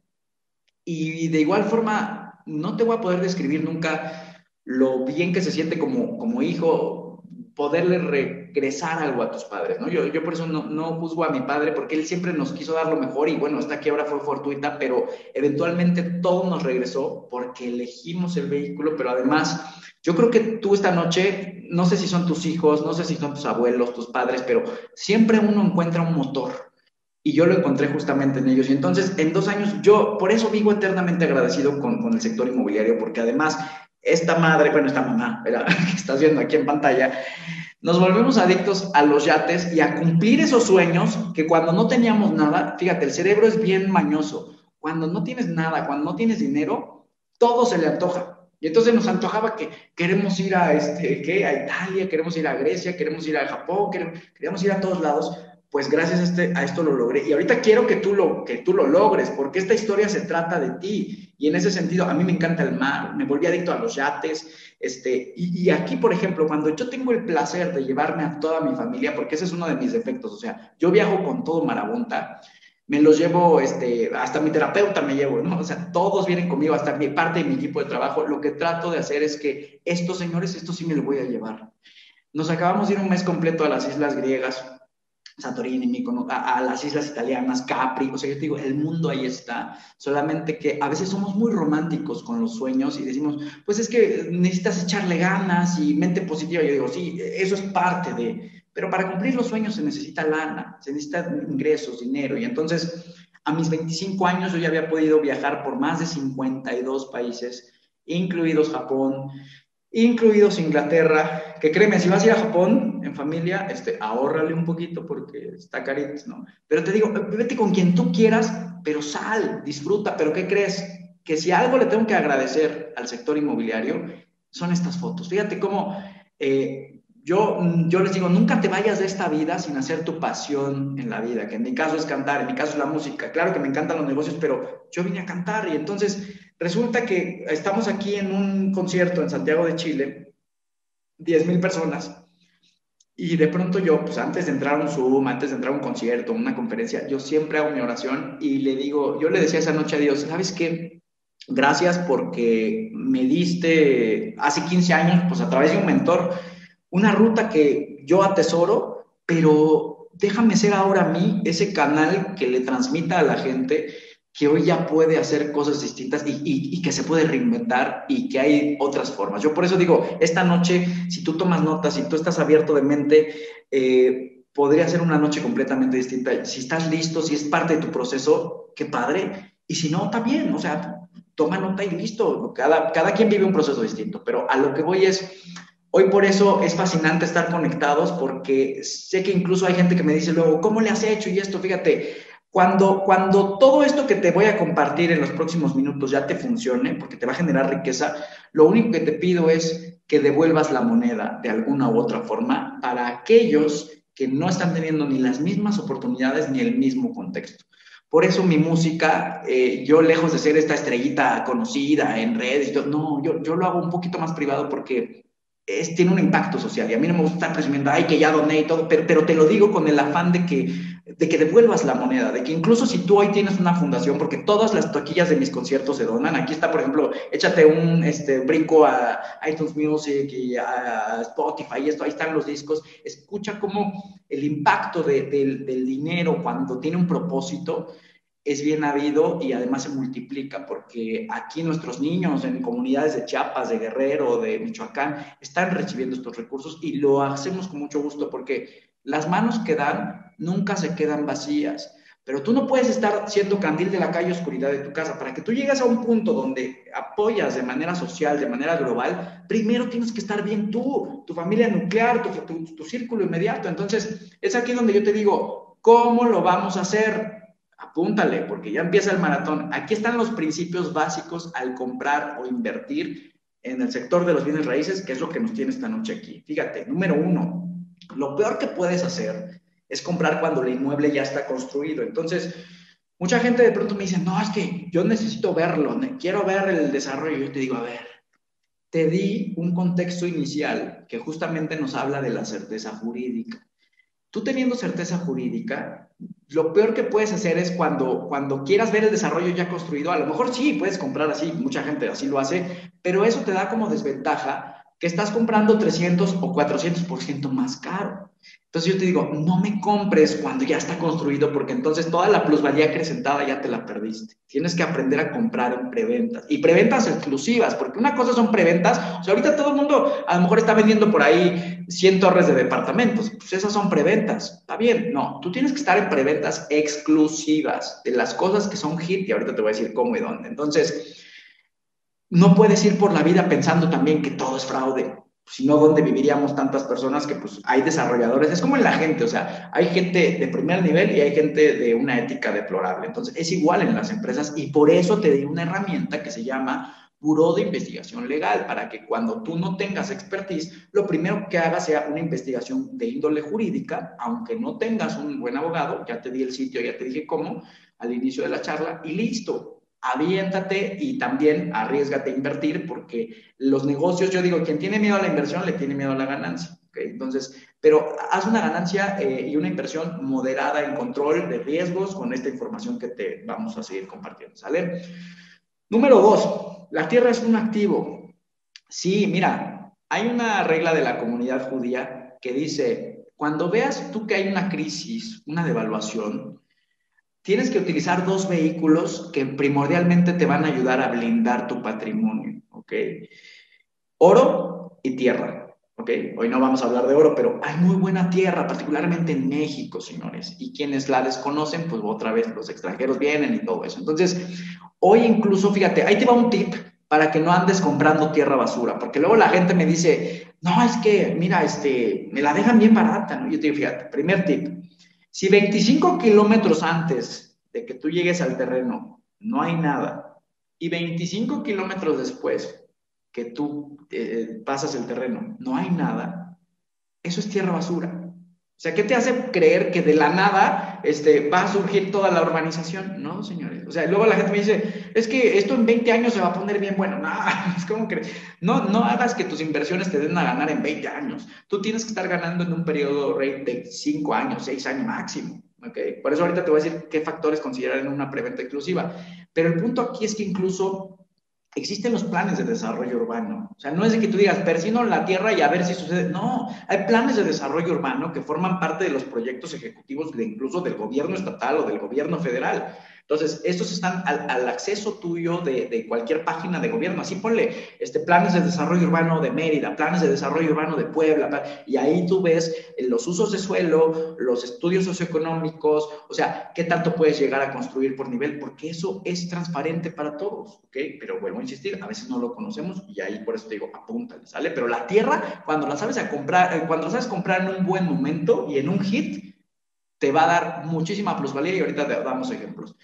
Y de igual forma, no te voy a poder describir nunca lo bien que se siente como, como hijo, poderle regresar algo a tus padres, ¿no? Yo, yo por eso no, no juzgo a mi padre, porque él siempre nos quiso dar lo mejor y bueno, esta quiebra fue fortuita, pero eventualmente todo nos regresó porque elegimos el vehículo, pero además... Yo creo que tú esta noche, no sé si son tus hijos, no sé si son tus abuelos, tus padres, pero siempre uno encuentra un motor y yo lo encontré justamente en ellos. Y entonces, en dos años, yo por eso vivo eternamente agradecido con, con el sector inmobiliario, porque además esta madre, bueno, esta mamá, ¿verdad? Que estás viendo aquí en pantalla, nos volvemos adictos a los yates y a cumplir esos sueños que cuando no teníamos nada, fíjate, el cerebro es bien mañoso. Cuando no tienes nada, cuando no tienes dinero, todo se le antoja. Y entonces nos antojaba que queremos ir a, este, ¿qué? a Italia, queremos ir a Grecia, queremos ir a Japón, queremos, queríamos ir a todos lados. Pues gracias a, este, a esto lo logré. Y ahorita quiero que tú, lo, que tú lo logres, porque esta historia se trata de ti. Y en ese sentido, a mí me encanta el mar, me volví adicto a los yates. Este, y, y aquí, por ejemplo, cuando yo tengo el placer de llevarme a toda mi familia, porque ese es uno de mis defectos, o sea, yo viajo con todo marabunta, me los llevo, este, hasta mi terapeuta me llevo, ¿no? O sea, todos vienen conmigo, hasta mi parte de mi equipo de trabajo. Lo que trato de hacer es que estos señores, esto sí me lo voy a llevar. Nos acabamos de ir un mes completo a las islas griegas, Santorini, Mykonos, a, a las islas italianas, Capri. O sea, yo te digo, el mundo ahí está. Solamente que a veces somos muy románticos con los sueños y decimos, pues es que necesitas echarle ganas y mente positiva. Yo digo, sí, eso es parte de... Pero para cumplir los sueños se necesita lana, se necesitan ingresos, dinero. Y entonces, a mis veinticinco años, yo ya había podido viajar por más de cincuenta y dos países, incluidos Japón, incluidos Inglaterra. Que créeme, si vas a ir a Japón en familia, este, ahórrale un poquito porque está carito, ¿no? Pero te digo, vete con quien tú quieras, pero sal, disfruta. ¿Pero qué crees? Que si algo le tengo que agradecer al sector inmobiliario, son estas fotos. Fíjate cómo... Eh, Yo, yo les digo, nunca te vayas de esta vida sin hacer tu pasión en la vida, que en mi caso es cantar, en mi caso es la música. Claro que me encantan los negocios, pero yo vine a cantar. Y entonces resulta que estamos aquí en un concierto en Santiago de Chile, diez mil personas, y de pronto yo, pues antes de entrar a un Zoom, antes de entrar a un concierto, una conferencia, yo siempre hago mi oración y le digo, yo le decía esa noche a Dios, ¿sabes qué? Gracias porque me diste hace quince años, pues a través de un mentor, una ruta que yo atesoro, pero déjame ser ahora a mí ese canal que le transmita a la gente que hoy ya puede hacer cosas distintas y, y, y que se puede reinventar y que hay otras formas. Yo por eso digo, esta noche, si tú tomas notas, si tú estás abierto de mente, eh, podría ser una noche completamente distinta. Si estás listo, si es parte de tu proceso, qué padre. Y si no, también, o sea, toma nota y listo. Cada, cada quien vive un proceso distinto, pero a lo que voy es... Hoy por eso es fascinante estar conectados porque sé que incluso hay gente que me dice luego, ¿cómo le has hecho? Y esto, fíjate, Cuando, cuando todo esto que te voy a compartir en los próximos minutos ya te funcione, porque te va a generar riqueza, lo único que te pido es que devuelvas la moneda de alguna u otra forma para aquellos que no están teniendo ni las mismas oportunidades ni el mismo contexto. Por eso mi música, eh, yo lejos de ser esta estrellita conocida en redes, yo, no, yo, yo lo hago un poquito más privado porque es, tiene un impacto social y a mí no me gusta estar presumiendo, ay, que ya doné y todo, pero, pero te lo digo con el afán de que, de que devuelvas la moneda, de que incluso si tú hoy tienes una fundación, porque todas las taquillas de mis conciertos se donan, aquí está, por ejemplo, échate un este, brinco a iTunes Music y a Spotify y esto, ahí están los discos, escucha cómo el impacto de, del, del dinero cuando tiene un propósito es bien habido y además se multiplica, porque aquí nuestros niños en comunidades de Chiapas, de Guerrero, de Michoacán, están recibiendo estos recursos y lo hacemos con mucho gusto, porque las manos que dan nunca se quedan vacías, pero tú no puedes estar siendo candil de la calle, oscuridad de tu casa. Para que tú llegues a un punto donde apoyas de manera social, de manera global, primero tienes que estar bien tú, tu familia nuclear, tu, tu, tu círculo inmediato. Entonces, es aquí donde yo te digo, ¿cómo lo vamos a hacer? Apúntale, porque ya empieza el maratón. Aquí están los principios básicos al comprar o invertir en el sector de los bienes raíces, que es lo que nos tiene esta noche aquí. Fíjate, número uno, lo peor que puedes hacer es comprar cuando el inmueble ya está construido. Entonces, mucha gente de pronto me dice, no, es que yo necesito verlo, quiero ver el desarrollo. Yo te digo, a ver, te di un contexto inicial que justamente nos habla de la certeza jurídica. Tú teniendo certeza jurídica, lo peor que puedes hacer es cuando, cuando quieras ver el desarrollo ya construido, a lo mejor sí puedes comprar así, mucha gente así lo hace, pero eso te da como desventaja que estás comprando trescientos o cuatrocientos por ciento más caro. Entonces yo te digo, no me compres cuando ya está construido, porque entonces toda la plusvalía acrecentada ya te la perdiste. Tienes que aprender a comprar en preventas, y preventas exclusivas, porque una cosa son preventas, o sea, ahorita todo el mundo a lo mejor está vendiendo por ahí cien torres de departamentos, pues esas son preventas, está bien. No, tú tienes que estar en preventas exclusivas de las cosas que son hit, y ahorita te voy a decir cómo y dónde. Entonces, no puedes ir por la vida pensando también que todo es fraude. Si no, ¿dónde viviríamos tantas personas? Que pues hay desarrolladores, es como en la gente, o sea, hay gente de primer nivel y hay gente de una ética deplorable. Entonces, es igual en las empresas, y por eso te di una herramienta que se llama Buró de Investigación Legal, para que cuando tú no tengas expertise, lo primero que hagas sea una investigación de índole jurídica, aunque no tengas un buen abogado. Ya te di el sitio, ya te dije cómo, al inicio de la charla, y listo. Aviéntate y también arriésgate a invertir, porque los negocios, yo digo, quien tiene miedo a la inversión le tiene miedo a la ganancia, ¿okay? Entonces, pero haz una ganancia eh, y una inversión moderada, en control de riesgos, con esta información que te vamos a seguir compartiendo, ¿sale? Número dos, la tierra es un activo. Sí, mira, hay una regla de la comunidad judía que dice, cuando veas tú que hay una crisis, una devaluación, tienes que utilizar dos vehículos que primordialmente te van a ayudar a blindar tu patrimonio, ¿ok? Oro y tierra, ¿ok? Hoy no vamos a hablar de oro, pero hay muy buena tierra, particularmente en México, señores. Y quienes la desconocen, pues otra vez los extranjeros vienen y todo eso. Entonces, hoy incluso, fíjate, ahí te va un tip para que no andes comprando tierra basura, porque luego la gente me dice, no, es que, mira, este, me la dejan bien barata, ¿no? Yo te digo, fíjate, primer tip. Si veinticinco kilómetros antes de que tú llegues al terreno no hay nada, y veinticinco kilómetros después que tú eh, pasas el terreno no hay nada, eso es tierra basura. O sea, ¿qué te hace creer que de la nada este, va a surgir toda la urbanización? No, señores. O sea, luego la gente me dice, es que esto en veinte años se va a poner bien bueno. No, es como que no, no hagas que tus inversiones te den a ganar en veinte años. Tú tienes que estar ganando en un periodo de cinco años, seis años máximo, ¿okay? Por eso ahorita te voy a decir qué factores considerar en una preventa exclusiva. Pero el punto aquí es que incluso existen los planes de desarrollo urbano. O sea, no es de que tú digas, persino la tierra y a ver si sucede. No, hay planes de desarrollo urbano que forman parte de los proyectos ejecutivos de incluso del gobierno estatal o del gobierno federal. Entonces, estos están al, al acceso tuyo de, de cualquier página de gobierno. Así ponle este, planes de desarrollo urbano de Mérida, planes de desarrollo urbano de Puebla, y ahí tú ves los usos de suelo, los estudios socioeconómicos, o sea, qué tanto puedes llegar a construir por nivel, porque eso es transparente para todos, ¿ok? Pero vuelvo a insistir, a veces no lo conocemos y ahí por eso te digo, apúntale, ¿sale? Pero la tierra, cuando la sabes a comprar, cuando la sabes comprar en un buen momento y en un hit, te va a dar muchísima plusvalía y ahorita te damos ejemplos.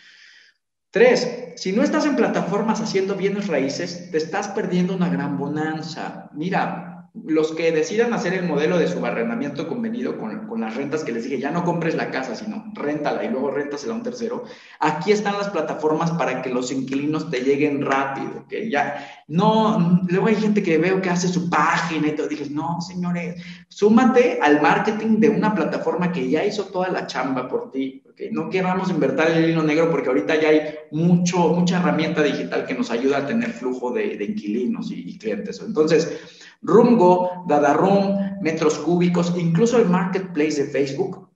Tres, si no estás en plataformas haciendo bienes raíces, te estás perdiendo una gran bonanza. Mira, los que decidan hacer el modelo de subarrendamiento convenido con, con las rentas que les dije, ya no compres la casa, sino réntala y luego réntasela a un tercero. Aquí están las plataformas para que los inquilinos te lleguen rápido, que ¿okay? ya no, luego hay gente que veo que hace su página y todo, dices, no, señores, súmate al marketing de una plataforma que ya hizo toda la chamba por ti. Okay, no queramos invertir el hilo negro porque ahorita ya hay mucho, mucha herramienta digital que nos ayuda a tener flujo de, de inquilinos y, y clientes. Entonces, Rumgo, Dada Room, metros cúbicos, incluso el marketplace de Facebook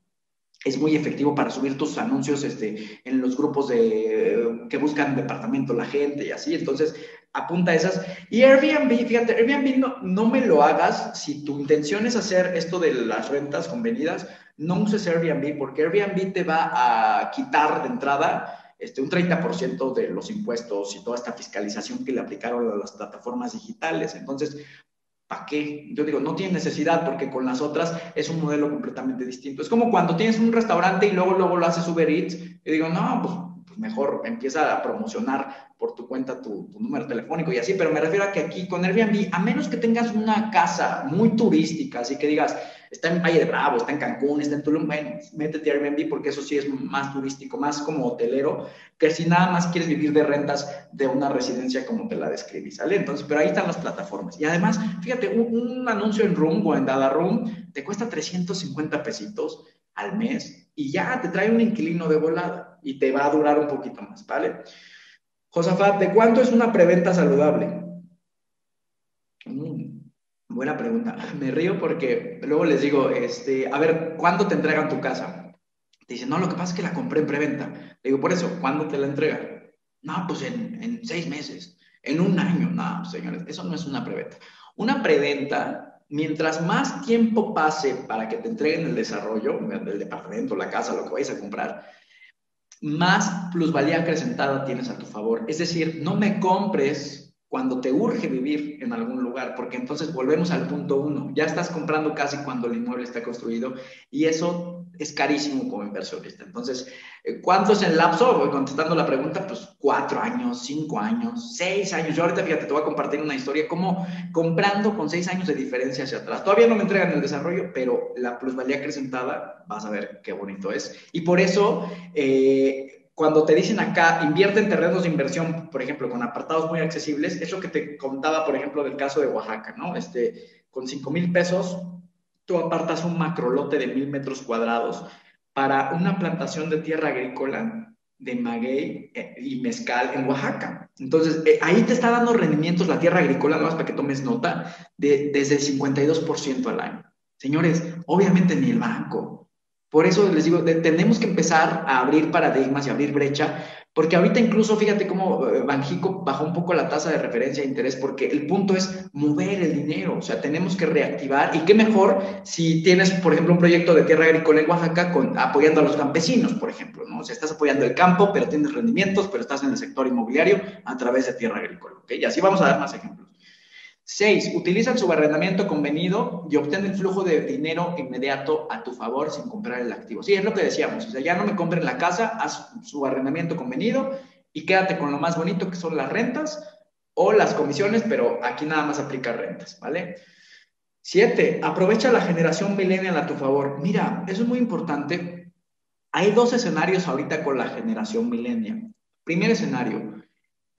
es muy efectivo para subir tus anuncios este, en los grupos de, que buscan departamento la gente y así. Entonces, apunta a esas. Y Airbnb, fíjate, Airbnb no, no me lo hagas si tu intención es hacer esto de las rentas convenidas. No uses Airbnb porque Airbnb te va a quitar de entrada este, un treinta por ciento de los impuestos y toda esta fiscalización que le aplicaron a las plataformas digitales. Entonces, ¿para qué? Yo digo, no tiene necesidad porque con las otras es un modelo completamente distinto. Es como cuando tienes un restaurante y luego, luego lo haces Uber Eats y digo, no, pues, pues mejor empieza a promocionar por tu cuenta tu, tu número telefónico y así. Pero me refiero a que aquí con Airbnb, a menos que tengas una casa muy turística, así que digas, está en Valle de Bravo, está en Cancún, está en Tulum, bueno, métete a Airbnb porque eso sí es más turístico, más como hotelero, que si nada más quieres vivir de rentas de una residencia como te la describí, ¿sale? Entonces, pero ahí están las plataformas. Y además, fíjate, un, un anuncio en Room o en Dada Room te cuesta trescientos cincuenta pesitos al mes y ya te trae un inquilino de volada y te va a durar un poquito más, ¿vale? Josafat, ¿de cuánto es una preventa saludable? Mm. Buena pregunta. Me río porque luego les digo, este, a ver, ¿cuándo te entregan tu casa? Te dicen, no, lo que pasa es que la compré en preventa. Le digo, por eso, ¿cuándo te la entregan? No, pues en, en seis meses, en un año. No, señores, eso no es una preventa. Una preventa, mientras más tiempo pase para que te entreguen el desarrollo, el departamento, la casa, lo que vayas a comprar, más plusvalía acrecentada tienes a tu favor. Es decir, no me compres cuando te urge vivir en algún lugar, porque entonces volvemos al punto uno, ya estás comprando casi cuando el inmueble está construido y eso es carísimo como inversionista. Entonces, ¿cuánto es el lapso? Voy contestando la pregunta, pues cuatro años, cinco años, seis años. Yo ahorita, fíjate, te voy a compartir una historia como comprando con seis años de diferencia hacia atrás. Todavía no me entregan el desarrollo, pero la plusvalía acrecentada, vas a ver qué bonito es. Y por eso... Eh, Cuando te dicen acá, invierte en terrenos de inversión, por ejemplo, con apartados muy accesibles, es lo que te contaba, por ejemplo, del caso de Oaxaca, ¿no? Este, con cinco mil pesos, tú apartas un macrolote de mil metros cuadrados para una plantación de tierra agrícola de maguey y mezcal en Oaxaca. Entonces, eh, ahí te está dando rendimientos la tierra agrícola, nada más para que tomes nota, de, desde el cincuenta y dos por ciento al año. Señores, obviamente ni el banco. Por eso les digo, de, tenemos que empezar a abrir paradigmas y abrir brecha, porque ahorita incluso, fíjate cómo Banxico bajó un poco la tasa de referencia de interés, porque el punto es mover el dinero, o sea, tenemos que reactivar, y qué mejor si tienes, por ejemplo, un proyecto de tierra agrícola en Oaxaca con, apoyando a los campesinos, por ejemplo, ¿no? O sea, estás apoyando el campo, pero tienes rendimientos, pero estás en el sector inmobiliario a través de tierra agrícola, ¿ok? Y así vamos a dar más ejemplos. Seis, utiliza el subarrendamiento convenido y obtén el flujo de dinero inmediato a tu favor sin comprar el activo. Sí, es lo que decíamos, o sea, ya no me compren la casa, haz subarrendamiento convenido y quédate con lo más bonito que son las rentas o las comisiones, pero aquí nada más aplica rentas, ¿vale? Siete, aprovecha la generación millennial a tu favor. Mira, eso es muy importante. Hay dos escenarios ahorita con la generación millennial. Primer escenario.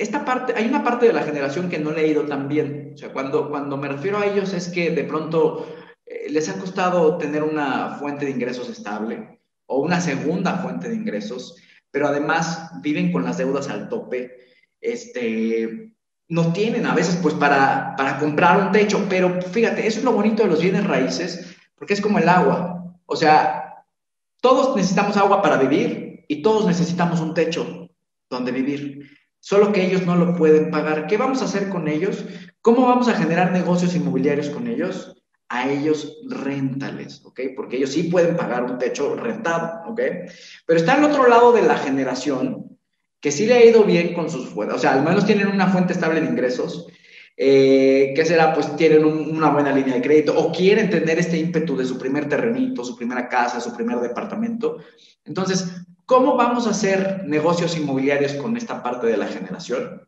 Esta parte, hay una parte de la generación que no le ha ido tan bien. O sea, cuando, cuando me refiero a ellos es que de pronto eh, les ha costado tener una fuente de ingresos estable o una segunda fuente de ingresos, pero además viven con las deudas al tope. Este, no tienen a veces pues para, para comprar un techo, pero fíjate, eso es lo bonito de los bienes raíces, porque es como el agua. O sea, todos necesitamos agua para vivir y todos necesitamos un techo donde vivir. Solo que ellos no lo pueden pagar. ¿Qué vamos a hacer con ellos? ¿Cómo vamos a generar negocios inmobiliarios con ellos? A ellos réntales, ¿ok? Porque ellos sí pueden pagar un techo rentado, ¿ok? Pero está al otro lado de la generación que sí le ha ido bien con sus fuentes, o sea, al menos tienen una fuente estable de ingresos, eh, ¿qué será? Pues tienen un, una buena línea de crédito o quieren tener este ímpetu de su primer terrenito, su primera casa, su primer departamento. Entonces, ¿cómo vamos a hacer negocios inmobiliarios con esta parte de la generación?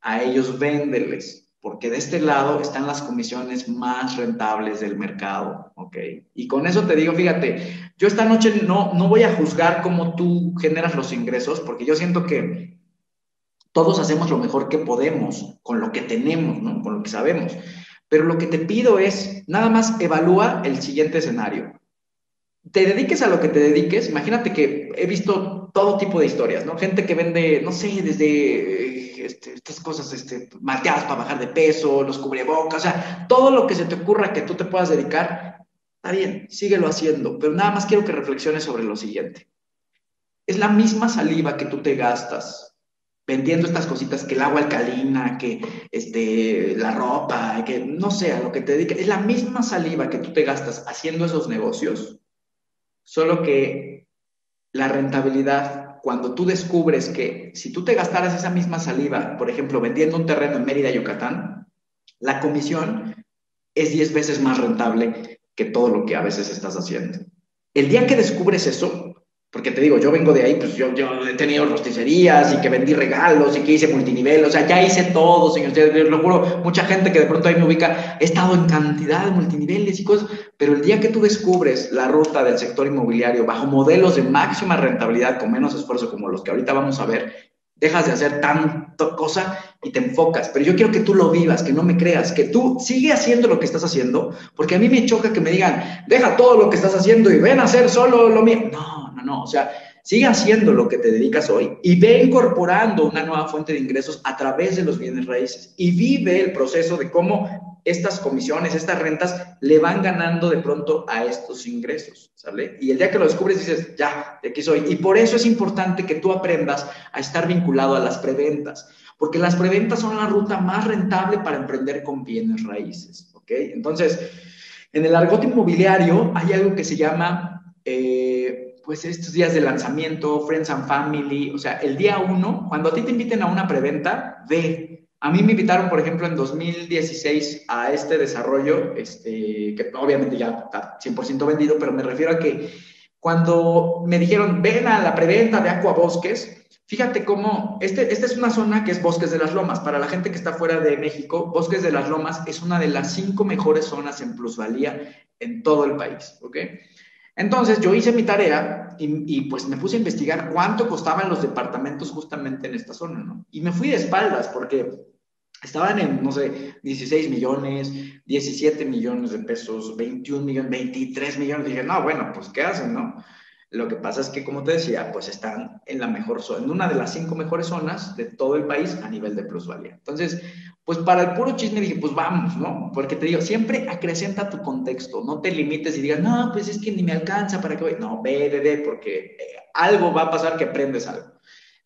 A ellos véndeles, porque de este lado están las comisiones más rentables del mercado, ¿ok? Y con eso te digo, fíjate, yo esta noche no, no voy a juzgar cómo tú generas los ingresos, porque yo siento que todos hacemos lo mejor que podemos con lo que tenemos, ¿no? Con lo que sabemos. Pero lo que te pido es, nada más evalúa el siguiente escenario. Te dediques a lo que te dediques. Imagínate que he visto todo tipo de historias, ¿no? Gente que vende, no sé, desde... Este, estas cosas, este, malteadas para bajar de peso, los cubrebocas, o sea, todo lo que se te ocurra que tú te puedas dedicar, está bien, síguelo haciendo, pero nada más quiero que reflexiones sobre lo siguiente. Es la misma saliva que tú te gastas vendiendo estas cositas, que el agua alcalina, que este, la ropa, que no sé, a lo que te dedicas, es la misma saliva que tú te gastas haciendo esos negocios, solo que la rentabilidad... Cuando tú descubres que si tú te gastaras esa misma saliva, por ejemplo, vendiendo un terreno en Mérida, Yucatán, la comisión es diez veces más rentable que todo lo que a veces estás haciendo. El día que descubres eso, porque te digo, yo vengo de ahí, pues yo, yo he tenido rosticerías y que vendí regalos y que hice multinivel, o sea, ya hice todo, señor, te lo juro, mucha gente que de pronto ahí me ubica, he estado en cantidad de multiniveles y cosas, pero el día que tú descubres la ruta del sector inmobiliario bajo modelos de máxima rentabilidad con menos esfuerzo como los que ahorita vamos a ver, dejas de hacer tanta cosa y te enfocas. Pero yo quiero que tú lo vivas, que no me creas, que tú sigue haciendo lo que estás haciendo, porque a mí me choca que me digan, deja todo lo que estás haciendo y ven a hacer solo lo mío. No, no, no, o sea, sigue haciendo lo que te dedicas hoy y ve incorporando una nueva fuente de ingresos a través de los bienes raíces y vive el proceso de cómo estas comisiones, estas rentas, le van ganando de pronto a estos ingresos, ¿sale? Y el día que lo descubres dices, ya, de aquí soy. Y por eso es importante que tú aprendas a estar vinculado a las preventas, porque las preventas son la ruta más rentable para emprender con bienes raíces, ¿ok? Entonces, en el argot inmobiliario hay algo que se llama, eh, pues, estos días de lanzamiento, friends and family, o sea, el día uno, cuando a ti te inviten a una preventa, ve. A mí me invitaron, por ejemplo, en dos mil dieciséis a este desarrollo, este, que obviamente ya está cien por ciento vendido, pero me refiero a que cuando me dijeron, ven a la preventa de Acuabosques, fíjate cómo, este, esta es una zona que es Bosques de las Lomas. Para la gente que está fuera de México, Bosques de las Lomas es una de las cinco mejores zonas en plusvalía en todo el país, ¿ok? Entonces, yo hice mi tarea y, y pues me puse a investigar cuánto costaban los departamentos justamente en esta zona, ¿no? Y me fui de espaldas porque... Estaban en, no sé, dieciséis millones, diecisiete millones de pesos, veintiún millones, veintitrés millones. Dije, no, bueno, pues, ¿qué hacen, no? Lo que pasa es que, como te decía, pues están en la mejor zona, en una de las cinco mejores zonas de todo el país a nivel de plusvalía. Entonces, pues para el puro chisme dije, pues vamos, ¿no? Porque te digo, siempre acrecenta tu contexto, no te limites y digas, no, pues es que ni me alcanza, ¿para qué voy? No, ve, ve, ve, porque algo va a pasar que aprendes algo.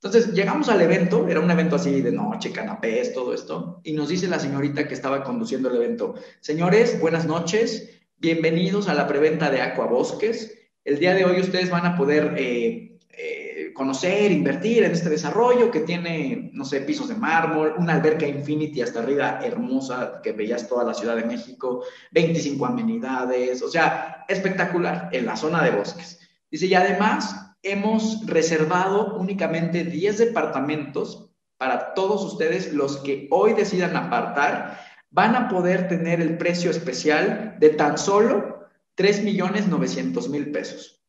Entonces, llegamos al evento, era un evento así de noche, canapés, todo esto, y nos dice la señorita que estaba conduciendo el evento, señores, buenas noches, bienvenidos a la preventa de Acuabosques. El día de hoy ustedes van a poder eh, eh, conocer, invertir en este desarrollo que tiene, no sé, pisos de mármol, una alberca infinity hasta arriba, hermosa, que veías toda la Ciudad de México, veinticinco amenidades, o sea, espectacular, en la zona de Bosques. Dice, y además... hemos reservado únicamente diez departamentos para todos ustedes, los que hoy decidan apartar, van a poder tener el precio especial de tan solo tres millones novecientos mil pesos.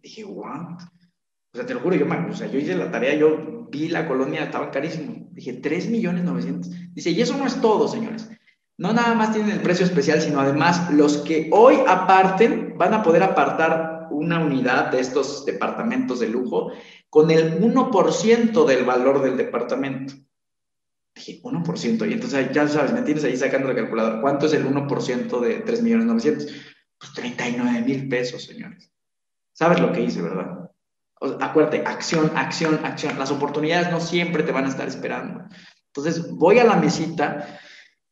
Dije, ¿what? O sea, te lo juro, yo, man, o sea, yo hice la tarea, yo vi la colonia, estaba carísimo. Dije, tres millones novecientos. Dice, y eso no es todo, señores. No nada más tienen el precio especial, sino además los que hoy aparten van a poder apartar una unidad de estos departamentos de lujo con el uno por ciento del valor del departamento. Dije, uno por ciento. Y entonces ya sabes, me tienes ahí sacando el calculador. ¿Cuánto es el uno por ciento de tres millones novecientos? Pues treinta y nueve mil pesos, señores. ¿Sabes lo que hice, verdad? O sea, acuérdate, acción, acción, acción. Las oportunidades no siempre te van a estar esperando. Entonces voy a la mesita...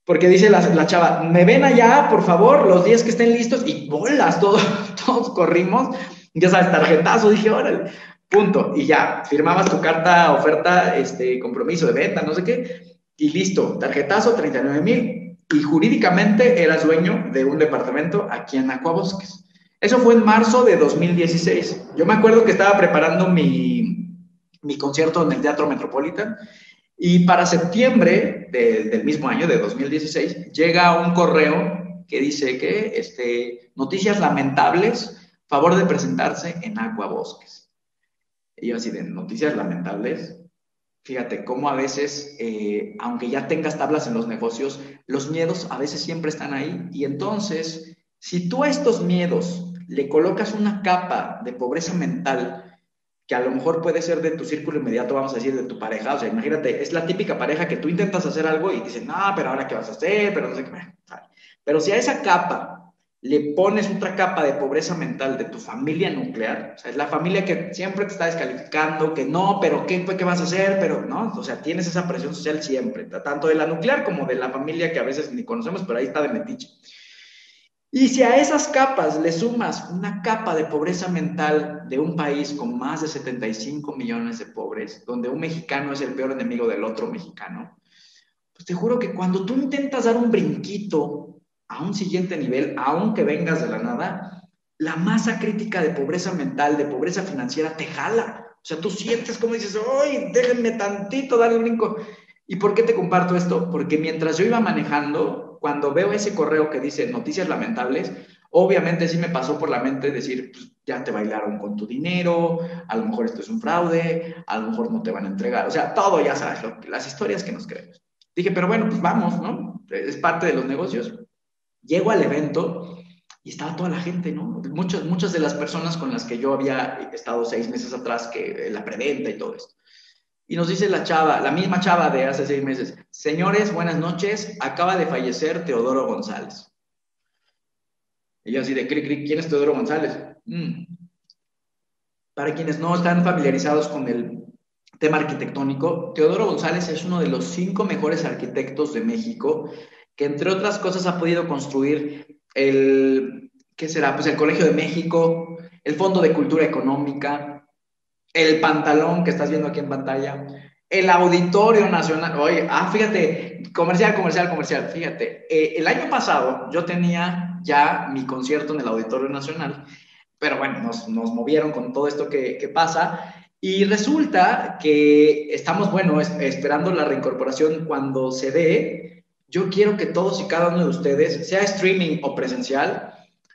Porque dice la, la chava, me ven allá, por favor, los días que estén listos, y bolas, todos, todos corrimos, ya sabes, tarjetazo, dije, órale, punto, y ya, firmabas tu carta, oferta, este, compromiso de venta, no sé qué, y listo, tarjetazo, treinta y nueve mil, y jurídicamente eras dueño de un departamento aquí en Acuabosques. Eso fue en marzo de dos mil dieciséis. Yo me acuerdo que estaba preparando mi, mi concierto en el Teatro Metropolitano, y para septiembre de, del mismo año, de dos mil dieciséis, llega un correo que dice que este, noticias lamentables, favor de presentarse en Acuabosques. Y yo así de, noticias lamentables. Fíjate cómo a veces, eh, aunque ya tengas tablas en los negocios, los miedos a veces siempre están ahí. Y entonces, si tú a estos miedos le colocas una capa de pobreza mental, que a lo mejor puede ser de tu círculo inmediato, vamos a decir, de tu pareja. O sea, imagínate, es la típica pareja que tú intentas hacer algo y dices, no, pero ahora qué vas a hacer, pero no sé qué. Pero si a esa capa le pones otra capa de pobreza mental de tu familia nuclear, o sea, es la familia que siempre te está descalificando, que no, pero qué, qué vas a hacer, pero no, o sea, tienes esa presión social siempre, tanto de la nuclear como de la familia que a veces ni conocemos, pero ahí está de metiche. Y si a esas capas le sumas una capa de pobreza mental de un país con más de setenta y cinco millones de pobres, donde un mexicano es el peor enemigo del otro mexicano, pues te juro que cuando tú intentas dar un brinquito a un siguiente nivel, aunque vengas de la nada, la masa crítica de pobreza mental, de pobreza financiera, te jala. O sea, tú sientes como dices, ¡ay, déjenme tantito darle un brinco! ¿Y por qué te comparto esto? Porque mientras yo iba manejando, cuando veo ese correo que dice noticias lamentables, obviamente sí me pasó por la mente decir, pues, ya te bailaron con tu dinero, a lo mejor esto es un fraude, a lo mejor no te van a entregar, o sea, todo, ya sabes, lo, las historias que nos creemos. Dije, pero bueno, pues vamos, ¿no? Es parte de los negocios. Llego al evento y estaba toda la gente, ¿no? Muchas, muchas de las personas con las que yo había estado seis meses atrás, que la preventa y todo esto. Y nos dice la chava, la misma chava de hace seis meses, señores, buenas noches, acaba de fallecer Teodoro González. Y yo así de cric, cric, ¿quién es Teodoro González? Mm. Para quienes no están familiarizados con el tema arquitectónico, Teodoro González es uno de los cinco mejores arquitectos de México, que entre otras cosas ha podido construir el, ¿qué será? Pues el Colegio de México, el Fondo de Cultura Económica, el pantalón que estás viendo aquí en pantalla, el Auditorio Nacional. Oye, ah, fíjate, comercial, comercial, comercial, fíjate. Eh, el año pasado yo tenía ya mi concierto en el Auditorio Nacional, pero bueno, nos, nos movieron con todo esto que, que pasa, y resulta que estamos, bueno, es, esperando la reincorporación cuando se dé. Yo quiero que todos y cada uno de ustedes, sea streaming o presencial,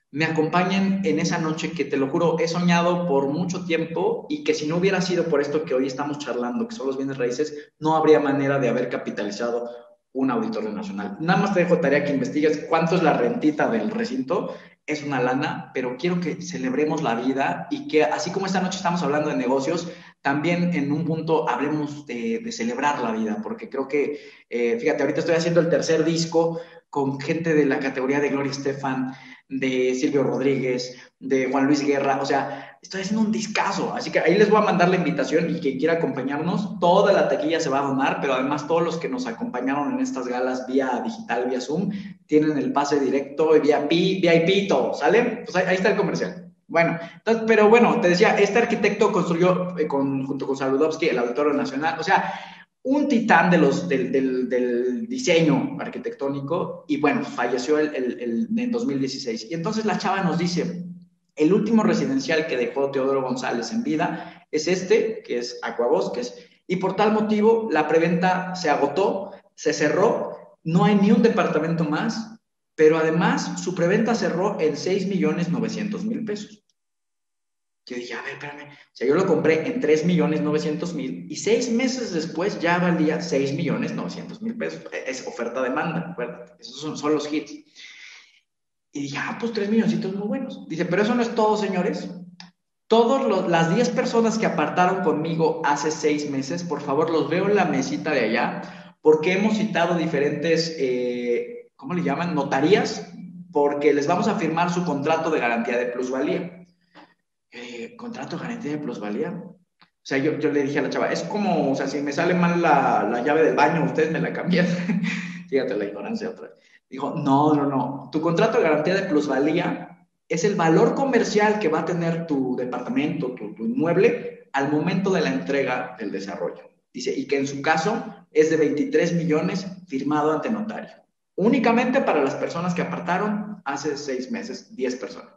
me acompañen en esa noche que, te lo juro, he soñado por mucho tiempo y que si no hubiera sido por esto que hoy estamos charlando, que son los bienes raíces, no habría manera de haber capitalizado un Auditorio Nacional. Nada más te dejo tarea que investigues cuánto es la rentita del recinto. Es una lana, pero quiero que celebremos la vida y que, así como esta noche estamos hablando de negocios, también en un punto hablemos de, de celebrar la vida, porque creo que, eh, fíjate, ahorita estoy haciendo el tercer disco con gente de la categoría de Gloria Estefan, de Silvio Rodríguez, de Juan Luis Guerra. O sea, estoy haciendo un discazo, así que ahí les voy a mandar la invitación y quien quiera acompañarnos, toda la taquilla se va a donar, pero además todos los que nos acompañaron en estas galas vía digital, vía Zoom, tienen el pase directo y vía V I P, todo, ¿sale? Pues ahí, ahí está el comercial. Bueno, entonces, pero bueno, te decía, este arquitecto construyó eh, con, junto con Saludowski el Auditorio Nacional, o sea, un titán de los, del, del, del diseño arquitectónico, y bueno, falleció el, el, el, en dos mil dieciséis. Y entonces la chava nos dice, el último residencial que dejó Teodoro González en vida es este, que es Acuabosques, y por tal motivo la preventa se agotó, se cerró, no hay ni un departamento más, pero además su preventa cerró en seis millones novecientos mil pesos. Yo dije, a ver, espérame, o sea, yo lo compré en tres millones novecientos mil y seis meses después ya valía seis millones novecientos mil pesos. Es oferta-demanda, ¿verdad? Esos son, son los hits. Y dije, ah, pues tres milloncitos muy buenos. Dice, pero eso no es todo, señores. Todas las diez personas que apartaron conmigo hace seis meses, por favor, los veo en la mesita de allá, porque hemos citado diferentes, eh, ¿cómo le llaman? Notarías, porque les vamos a firmar su contrato de garantía de plusvalía. Eh, contrato de garantía de plusvalía. O sea, yo, yo le dije a la chava, es como, o sea, si me sale mal la, la llave del baño, ustedes me la cambian. Fíjate la ignorancia otra vez. Dijo, no, no, no, tu contrato de garantía de plusvalía es el valor comercial que va a tener tu departamento, tu, tu inmueble, al momento de la entrega del desarrollo. Dice, y que en su caso es de veintitrés millones firmado ante notario. Únicamente para las personas que apartaron hace seis meses, diez personas.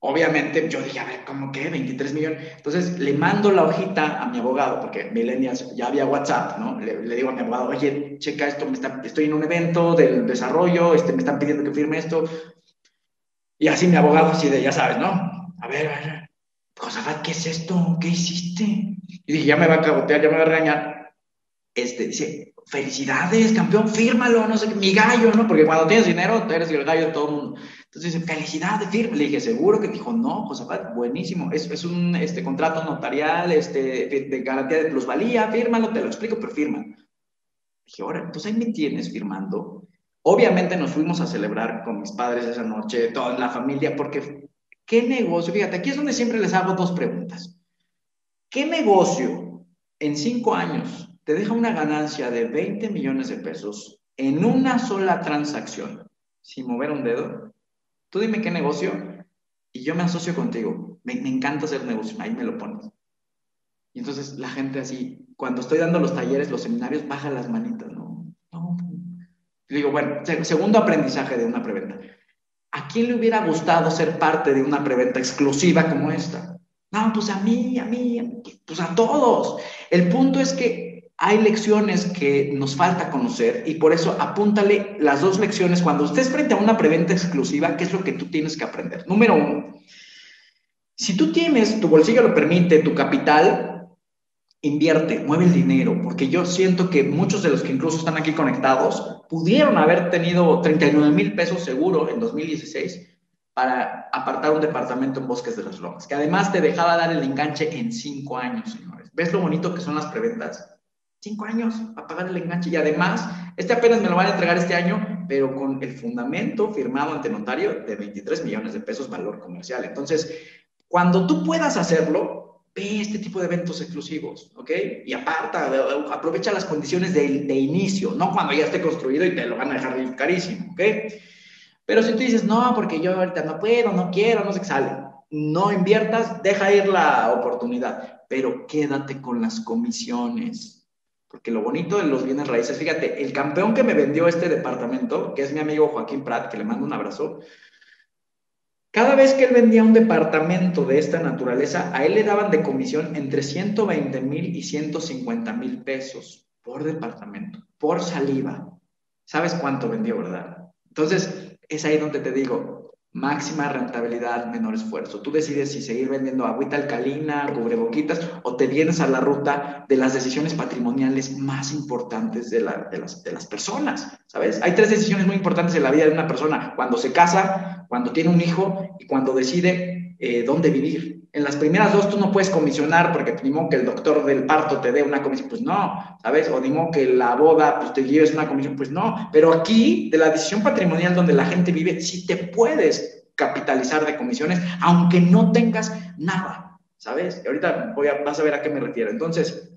Obviamente, yo dije, a ver, ¿cómo que veintitrés millones? Entonces, le mando la hojita a mi abogado, porque millennials ya había WhatsApp, ¿no? Le, le digo a mi abogado, oye, checa esto, me está, estoy en un evento del desarrollo, este, me están pidiendo que firme esto. Y así mi abogado, así de, ya sabes, ¿no? A ver, a ver, Josafat, ¿qué es esto? ¿Qué hiciste? Y dije, ya me va a cagotear, ya me va a regañar. Este, dice, felicidades, campeón, fírmalo, no sé qué, mi gallo, ¿no? Porque cuando tienes dinero, eres el gallo de todo el mundo. Entonces dice, felicidades, firme. Le dije, ¿seguro? Que dijo, no, Josafat, buenísimo. Es, es un este, contrato notarial, este, de garantía de plusvalía, fírmalo, te lo explico, pero firma. Dije, ahora, entonces ahí me tienes firmando. Obviamente nos fuimos a celebrar con mis padres esa noche, toda la familia, porque ¿qué negocio? Fíjate, aquí es donde siempre les hago dos preguntas. ¿Qué negocio en cinco años te deja una ganancia de veinte millones de pesos en una sola transacción, sin mover un dedo? Tú dime qué negocio y yo me asocio contigo. Me, me encanta hacer negocio, ahí me lo pones. Y entonces la gente así, cuando estoy dando los talleres, los seminarios, baja las manitas, ¿no? No. Le digo, bueno, segundo aprendizaje de una preventa. ¿A quién le hubiera gustado ser parte de una preventa exclusiva como esta? No, pues a mí, a mí, pues a todos. El punto es que hay lecciones que nos falta conocer y por eso apúntale las dos lecciones cuando estés frente a una preventa exclusiva, ¿qué es lo que tú tienes que aprender? Número uno, si tú tienes, tu bolsillo lo permite, tu capital, invierte, mueve el dinero, porque yo siento que muchos de los que incluso están aquí conectados pudieron haber tenido treinta y nueve mil pesos seguro en dos mil dieciséis para apartar un departamento en Bosques de las Lomas, que además te dejaba dar el enganche en cinco años, señores. ¿Ves lo bonito que son las preventas? Cinco años para pagar el enganche. Y además, este apenas me lo van a entregar este año, pero con el fundamento firmado ante notario de veintitrés millones de pesos valor comercial. Entonces, cuando tú puedas hacerlo, ve este tipo de eventos exclusivos, ¿ok? Y aparta, aprovecha las condiciones de, de inicio, no cuando ya esté construido y te lo van a dejar carísimo, ¿ok? Pero si tú dices, no, porque yo ahorita no puedo, no quiero, no sé qué sale. No inviertas, deja ir la oportunidad, pero quédate con las comisiones. Porque lo bonito de los bienes raíces, fíjate, el campeón que me vendió este departamento, que es mi amigo Joaquín Prat, que le mando un abrazo, cada vez que él vendía un departamento de esta naturaleza, a él le daban de comisión entre ciento veinte mil y ciento cincuenta mil pesos por departamento, por saliva. ¿Sabes cuánto vendió, verdad? Entonces, es ahí donde te digo, máxima rentabilidad, menor esfuerzo. Tú decides si seguir vendiendo agüita alcalina, cubreboquitas, o te vienes a la ruta de las decisiones patrimoniales más importantes de, la, de, las, de las personas, ¿sabes? Hay tres decisiones muy importantes en la vida de una persona, cuando se casa, cuando tiene un hijo y cuando decide eh, dónde vivir. En las primeras dos tú no puedes comisionar porque ni modo que el doctor del parto te dé una comisión, pues no, ¿sabes? O ni modo que la boda pues te lleves una comisión, pues no. Pero aquí, de la decisión patrimonial donde la gente vive, sí te puedes capitalizar de comisiones, aunque no tengas nada, ¿sabes? Y ahorita voy a, vas a ver a qué me refiero. Entonces,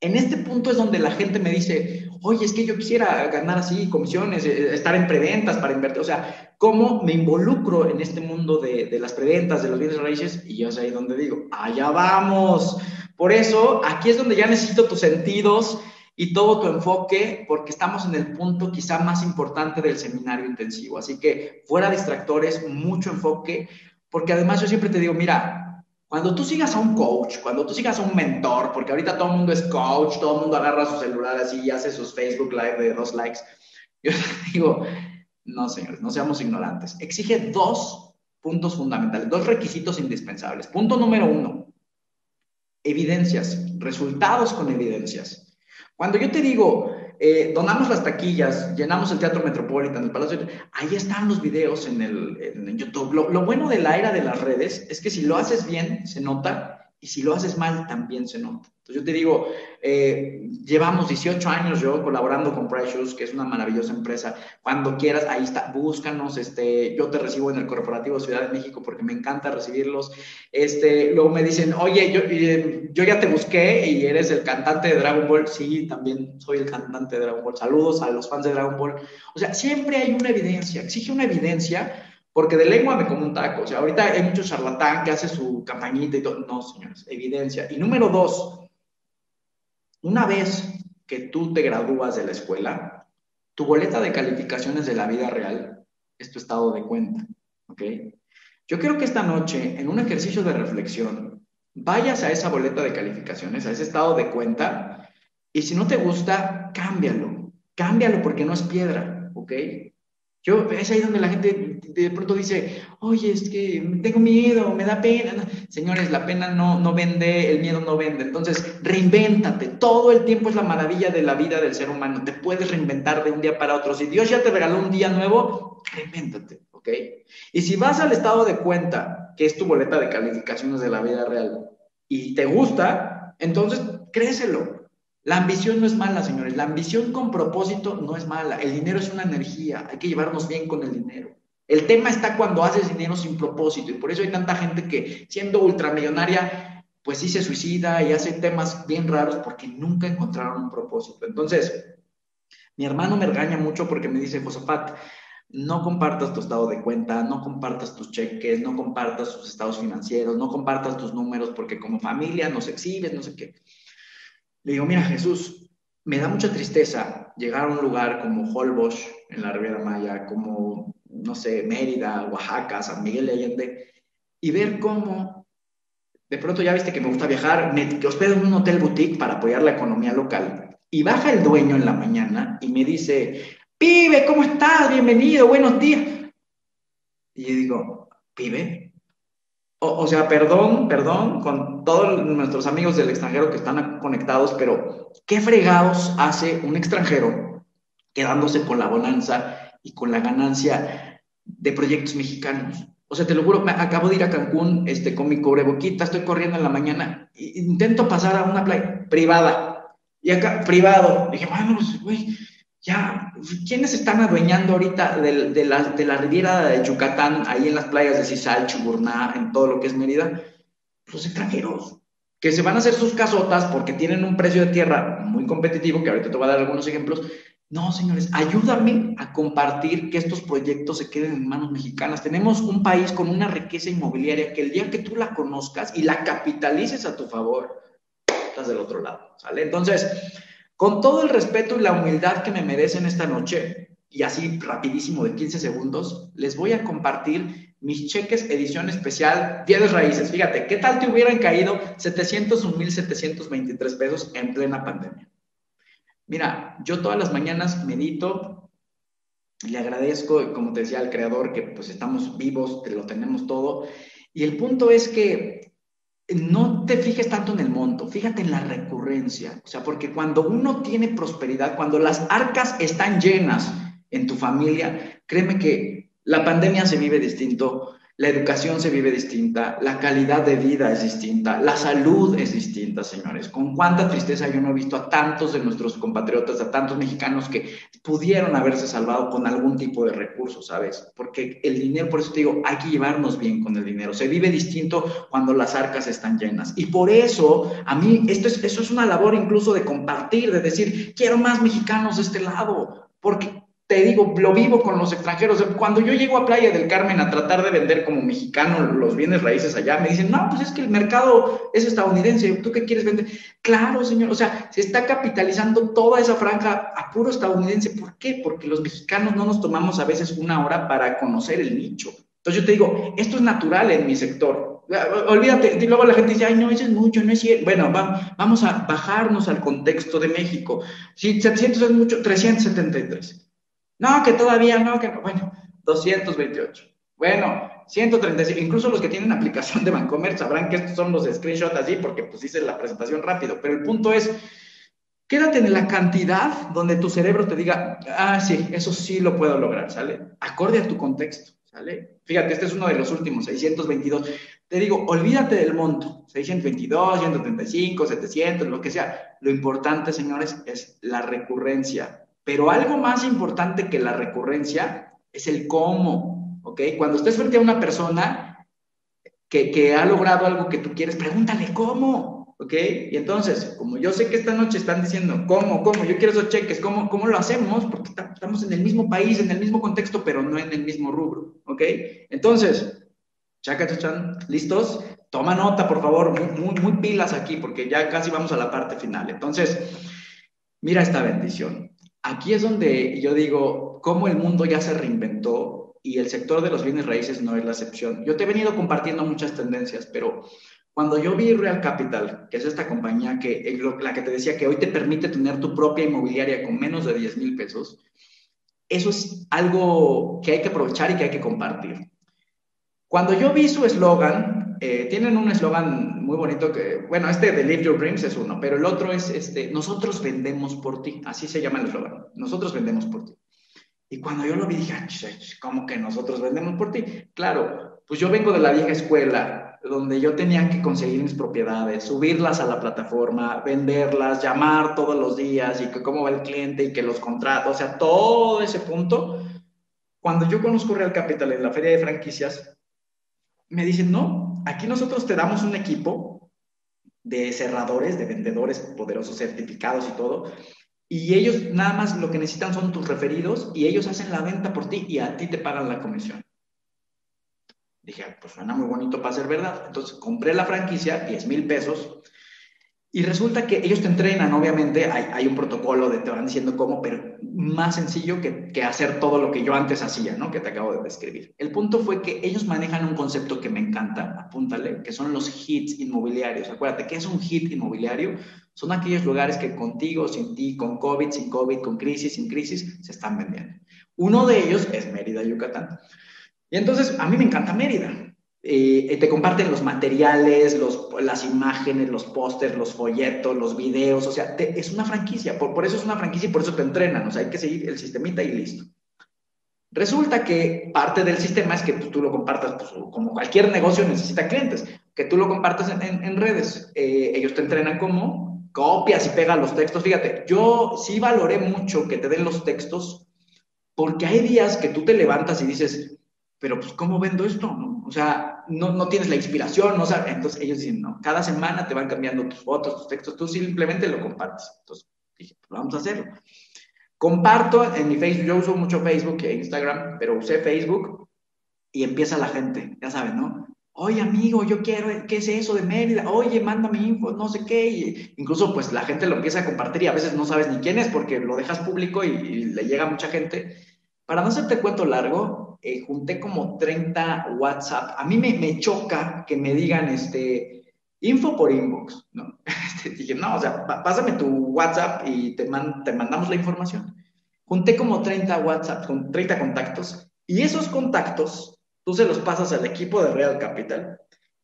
en este punto es donde la gente me dice, oye, es que yo quisiera ganar así comisiones, estar en preventas para invertir, o sea, cómo me involucro en este mundo de, de las preventas, de los bienes raíces, y yo es ahí donde digo, allá vamos. Por eso, aquí es donde ya necesito tus sentidos y todo tu enfoque, porque estamos en el punto quizá más importante del seminario intensivo. Así que, fuera distractores, mucho enfoque, porque además yo siempre te digo, mira, cuando tú sigas a un coach, cuando tú sigas a un mentor, porque ahorita todo el mundo es coach, todo el mundo agarra su celular así y hace sus Facebook Live de dos likes, yo te digo, no, señores, no seamos ignorantes. Exige dos puntos fundamentales, dos requisitos indispensables. Punto número uno, evidencias, resultados con evidencias. Cuando yo te digo, eh, donamos las taquillas, llenamos el Teatro Metropolitano, el Palacio, ahí están los videos en, el, en YouTube. Lo, lo bueno de la era de las redes es que si lo haces bien, se nota, y si lo haces mal, también se nota. Yo te digo, eh, llevamos dieciocho años yo colaborando con Price Shoes, que es una maravillosa empresa. Cuando quieras, ahí está, búscanos. Este, yo te recibo en el Corporativo Ciudad de México porque me encanta recibirlos. Este, luego me dicen, oye, yo, eh, yo ya te busqué y eres el cantante de Dragon Ball. Sí, también soy el cantante de Dragon Ball. Saludos a los fans de Dragon Ball. O sea, siempre hay una evidencia, exige una evidencia. Porque de lengua me como un taco. O sea, ahorita hay mucho charlatán que hace su campañita y todo. No, señores, evidencia. Y número dos, Una vez que tú te gradúas de la escuela, tu boleta de calificaciones de la vida real es tu estado de cuenta, ¿ok? Yo quiero que esta noche, en un ejercicio de reflexión, vayas a esa boleta de calificaciones, a ese estado de cuenta, y si no te gusta, cámbialo. Cámbialo porque no es piedra, ¿ok? Yo, es ahí donde la gente de pronto dice, oye, es que tengo miedo, me da pena. Señores, la pena no, no vende, el miedo no vende. Entonces, reinvéntate. Todo el tiempo es la maravilla de la vida del ser humano. Te puedes reinventar de un día para otro. Si Dios ya te regaló un día nuevo, reinvéntate, ¿ok? Y si vas al estado de cuenta, que es tu boleta de calificaciones de la vida real, y te gusta, entonces crécelo. La ambición no es mala, señores. La ambición con propósito no es mala. El dinero es una energía. Hay que llevarnos bien con el dinero. El tema está cuando haces dinero sin propósito. Y por eso hay tanta gente que, siendo ultramillonaria, pues sí se suicida y hace temas bien raros porque nunca encontraron un propósito. Entonces, mi hermano me regaña mucho porque me dice, Josafat, no compartas tu estado de cuenta, no compartas tus cheques, no compartas tus estados financieros, no compartas tus números porque como familia nos exhibes, no sé qué. Le digo, mira, Jesús, me da mucha tristeza llegar a un lugar como Holbox, en la Riviera Maya, como, no sé, Mérida, Oaxaca, San Miguel de Allende, y ver cómo, de pronto ya viste que me gusta viajar, me hospedo en un hotel boutique para apoyar la economía local, y baja el dueño en la mañana y me dice, pibe, ¿cómo estás? Bienvenido, buenos días. Y yo digo, pibe, O, o sea, perdón, perdón, con todos nuestros amigos del extranjero que están conectados, pero ¿qué fregados hace un extranjero quedándose con la bonanza y con la ganancia de proyectos mexicanos? O sea, te lo juro, me acabo de ir a Cancún este, con mi cubreboquita, estoy corriendo en la mañana, e intento pasar a una playa privada, y acá, privado. Dije, bueno, pues, güey, ya, ¿quiénes están adueñando ahorita de, de, la, de la Riviera de Yucatán, ahí en las playas de Sisal, Chuburná, en todo lo que es Mérida? Los extranjeros, que se van a hacer sus casotas porque tienen un precio de tierra muy competitivo, que ahorita te voy a dar algunos ejemplos. No, señores, ayúdame a compartir que estos proyectos se queden en manos mexicanas. Tenemos un país con una riqueza inmobiliaria que el día que tú la conozcas y la capitalices a tu favor, estás del otro lado, ¿sale? Entonces, con todo el respeto y la humildad que me merecen esta noche, y así rapidísimo de quince segundos, les voy a compartir mis cheques edición especial bienes raíces. Fíjate, ¿qué tal te hubieran caído setecientos un mil setecientos veintitrés pesos en plena pandemia? Mira, yo todas las mañanas medito, le agradezco, como te decía, al creador que pues estamos vivos, que lo tenemos todo, y el punto es que no te fijes tanto en el monto, fíjate en la recurrencia. O sea, porque cuando uno tiene prosperidad, cuando las arcas están llenas en tu familia, créeme que la pandemia se vive distinto, la educación se vive distinta, la calidad de vida es distinta, la salud es distinta, señores. Con cuánta tristeza yo no he visto a tantos de nuestros compatriotas, a tantos mexicanos que pudieron haberse salvado con algún tipo de recurso, ¿sabes? Porque el dinero, por eso te digo, hay que llevarnos bien con el dinero. Se vive distinto cuando las arcas están llenas. Y por eso, a mí, esto es, eso es una labor incluso de compartir, de decir, quiero más mexicanos de este lado, porque te digo, lo vivo con los extranjeros. Cuando yo llego a Playa del Carmen a tratar de vender como mexicano los bienes raíces allá, me dicen, no, pues es que el mercado es estadounidense, ¿tú qué quieres vender? Claro, señor, o sea, se está capitalizando toda esa franja a puro estadounidense. ¿Por qué? Porque los mexicanos no nos tomamos a veces una hora para conocer el nicho. Entonces yo te digo, esto es natural en mi sector. Olvídate, y luego la gente dice, ay, no, eso es mucho, no es cierto. Bueno, va, vamos a bajarnos al contexto de México. Si setecientos es mucho, trescientos setenta y tres. No, que todavía no, que no. Bueno, doscientos veintiocho. Bueno, ciento treinta y cinco. Incluso los que tienen aplicación de Bancomer sabrán que estos son los screenshots así porque pues hice la presentación rápido. Pero el punto es, quédate en la cantidad donde tu cerebro te diga, ah, sí, eso sí lo puedo lograr, ¿sale? Acorde a tu contexto, ¿sale? Fíjate, este es uno de los últimos, seiscientos veintidós. Te digo, olvídate del monto. seiscientos veintidós, ciento treinta y cinco, setecientos, lo que sea. Lo importante, señores, es la recurrencia. Pero algo más importante que la recurrencia es el cómo, ¿ok? Cuando estés frente a una persona que, que ha logrado algo que tú quieres, pregúntale cómo, ¿ok? Y entonces, como yo sé que esta noche están diciendo, ¿cómo, cómo? Yo quiero esos cheques, ¿cómo, cómo lo hacemos? Porque estamos en el mismo país, en el mismo contexto, pero no en el mismo rubro, ¿ok? Entonces, chaca, chachan, ¿listos? toma nota, por favor, muy, muy, muy pilas aquí, porque ya casi vamos a la parte final. Entonces, mira esta bendición. Aquí es donde yo digo cómo el mundo ya se reinventó y el sector de los bienes raíces no es la excepción. Yo te he venido compartiendo muchas tendencias, pero cuando yo vi Real Capital, que es esta compañía, que, la que te decía que hoy te permite tener tu propia inmobiliaria con menos de diez mil pesos, eso es algo que hay que aprovechar y que hay que compartir. Cuando yo vi su eslogan, eh, tienen un eslogan muy bonito que, bueno, este de Live Your Dreams es uno, pero el otro es, este, nosotros vendemos por ti, así se llama el eslogan, nosotros vendemos por ti. Y cuando yo lo vi, dije, ¿cómo que nosotros vendemos por ti? Claro, pues yo vengo de la vieja escuela, donde yo tenía que conseguir mis propiedades, subirlas a la plataforma, venderlas, llamar todos los días, y que cómo va el cliente, y que los contratos, o sea, todo ese punto. Cuando yo conozco Real Capital en la feria de franquicias, me dicen, no, aquí nosotros te damos un equipo de cerradores, de vendedores poderosos, certificados y todo, y ellos nada más lo que necesitan son tus referidos y ellos hacen la venta por ti y a ti te pagan la comisión. Dije, pues suena muy bonito para ser verdad. Entonces compré la franquicia, diez mil pesos, y resulta que ellos te entrenan, obviamente, hay, hay un protocolo de te van diciendo cómo, pero más sencillo que, que hacer todo lo que yo antes hacía, ¿no? Que te acabo de describir. El punto fue que ellos manejan un concepto que me encanta, apúntale, que son los hits inmobiliarios. Acuérdate, ¿qué es un hit inmobiliario? Son aquellos lugares que contigo, sin ti, con COVID, sin COVID, con crisis, sin crisis, se están vendiendo. Uno de ellos es Mérida, Yucatán. Y entonces, a mí me encanta Mérida. Eh, te comparten los materiales, los, las imágenes, los pósters, los folletos, los videos, o sea, te, es una franquicia, por, por eso es una franquicia y por eso te entrenan, o sea, hay que seguir el sistemita y listo. Resulta que parte del sistema es que pues, tú lo compartas, pues, como cualquier negocio necesita clientes, que tú lo compartas en, en, en redes, eh, ellos te entrenan como copias y pegas los textos. Fíjate, yo sí valoré mucho que te den los textos, porque hay días que tú te levantas y dices, pero pues, ¿cómo vendo esto? ¿No? O sea, no, no tienes la inspiración, no sabes. Entonces ellos dicen, no, cada semana te van cambiando tus fotos, tus textos, tú simplemente lo compartes. Entonces dije, pues vamos a hacerlo. Comparto en mi Facebook, yo uso mucho Facebook e Instagram, pero usé Facebook y empieza la gente, ya sabes, ¿no? Oye, amigo, yo quiero, ¿qué es eso de Mérida? Oye, mándame info, no sé qué. Y incluso, pues, la gente lo empieza a compartir y a veces no sabes ni quién es porque lo dejas público y, y le llega a mucha gente. Para no hacerte cuento largo, Eh, junté como treinta WhatsApp. A mí me, me choca que me digan este, info por inbox, ¿no? Este, dije, no, o sea, pásame tu WhatsApp y te, man, te mandamos la información. Junté como treinta WhatsApp, con treinta contactos, y esos contactos tú se los pasas al equipo de Real Capital.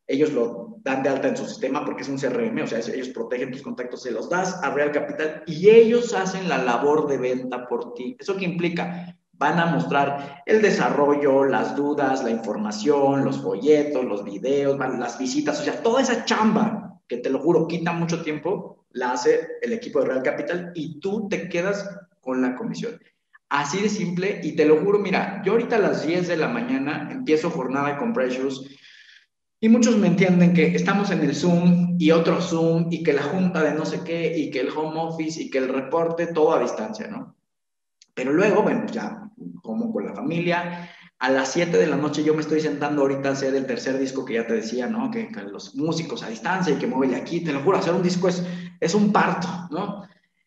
Ellos lo dan de alta en su sistema porque es un C R M, o sea, ellos protegen tus contactos, se los das a Real Capital y ellos hacen la labor de venta por ti. ¿Eso qué implica? Van a mostrar el desarrollo, las dudas, la información, los folletos, los videos, las visitas, o sea, toda esa chamba que te lo juro quita mucho tiempo, la hace el equipo de Real Capital y tú te quedas con la comisión. Así de simple y te lo juro, mira, yo ahorita a las diez de la mañana empiezo jornada con Price Shoes y muchos me entienden que estamos en el Zoom y otro Zoom y que la junta de no sé qué y que el home office y que el reporte, todo a distancia, ¿no? Pero luego, bueno, ya como con la familia, a las siete de la noche yo me estoy sentando ahorita a hacer el tercer disco que ya te decía, ¿no? Que, que los músicos a distancia y que muévele aquí, te lo juro, hacer un disco es, es un parto, ¿no?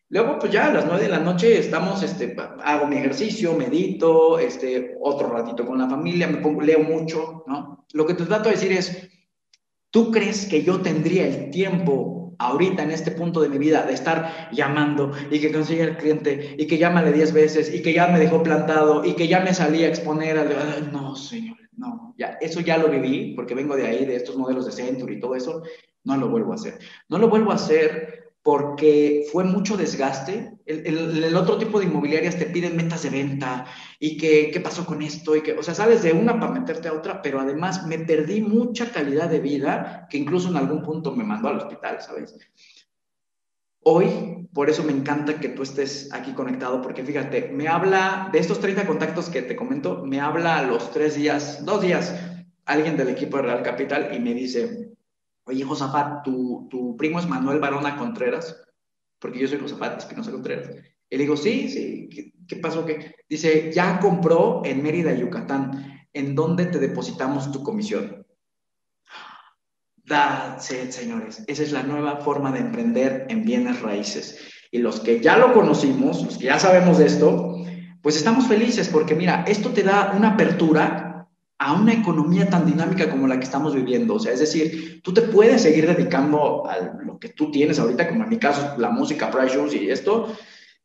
Luego, pues ya a las nueve de la noche estamos, este, hago mi ejercicio, medito, este, otro ratito con la familia, me pongo, leo mucho, ¿no? Lo que te trato de decir es, ¿tú crees que yo tendría el tiempo ahorita en este punto de mi vida de estar llamando y que consiga el cliente y que llámale diez veces y que ya me dejó plantado y que ya me salí a exponer al... No, señor, no, ya, eso ya lo viví porque vengo de ahí, de estos modelos de Century y todo eso, no lo vuelvo a hacer. No lo vuelvo a hacer porque fue mucho desgaste. El, el, el otro tipo de inmobiliarias te piden metas de venta y que qué pasó con esto y que, o sea, sabes de una para meterte a otra, pero además me perdí mucha calidad de vida que incluso en algún punto me mandó al hospital, ¿sabes? Hoy, por eso me encanta que tú estés aquí conectado, porque fíjate, me habla, de estos treinta contactos que te comento, me habla a los tres días, dos días, alguien del equipo de Real Capital y me dice, oye, Josafat, tu, tu primo es Manuel Barona Contreras, porque yo soy Josafat Espinosa Contreras. Y le digo, sí, sí, ¿qué, qué pasó? ¿Qué? Dice, ya compró en Mérida, Yucatán, ¿en dónde te depositamos tu comisión? That's it, señores. Esa es la nueva forma de emprender en bienes raíces. Y los que ya lo conocimos, los que ya sabemos de esto, pues estamos felices porque, mira, esto te da una apertura a una economía tan dinámica como la que estamos viviendo. O sea, es decir, tú te puedes seguir dedicando a lo que tú tienes ahorita, como en mi caso, la música, Price Shoes y esto,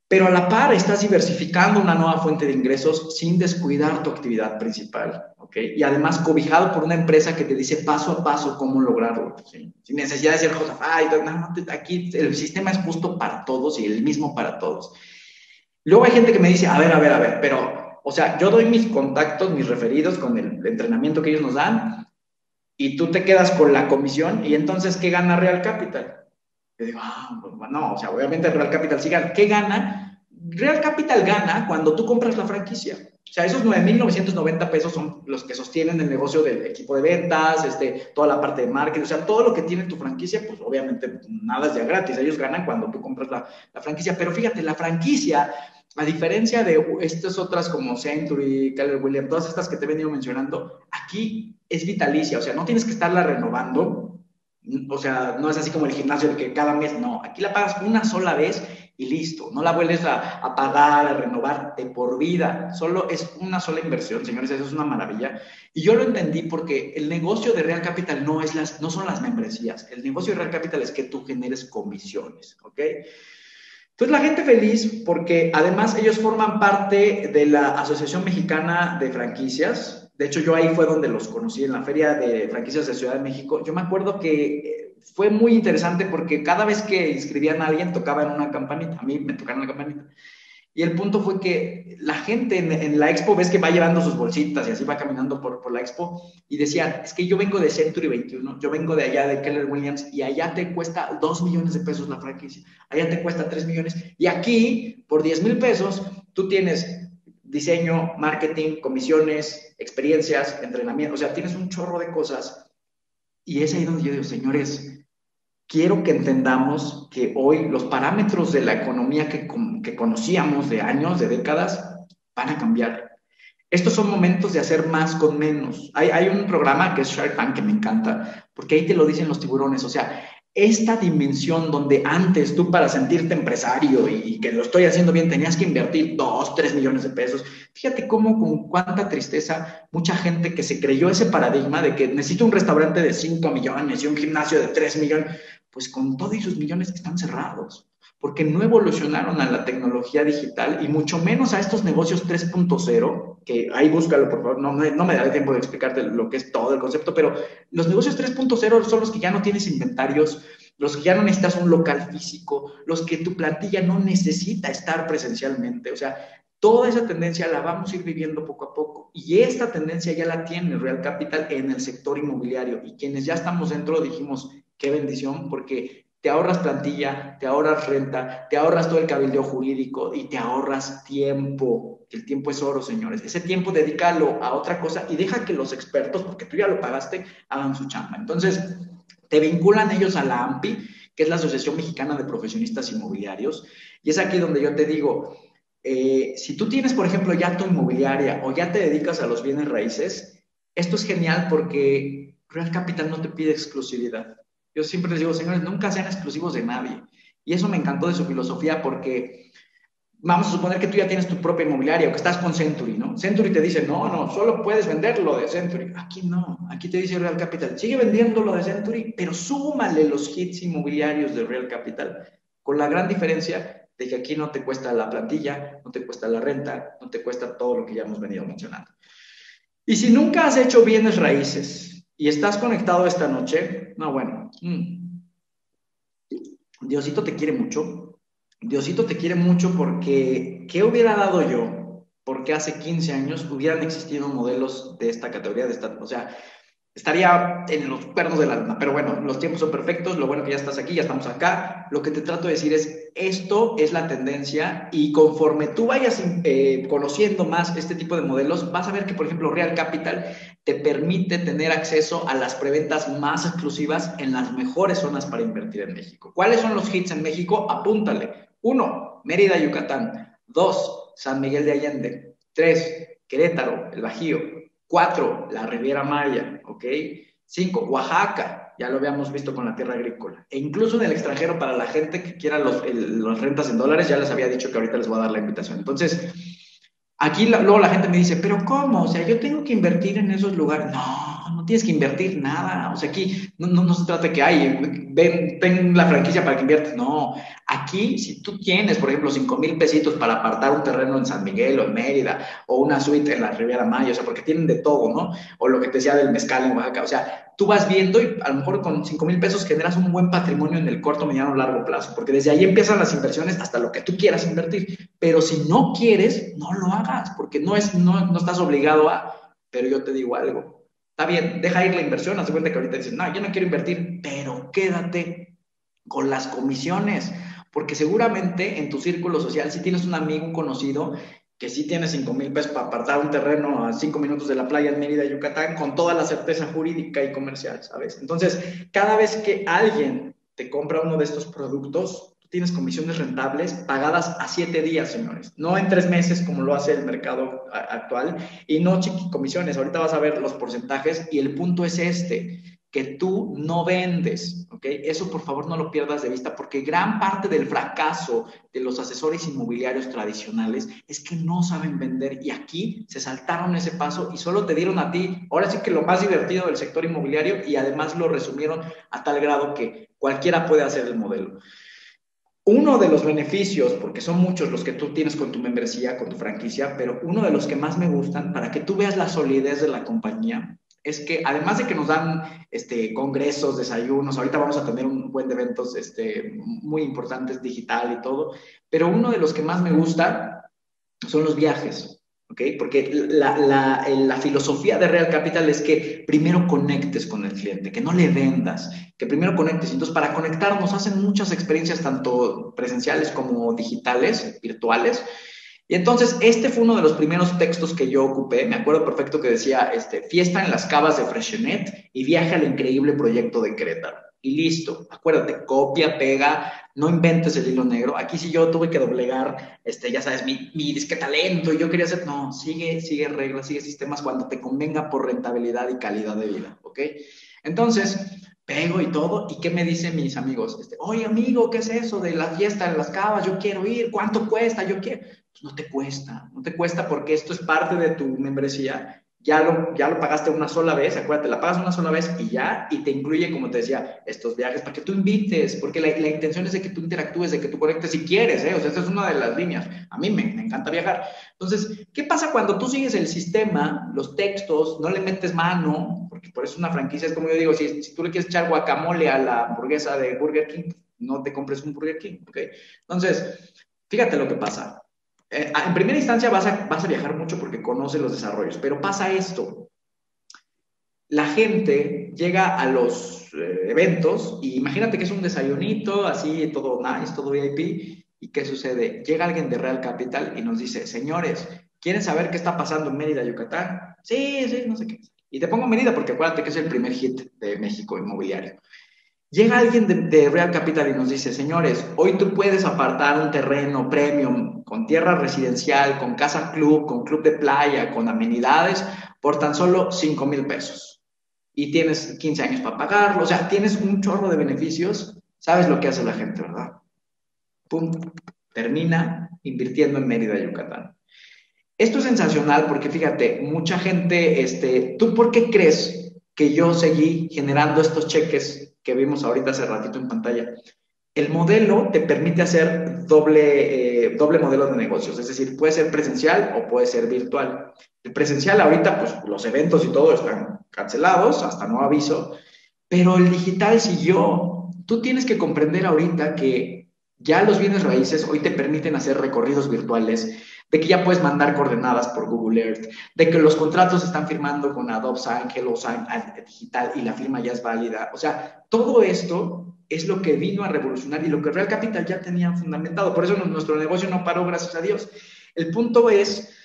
pero a la par estás diversificando una nueva fuente de ingresos sin descuidar tu actividad principal, ¿ok? Y además cobijado por una empresa que te dice paso a paso cómo lograrlo, ¿sí? Sin necesidad de ser Josafat, no, no, aquí el sistema es justo para todos y el mismo para todos. Luego hay gente que me dice, a ver, a ver, a ver, pero, o sea, yo doy mis contactos, mis referidos con el entrenamiento que ellos nos dan y tú te quedas con la comisión y entonces, ¿qué gana Real Capital? Yo digo, ah, pues, no, o sea, obviamente Real Capital sí gana. ¿Qué gana? Real Capital gana cuando tú compras la franquicia. O sea, esos nueve mil novecientos noventa pesos son los que sostienen el negocio del equipo de ventas, este, toda la parte de marketing, o sea, todo lo que tiene tu franquicia, pues obviamente nada es ya gratis, ellos ganan cuando tú compras la, la franquicia. Pero fíjate, la franquicia, a diferencia de estas otras como Century, Keller Williams, todas estas que te he venido mencionando, aquí es vitalicia, o sea, no tienes que estarla renovando, o sea, no es así como el gimnasio que cada mes, no, aquí la pagas una sola vez y listo, no la vuelves a, a pagar, a renovar de por vida, solo es una sola inversión, señores, eso es una maravilla. Y yo lo entendí porque el negocio de Real Capital no, es las, no son las membresías, el negocio de Real Capital es que tú generes comisiones, ¿ok? Entonces la gente feliz porque además ellos forman parte de la Asociación Mexicana de Franquicias. De hecho, yo ahí fue donde los conocí, en la Feria de Franquicias de Ciudad de México. Yo me acuerdo que fue muy interesante porque cada vez que inscribían a alguien tocaban una campanita, a mí me tocaron la campanita, y el punto fue que la gente en, en la expo, ves que va llevando sus bolsitas y así va caminando por, por la expo, y decían, es que yo vengo de Century veintiuno, yo vengo de allá de Keller Williams, y allá te cuesta dos millones de pesos la franquicia, allá te cuesta tres millones, y aquí, por diez mil pesos, tú tienes diseño, marketing, comisiones, experiencias, entrenamiento, o sea, tienes un chorro de cosas. Y es ahí donde yo digo, señores, quiero que entendamos que hoy los parámetros de la economía que, que conocíamos de años, de décadas, van a cambiar. Estos son momentos de hacer más con menos. Hay, hay un programa que es Shark Tank que me encanta, porque ahí te lo dicen los tiburones. O sea, esta dimensión donde antes tú para sentirte empresario y, y que lo estoy haciendo bien tenías que invertir dos, tres millones de pesos. Fíjate cómo con cuánta tristeza mucha gente que se creyó ese paradigma de que necesito un restaurante de cinco millones y un gimnasio de tres millones, pues con todos esos millones que están cerrados, porque no evolucionaron a la tecnología digital y mucho menos a estos negocios tres punto cero, que ahí búscalo, por favor, no, no me daré tiempo de explicarte lo que es todo el concepto, pero los negocios tres punto cero son los que ya no tienes inventarios, los que ya no necesitas un local físico, los que tu plantilla no necesita estar presencialmente, o sea, toda esa tendencia la vamos a ir viviendo poco a poco, y esta tendencia ya la tiene Real Capital en el sector inmobiliario, y quienes ya estamos dentro dijimos, qué bendición, porque te ahorras plantilla, te ahorras renta, te ahorras todo el cabildeo jurídico y te ahorras tiempo. El tiempo es oro, señores. Ese tiempo dedícalo a otra cosa y deja que los expertos, porque tú ya lo pagaste, hagan su chamba. Entonces, te vinculan ellos a la A M P I, que es la Asociación Mexicana de Profesionistas Inmobiliarios. Y es aquí donde yo te digo, eh, si tú tienes, por ejemplo, ya tu inmobiliaria o ya te dedicas a los bienes raíces, esto es genial porque Real Capital no te pide exclusividad. Yo siempre les digo, señores, nunca sean exclusivos de nadie. Y eso me encantó de su filosofía porque vamos a suponer que tú ya tienes tu propia inmobiliaria o que estás con Century, ¿no? Century te dice, no, no, solo puedes vender lo de Century. Aquí no, aquí te dice Real Capital, sigue vendiendo lo de Century, pero súmale los hits inmobiliarios de Real Capital con la gran diferencia de que aquí no te cuesta la plantilla, no te cuesta la renta, no te cuesta todo lo que ya hemos venido mencionando. Y si nunca has hecho bienes raíces y estás conectado esta noche, no, bueno, mmm. Diosito te quiere mucho, Diosito te quiere mucho porque, ¿qué hubiera dado yo? Porque hace quince años hubieran existido modelos de esta categoría, de esta, o sea, estaría en los cuernos de la luna, pero bueno, los tiempos son perfectos, lo bueno que ya estás aquí, ya estamos acá, lo que te trato de decir es, esto es la tendencia y conforme tú vayas eh, conociendo más este tipo de modelos, vas a ver que, por ejemplo, Real Capital te permite tener acceso a las preventas más exclusivas en las mejores zonas para invertir en México. ¿Cuáles son los hits en México? Apúntale. Uno, Mérida, Yucatán. Dos, San Miguel de Allende. Tres, Querétaro, el Bajío. Cuatro, la Riviera Maya, ¿ok? Cinco, Oaxaca. ya lo habíamos visto con la tierra agrícola. E incluso en el extranjero, para la gente que quiera los, el, las rentas en dólares, ya les había dicho que ahorita les voy a dar la invitación. Entonces, aquí la, luego la gente me dice, ¿pero cómo? O sea, yo tengo que invertir en esos lugares. No, no tienes que invertir nada. O sea, aquí no, no, no se trata de que, ay, ven, ten la franquicia para que inviertas. No, aquí si tú tienes, por ejemplo, cinco mil pesitos para apartar un terreno en San Miguel o en Mérida, o una suite en la Riviera Maya, o sea, porque tienen de todo, ¿no? O lo que te decía del mezcal en Oaxaca. O sea, tú vas viendo y a lo mejor con cinco mil pesos generas un buen patrimonio en el corto, mediano, largo plazo, porque desde ahí empiezan las inversiones hasta lo que tú quieras invertir. Pero si no quieres, no lo hagas, porque no, es, no, no estás obligado a... Pero yo te digo algo. Está bien, deja ir la inversión. Haz de cuenta que ahorita dicen, no, yo no quiero invertir, pero quédate con las comisiones, porque seguramente en tu círculo social, si tienes un amigo, un conocido, que sí tiene cinco mil pesos para apartar un terreno a cinco minutos de la playa en Mérida, Yucatán, con toda la certeza jurídica y comercial, ¿sabes? Entonces, cada vez que alguien te compra uno de estos productos, tú tienes comisiones rentables pagadas a siete días, señores. No en tres meses como lo hace el mercado actual, y no chiqui comisiones. Ahorita vas a ver los porcentajes, y el punto es este, que tú no vendes, ¿ok? Eso, por favor, no lo pierdas de vista, porque gran parte del fracaso de los asesores inmobiliarios tradicionales es que no saben vender, y aquí se saltaron ese paso y solo te dieron a ti, ahora sí que lo más divertido del sector inmobiliario, y además lo resumieron a tal grado que cualquiera puede hacer el modelo. Uno de los beneficios, porque son muchos los que tú tienes con tu membresía, con tu franquicia, pero uno de los que más me gustan, para que tú veas la solidez de la compañía, es que además de que nos dan este, congresos, desayunos, ahorita vamos a tener un buen de eventos este, muy importantes, digital y todo, pero uno de los que más me gusta son los viajes, ¿ok? Porque la, la, la filosofía de Real Capital es que primero conectes con el cliente, que no le vendas, que primero conectes. Entonces, para conectarnos hacen muchas experiencias, tanto presenciales como digitales, virtuales. Y entonces, este fue uno de los primeros textos que yo ocupé. Me acuerdo perfecto que decía, este, fiesta en las cavas de Freshenet y viaje al increíble proyecto de Querétaro. Y listo. Acuérdate, copia, pega, no inventes el hilo negro. Aquí sí yo tuve que doblegar, este, ya sabes, mi, mi disque talento. Yo quería hacer, no, sigue, sigue reglas, sigue sistemas cuando te convenga por rentabilidad y calidad de vida, ¿ok? Entonces, pego y todo, ¿y qué me dicen mis amigos? Este, oye, amigo, ¿qué es eso de la fiesta en las cavas? Yo quiero ir, ¿cuánto cuesta? Yo quiero... Pues no te cuesta, no te cuesta porque esto es parte de tu membresía. Ya lo, ya lo pagaste una sola vez, acuérdate, la pagas una sola vez y ya, y te incluye, como te decía, estos viajes para que tú invites, porque la, la intención es de que tú interactúes, de que tú conectes si quieres, ¿eh? O sea, esta es una de las líneas. A mí me, me encanta viajar. Entonces, ¿qué pasa cuando tú sigues el sistema, los textos, no le metes mano? Porque por eso una franquicia es como yo digo, si, si tú le quieres echar guacamole a la hamburguesa de Burger King, no te compres un Burger King, ¿ok? Entonces, fíjate lo que pasa. Eh, en primera instancia vas a, vas a viajar mucho porque conoces los desarrollos, pero pasa esto. La gente llega a los eh, eventos y imagínate que es un desayunito, así, todo nice, todo V I P. ¿Y qué sucede? Llega alguien de Real Capital y nos dice, señores, ¿quieren saber qué está pasando en Mérida, Yucatán? Sí, sí, no sé qué. Y te pongo Mérida porque acuérdate que es el primer hit de México inmobiliario. Llega alguien de, de Real Capital y nos dice, señores, hoy tú puedes apartar un terreno premium con tierra residencial, con casa club, con club de playa, con amenidades, por tan solo cinco mil pesos. Y tienes quince años para pagarlo, o sea, tienes un chorro de beneficios. Sabes lo que hace la gente, ¿verdad? Pum, termina invirtiendo en Mérida, Yucatán. Esto es sensacional porque, fíjate, mucha gente, este, ¿tú por qué crees que yo seguí generando estos cheques que vimos ahorita hace ratito en pantalla? El modelo te permite hacer doble, eh, doble modelo de negocios, es decir, puede ser presencial o puede ser virtual. El presencial ahorita, pues los eventos y todo están cancelados, hasta no aviso, pero el digital siguió. Tú tienes que comprender ahorita que ya los bienes raíces hoy te permiten hacer recorridos virtuales, de que ya puedes mandar coordenadas por Google Earth, de que los contratos se están firmando con Adobe Sign, Hello Sign, digital, y la firma ya es válida. O sea, todo esto es lo que vino a revolucionar y lo que Real Capital ya tenía fundamentado. Por eso nuestro negocio no paró, gracias a Dios. El punto es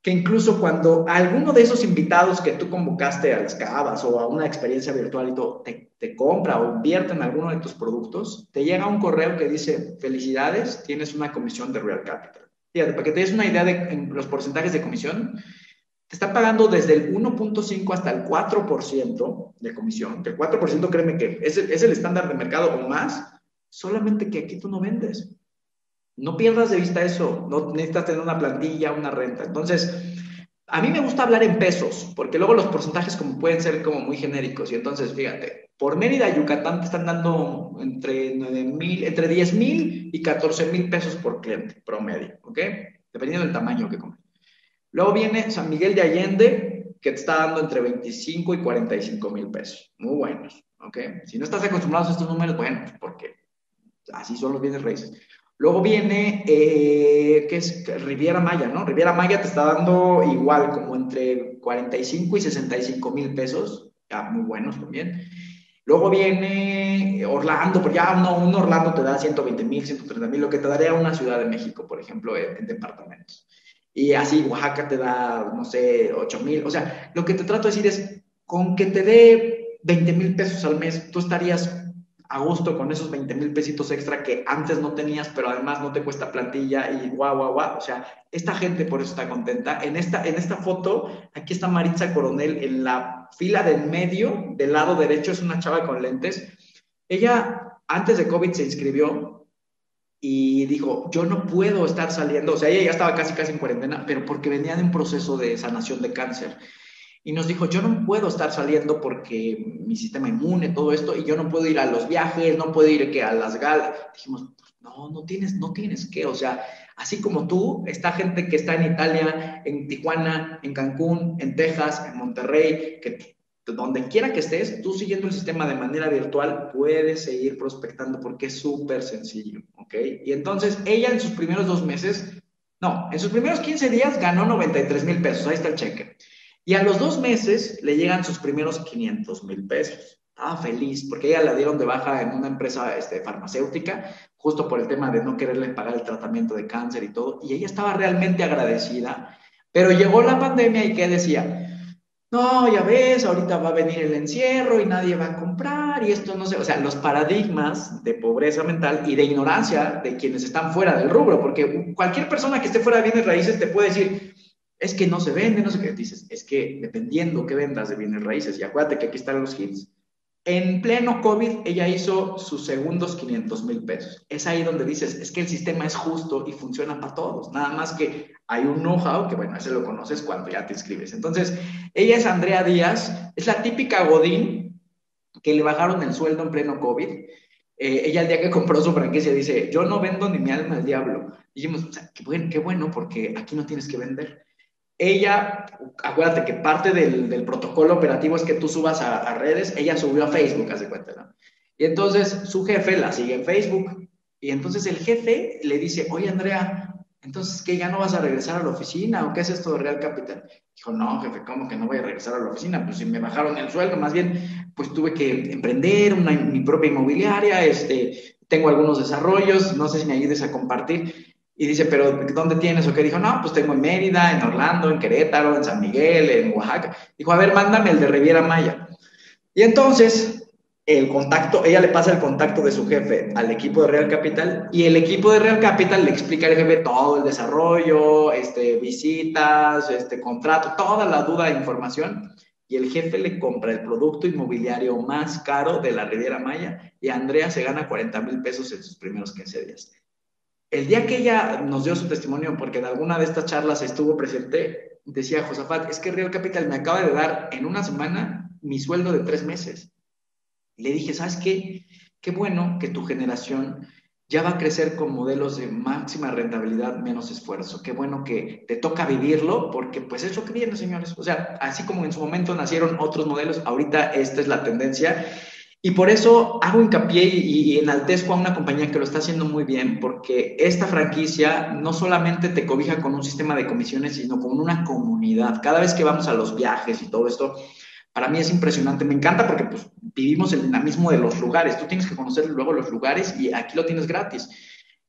que incluso cuando alguno de esos invitados que tú convocaste a las cavas o a una experiencia virtual y todo, te, te compra o invierte en alguno de tus productos, te llega un correo que dice, felicidades, tienes una comisión de Real Capital. Fíjate, para que te des una idea de los porcentajes de comisión, te está pagando desde el uno punto cinco hasta el cuatro por ciento de comisión, que el cuatro por ciento, créeme que es el, es el estándar de mercado o más, solamente que aquí tú no vendes. No pierdas de vista eso, no necesitas tener una plantilla, una renta. Entonces, a mí me gusta hablar en pesos, porque luego los porcentajes como pueden ser como muy genéricos. Y entonces, fíjate, por Mérida, Yucatán, te están dando entre, nueve mil, entre diez mil y catorce mil pesos por cliente promedio, ¿ok? Dependiendo del tamaño que comes. Luego viene San Miguel de Allende, que te está dando entre veinticinco y cuarenta y cinco mil pesos. Muy buenos, ¿ok? Si no estás acostumbrado a estos números, bueno, porque así son los bienes raíces. Luego viene, eh, ¿qué es? Riviera Maya, ¿no? Riviera Maya te está dando igual, como entre cuarenta y cinco y sesenta y cinco mil pesos. Ya, muy buenos también. Luego viene Orlando, pero ya no, un Orlando te da ciento veinte mil, ciento treinta mil, lo que te daría una Ciudad de México, por ejemplo, en, en departamentos. Y así Oaxaca te da, no sé, ocho mil. O sea, lo que te trato de decir es, con que te dé veinte mil pesos al mes, tú estarías a gusto con esos veinte mil pesitos extra que antes no tenías, pero además no te cuesta plantilla y guau, guau, guau. O sea, esta gente por eso está contenta. En esta, en esta foto, aquí está Maritza Coronel en la fila del medio, del lado derecho, es una chava con lentes. Ella, antes de COVID, se inscribió y dijo, yo no puedo estar saliendo. O sea, ella ya estaba casi, casi en cuarentena, pero porque venía de un proceso de sanación de cáncer. Y nos dijo, yo no puedo estar saliendo porque mi sistema inmune, todo esto, y yo no puedo ir a los viajes, no puedo ir que a las galas. Dijimos, no, no tienes, no tienes que, o sea, así como tú, está gente que está en Italia, en Tijuana, en Cancún, en Texas, en Monterrey, que donde quiera que estés, tú siguiendo el sistema de manera virtual, puedes seguir prospectando porque es súper sencillo, ¿ok? Y entonces, ella en sus primeros dos meses, no, en sus primeros quince días ganó noventa y tres mil pesos, ahí está el cheque. Y a los dos meses le llegan sus primeros quinientos mil pesos. Estaba feliz porque ella la dieron de baja en una empresa este, farmacéutica, justo por el tema de no quererle pagar el tratamiento de cáncer y todo. Y ella estaba realmente agradecida. Pero llegó la pandemia y ¿qué decía? No, ya ves, ahorita va a venir el encierro y nadie va a comprar y esto no sé. O sea, los paradigmas de pobreza mental y de ignorancia de quienes están fuera del rubro. Porque cualquier persona que esté fuera de bienes raíces te puede decir, es que no se vende, no sé qué. Dices, es que dependiendo qué vendas de bienes raíces, y acuérdate que aquí están los hits. En pleno COVID, ella hizo sus segundos quinientos mil pesos. Es ahí donde dices, es que el sistema es justo y funciona para todos. Nada más que hay un know-how, que bueno, ese lo conoces cuando ya te inscribes. Entonces, ella es Andrea Díaz, es la típica Godín que le bajaron el sueldo en pleno COVID. Eh, ella el día que compró su franquicia dice, yo no vendo ni mi alma al diablo. Dijimos, o sea, qué bueno, qué bueno, porque aquí no tienes que vender. Ella, acuérdate que parte del, del protocolo operativo es que tú subas a, a redes, ella subió a Facebook, haz de cuenta, ¿no? Y entonces su jefe la sigue en Facebook, y entonces el jefe le dice, oye Andrea, entonces, ¿qué, ya no vas a regresar a la oficina? ¿O qué es esto de Real Capital? Dijo, no, jefe, ¿cómo que no voy a regresar a la oficina? Pues si me bajaron el sueldo, más bien, pues tuve que emprender una, mi propia inmobiliaria, este, tengo algunos desarrollos, no sé si me ayudes a compartir. Y dice, pero ¿dónde tienes? ¿O qué? Dijo, no, pues tengo en Mérida, en Orlando, en Querétaro, en San Miguel, en Oaxaca. Dijo, a ver, mándame el de Riviera Maya. Y entonces, el contacto, ella le pasa el contacto de su jefe al equipo de Real Capital, y el equipo de Real Capital le explica al jefe todo el desarrollo, este, visitas, este, contrato, toda la duda de información. Y el jefe le compra el producto inmobiliario más caro de la Riviera Maya, y Andrea se gana cuarenta mil pesos en sus primeros quince días. El día que ella nos dio su testimonio, porque en alguna de estas charlas estuvo presente, decía Josafat, es que Real Capital me acaba de dar en una semana mi sueldo de tres meses. Le dije, ¿sabes qué? Qué bueno que tu generación ya va a crecer con modelos de máxima rentabilidad, menos esfuerzo. Qué bueno que te toca vivirlo, porque pues es lo que viene, señores. O sea, así como en su momento nacieron otros modelos, ahorita esta es la tendencia. Y por eso hago hincapié y, y enaltezco a una compañía que lo está haciendo muy bien, porque esta franquicia no solamente te cobija con un sistema de comisiones, sino con una comunidad. Cada vez que vamos a los viajes y todo esto, para mí es impresionante. Me encanta porque pues, vivimos el dinamismo de los lugares. Tú tienes que conocer luego los lugares y aquí lo tienes gratis.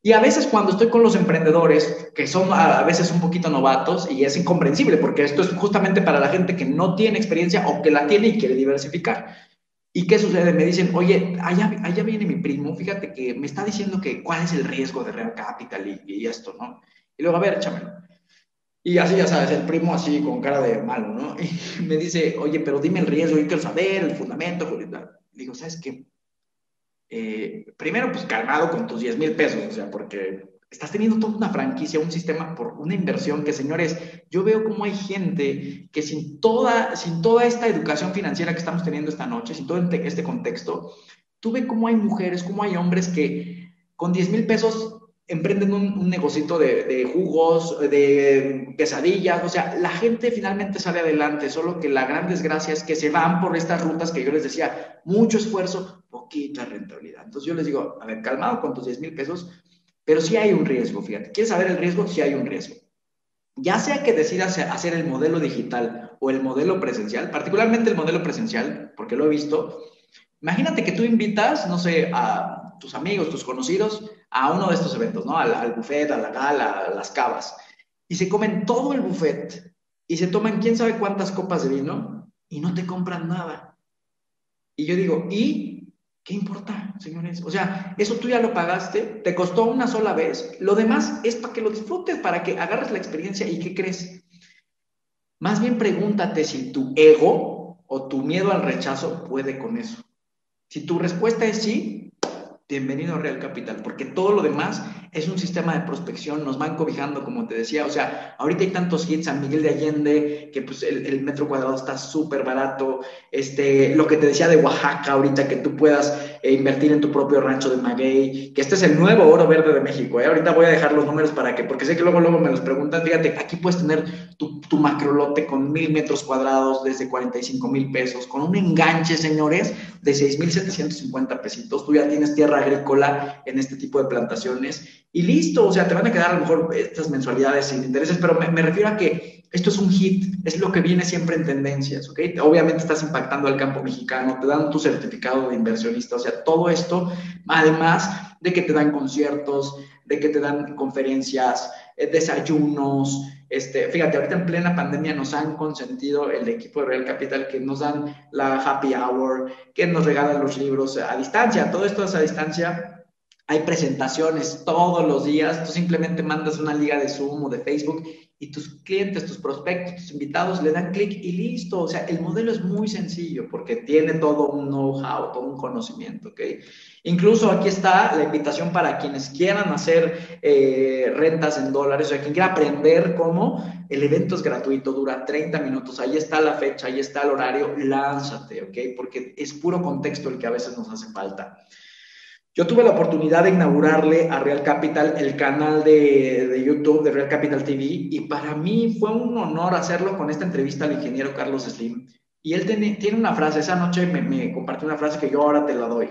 Y a veces cuando estoy con los emprendedores, que son a veces un poquito novatos, y es incomprensible, porque esto es justamente para la gente que no tiene experiencia o que la tiene y quiere diversificar. ¿Y qué sucede? Me dicen, oye, allá, allá viene mi primo, fíjate que me está diciendo que cuál es el riesgo de Real Capital y, y esto, ¿no? Y luego, a ver, échamelo. Y así, ya sabes, el primo así con cara de malo, ¿no? Y me dice, oye, pero dime el riesgo, yo quiero saber el fundamento. Digo, ¿sabes qué? Eh, primero, pues calmado con tus diez mil pesos, o sea, porque estás teniendo toda una franquicia, un sistema por una inversión que, señores, yo veo como hay gente que sin toda, sin toda esta educación financiera que estamos teniendo esta noche, sin todo este contexto, tú ves cómo hay mujeres, cómo hay hombres que con diez mil pesos... emprenden un, un negocito de, de jugos, de quesadillas. O sea, la gente finalmente sale adelante, solo que la gran desgracia es que se van por estas rutas que yo les decía, mucho esfuerzo, poquita rentabilidad. Entonces yo les digo, a ver, calmado con tus diez mil pesos, pero sí hay un riesgo, fíjate. ¿Quieres saber el riesgo? Sí hay un riesgo. Ya sea que decidas hacer el modelo digital o el modelo presencial, particularmente el modelo presencial, porque lo he visto. Imagínate que tú invitas, no sé, a tus amigos, tus conocidos, a uno de estos eventos, ¿no? Al, al buffet, a la gala, a las cavas. Y se comen todo el buffet y se toman quién sabe cuántas copas de vino y no te compran nada. Y yo digo, ¿y qué importa, señores? O sea, eso tú ya lo pagaste, te costó una sola vez. Lo demás es para que lo disfrutes, para que agarres la experiencia. ¿Y qué crees? Más bien pregúntate si tu ego o tu miedo al rechazo puede con eso. Si tu respuesta es sí, bienvenido a Real Capital, porque todo lo demás es un sistema de prospección, nos van cobijando, como te decía. O sea, ahorita hay tantos hits, San Miguel de Allende, que pues el, el metro cuadrado está súper barato, este, lo que te decía de Oaxaca ahorita, que tú puedas eh, invertir en tu propio rancho de maguey, que este es el nuevo oro verde de México, ¿eh? Ahorita voy a dejar los números para que, porque sé que luego, luego me los preguntan. Fíjate, aquí puedes tener tu, tu macrolote con mil metros cuadrados desde cuarenta y cinco mil pesos, con un enganche, señores, de seis mil setecientos cincuenta pesitos, tú ya tienes tierra agrícola en este tipo de plantaciones y listo. O sea, te van a quedar a lo mejor estas mensualidades sin intereses, pero me, me refiero a que esto es un hit, es lo que viene siempre en tendencias, ¿ok? Obviamente estás impactando al campo mexicano, te dan tu certificado de inversionista, o sea, todo esto, además de que te dan conciertos, de que te dan conferencias, eh, desayunos. Este, fíjate, ahorita en plena pandemia nos han consentido el equipo de Real Capital que nos dan la happy hour, que nos regalan los libros a distancia, todo esto es a distancia, hay presentaciones todos los días, tú simplemente mandas una liga de Zoom o de Facebook y tus clientes, tus prospectos, tus invitados le dan clic y listo. O sea, el modelo es muy sencillo porque tiene todo un know-how, todo un conocimiento, ¿ok? Incluso aquí está la invitación para quienes quieran hacer eh, rentas en dólares, o sea, quien quiera aprender cómo. El evento es gratuito, dura treinta minutos, ahí está la fecha, ahí está el horario, lánzate, ¿ok? Porque es puro contexto el que a veces nos hace falta. Yo tuve la oportunidad de inaugurarle a Real Capital el canal de, de YouTube de Real Capital T V y para mí fue un honor hacerlo con esta entrevista al ingeniero Carlos Slim. Y él tiene, tiene una frase, esa noche me, me compartió una frase que yo ahora te la doy.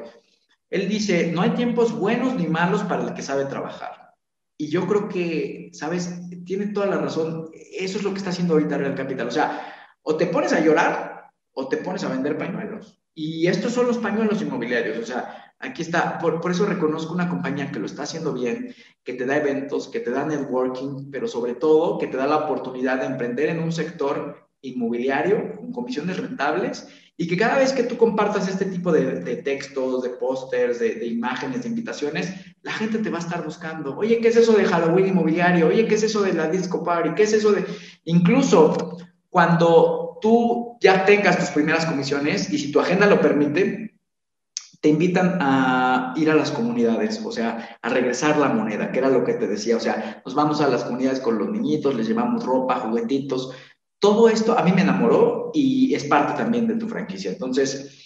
Él dice, no hay tiempos buenos ni malos para el que sabe trabajar. Y yo creo que, ¿sabes? Tiene toda la razón. Eso es lo que está haciendo ahorita Real Capital. O sea, o te pones a llorar o te pones a vender pañuelos. Y estos son los pañuelos inmobiliarios, o sea... Aquí está, por, por eso reconozco una compañía que lo está haciendo bien, que te da eventos, que te da networking, pero sobre todo que te da la oportunidad de emprender en un sector inmobiliario con comisiones rentables y que cada vez que tú compartas este tipo de, de textos, de pósters, de, de imágenes, de invitaciones, la gente te va a estar buscando. Oye, ¿qué es eso de Halloween inmobiliario? Oye, ¿qué es eso de la disco party? ¿Qué es eso de...? Incluso cuando tú ya tengas tus primeras comisiones y si tu agenda lo permite... te invitan a ir a las comunidades, o sea, a regresar la moneda, que era lo que te decía. O sea, nos vamos a las comunidades con los niñitos, les llevamos ropa, juguetitos. Todo esto a mí me enamoró y es parte también de tu franquicia. Entonces,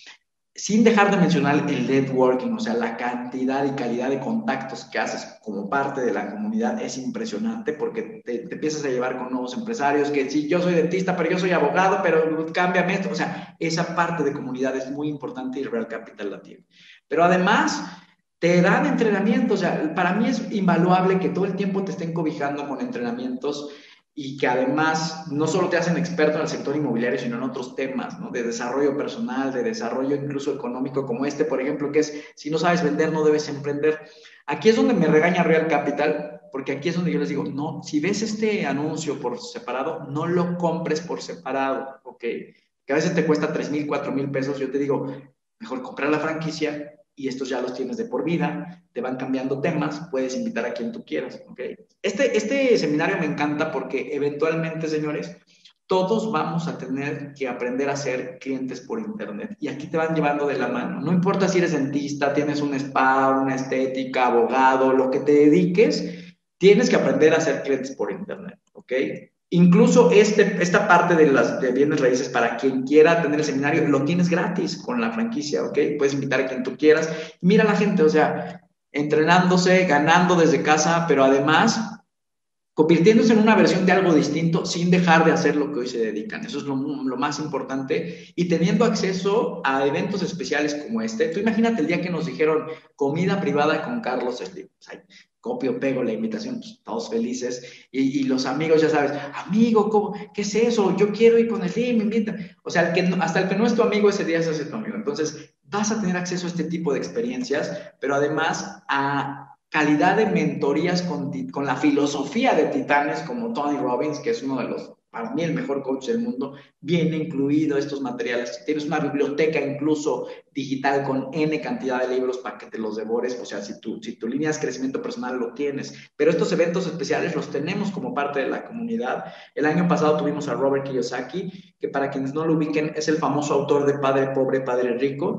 sin dejar de mencionar el networking, o sea, la cantidad y calidad de contactos que haces como parte de la comunidad es impresionante porque te, te empiezas a llevar con nuevos empresarios que sí, yo soy dentista, pero yo soy abogado, pero cámbiame esto. O sea, esa parte de comunidad es muy importante y Real Capital la tiene. Pero además, te dan entrenamientos. O sea, para mí es invaluable que todo el tiempo te estén cobijando con entrenamientos y que además no solo te hacen experto en el sector inmobiliario, sino en otros temas, ¿no? De desarrollo personal, de desarrollo incluso económico, como este, por ejemplo, que es, si no sabes vender, no debes emprender. Aquí es donde me regaña Real Capital, porque aquí es donde yo les digo, no, si ves este anuncio por separado, no lo compres por separado, ¿ok? Que a veces te cuesta tres mil, cuatro mil pesos, yo te digo, mejor comprar la franquicia, y estos ya los tienes de por vida, te van cambiando temas, puedes invitar a quien tú quieras, ¿ok? Este, este seminario me encanta porque eventualmente, señores, todos vamos a tener que aprender a ser clientes por internet, y aquí te van llevando de la mano. No importa si eres dentista, tienes un spa, una estética, abogado, lo que te dediques, tienes que aprender a ser clientes por internet, ¿ok? Incluso este, esta parte de las de bienes raíces, para quien quiera tener el seminario, lo tienes gratis con la franquicia, ¿ok? Puedes invitar a quien tú quieras. Mira a la gente, o sea, entrenándose, ganando desde casa, pero además convirtiéndose en una versión de algo distinto sin dejar de hacer lo que hoy se dedican. Eso es lo, lo más importante. Y teniendo acceso a eventos especiales como este. Tú imagínate el día que nos dijeron comida privada con Carlos Slim. O sea, copio, pego la invitación, pues, todos felices, y, y los amigos, ya sabes, amigo, ¿cómo? ¿Qué es eso? Yo quiero ir con el Slim, me invita. O sea, el que no, hasta el que no es tu amigo ese día se hace tu amigo. Entonces, vas a tener acceso a este tipo de experiencias, pero además a calidad de mentorías con, con la filosofía de titanes como Tony Robbins, que es uno de los, para mí, el mejor coach del mundo. Viene incluido estos materiales. Tienes una biblioteca incluso digital con N cantidad de libros para que te los devores. O sea, si tu, si tu línea es crecimiento personal, lo tienes. Pero estos eventos especiales los tenemos como parte de la comunidad. El año pasado tuvimos a Robert Kiyosaki, que para quienes no lo ubiquen, es el famoso autor de Padre Pobre, Padre Rico.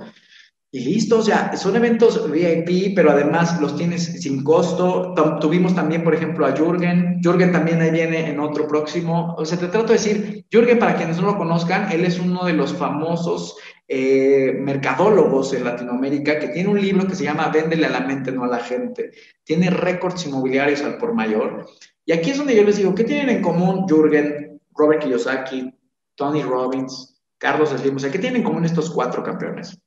Y listo, o sea, son eventos V I P, pero además los tienes sin costo. Tuvimos también, por ejemplo, a Jürgen. Jürgen también ahí viene en otro próximo. O sea, te trato de decir, Jürgen, para quienes no lo conozcan, él es uno de los famosos eh, mercadólogos en Latinoamérica, que tiene un libro que se llama Véndele a la mente, no a la gente. Tiene récords inmobiliarios al por mayor. Y aquí es donde yo les digo, ¿qué tienen en común Jürgen, Robert Kiyosaki, Tony Robbins, Carlos Slim? O sea, ¿qué tienen en común estos cuatro campeones?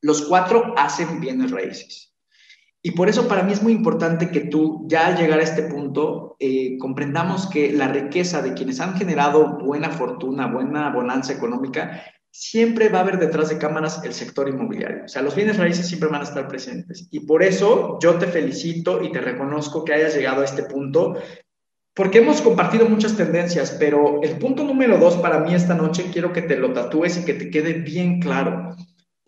Los cuatro hacen bienes raíces. Y por eso para mí es muy importante que tú, ya al llegar a este punto, eh, comprendamos que la riqueza de quienes han generado buena fortuna, buena bonanza económica, siempre va a haber detrás de cámaras el sector inmobiliario. O sea, los bienes raíces siempre van a estar presentes. Y por eso yo te felicito y te reconozco que hayas llegado a este punto, porque hemos compartido muchas tendencias, pero el punto número dos para mí esta noche, quiero que te lo tatúes y que te quede bien claro.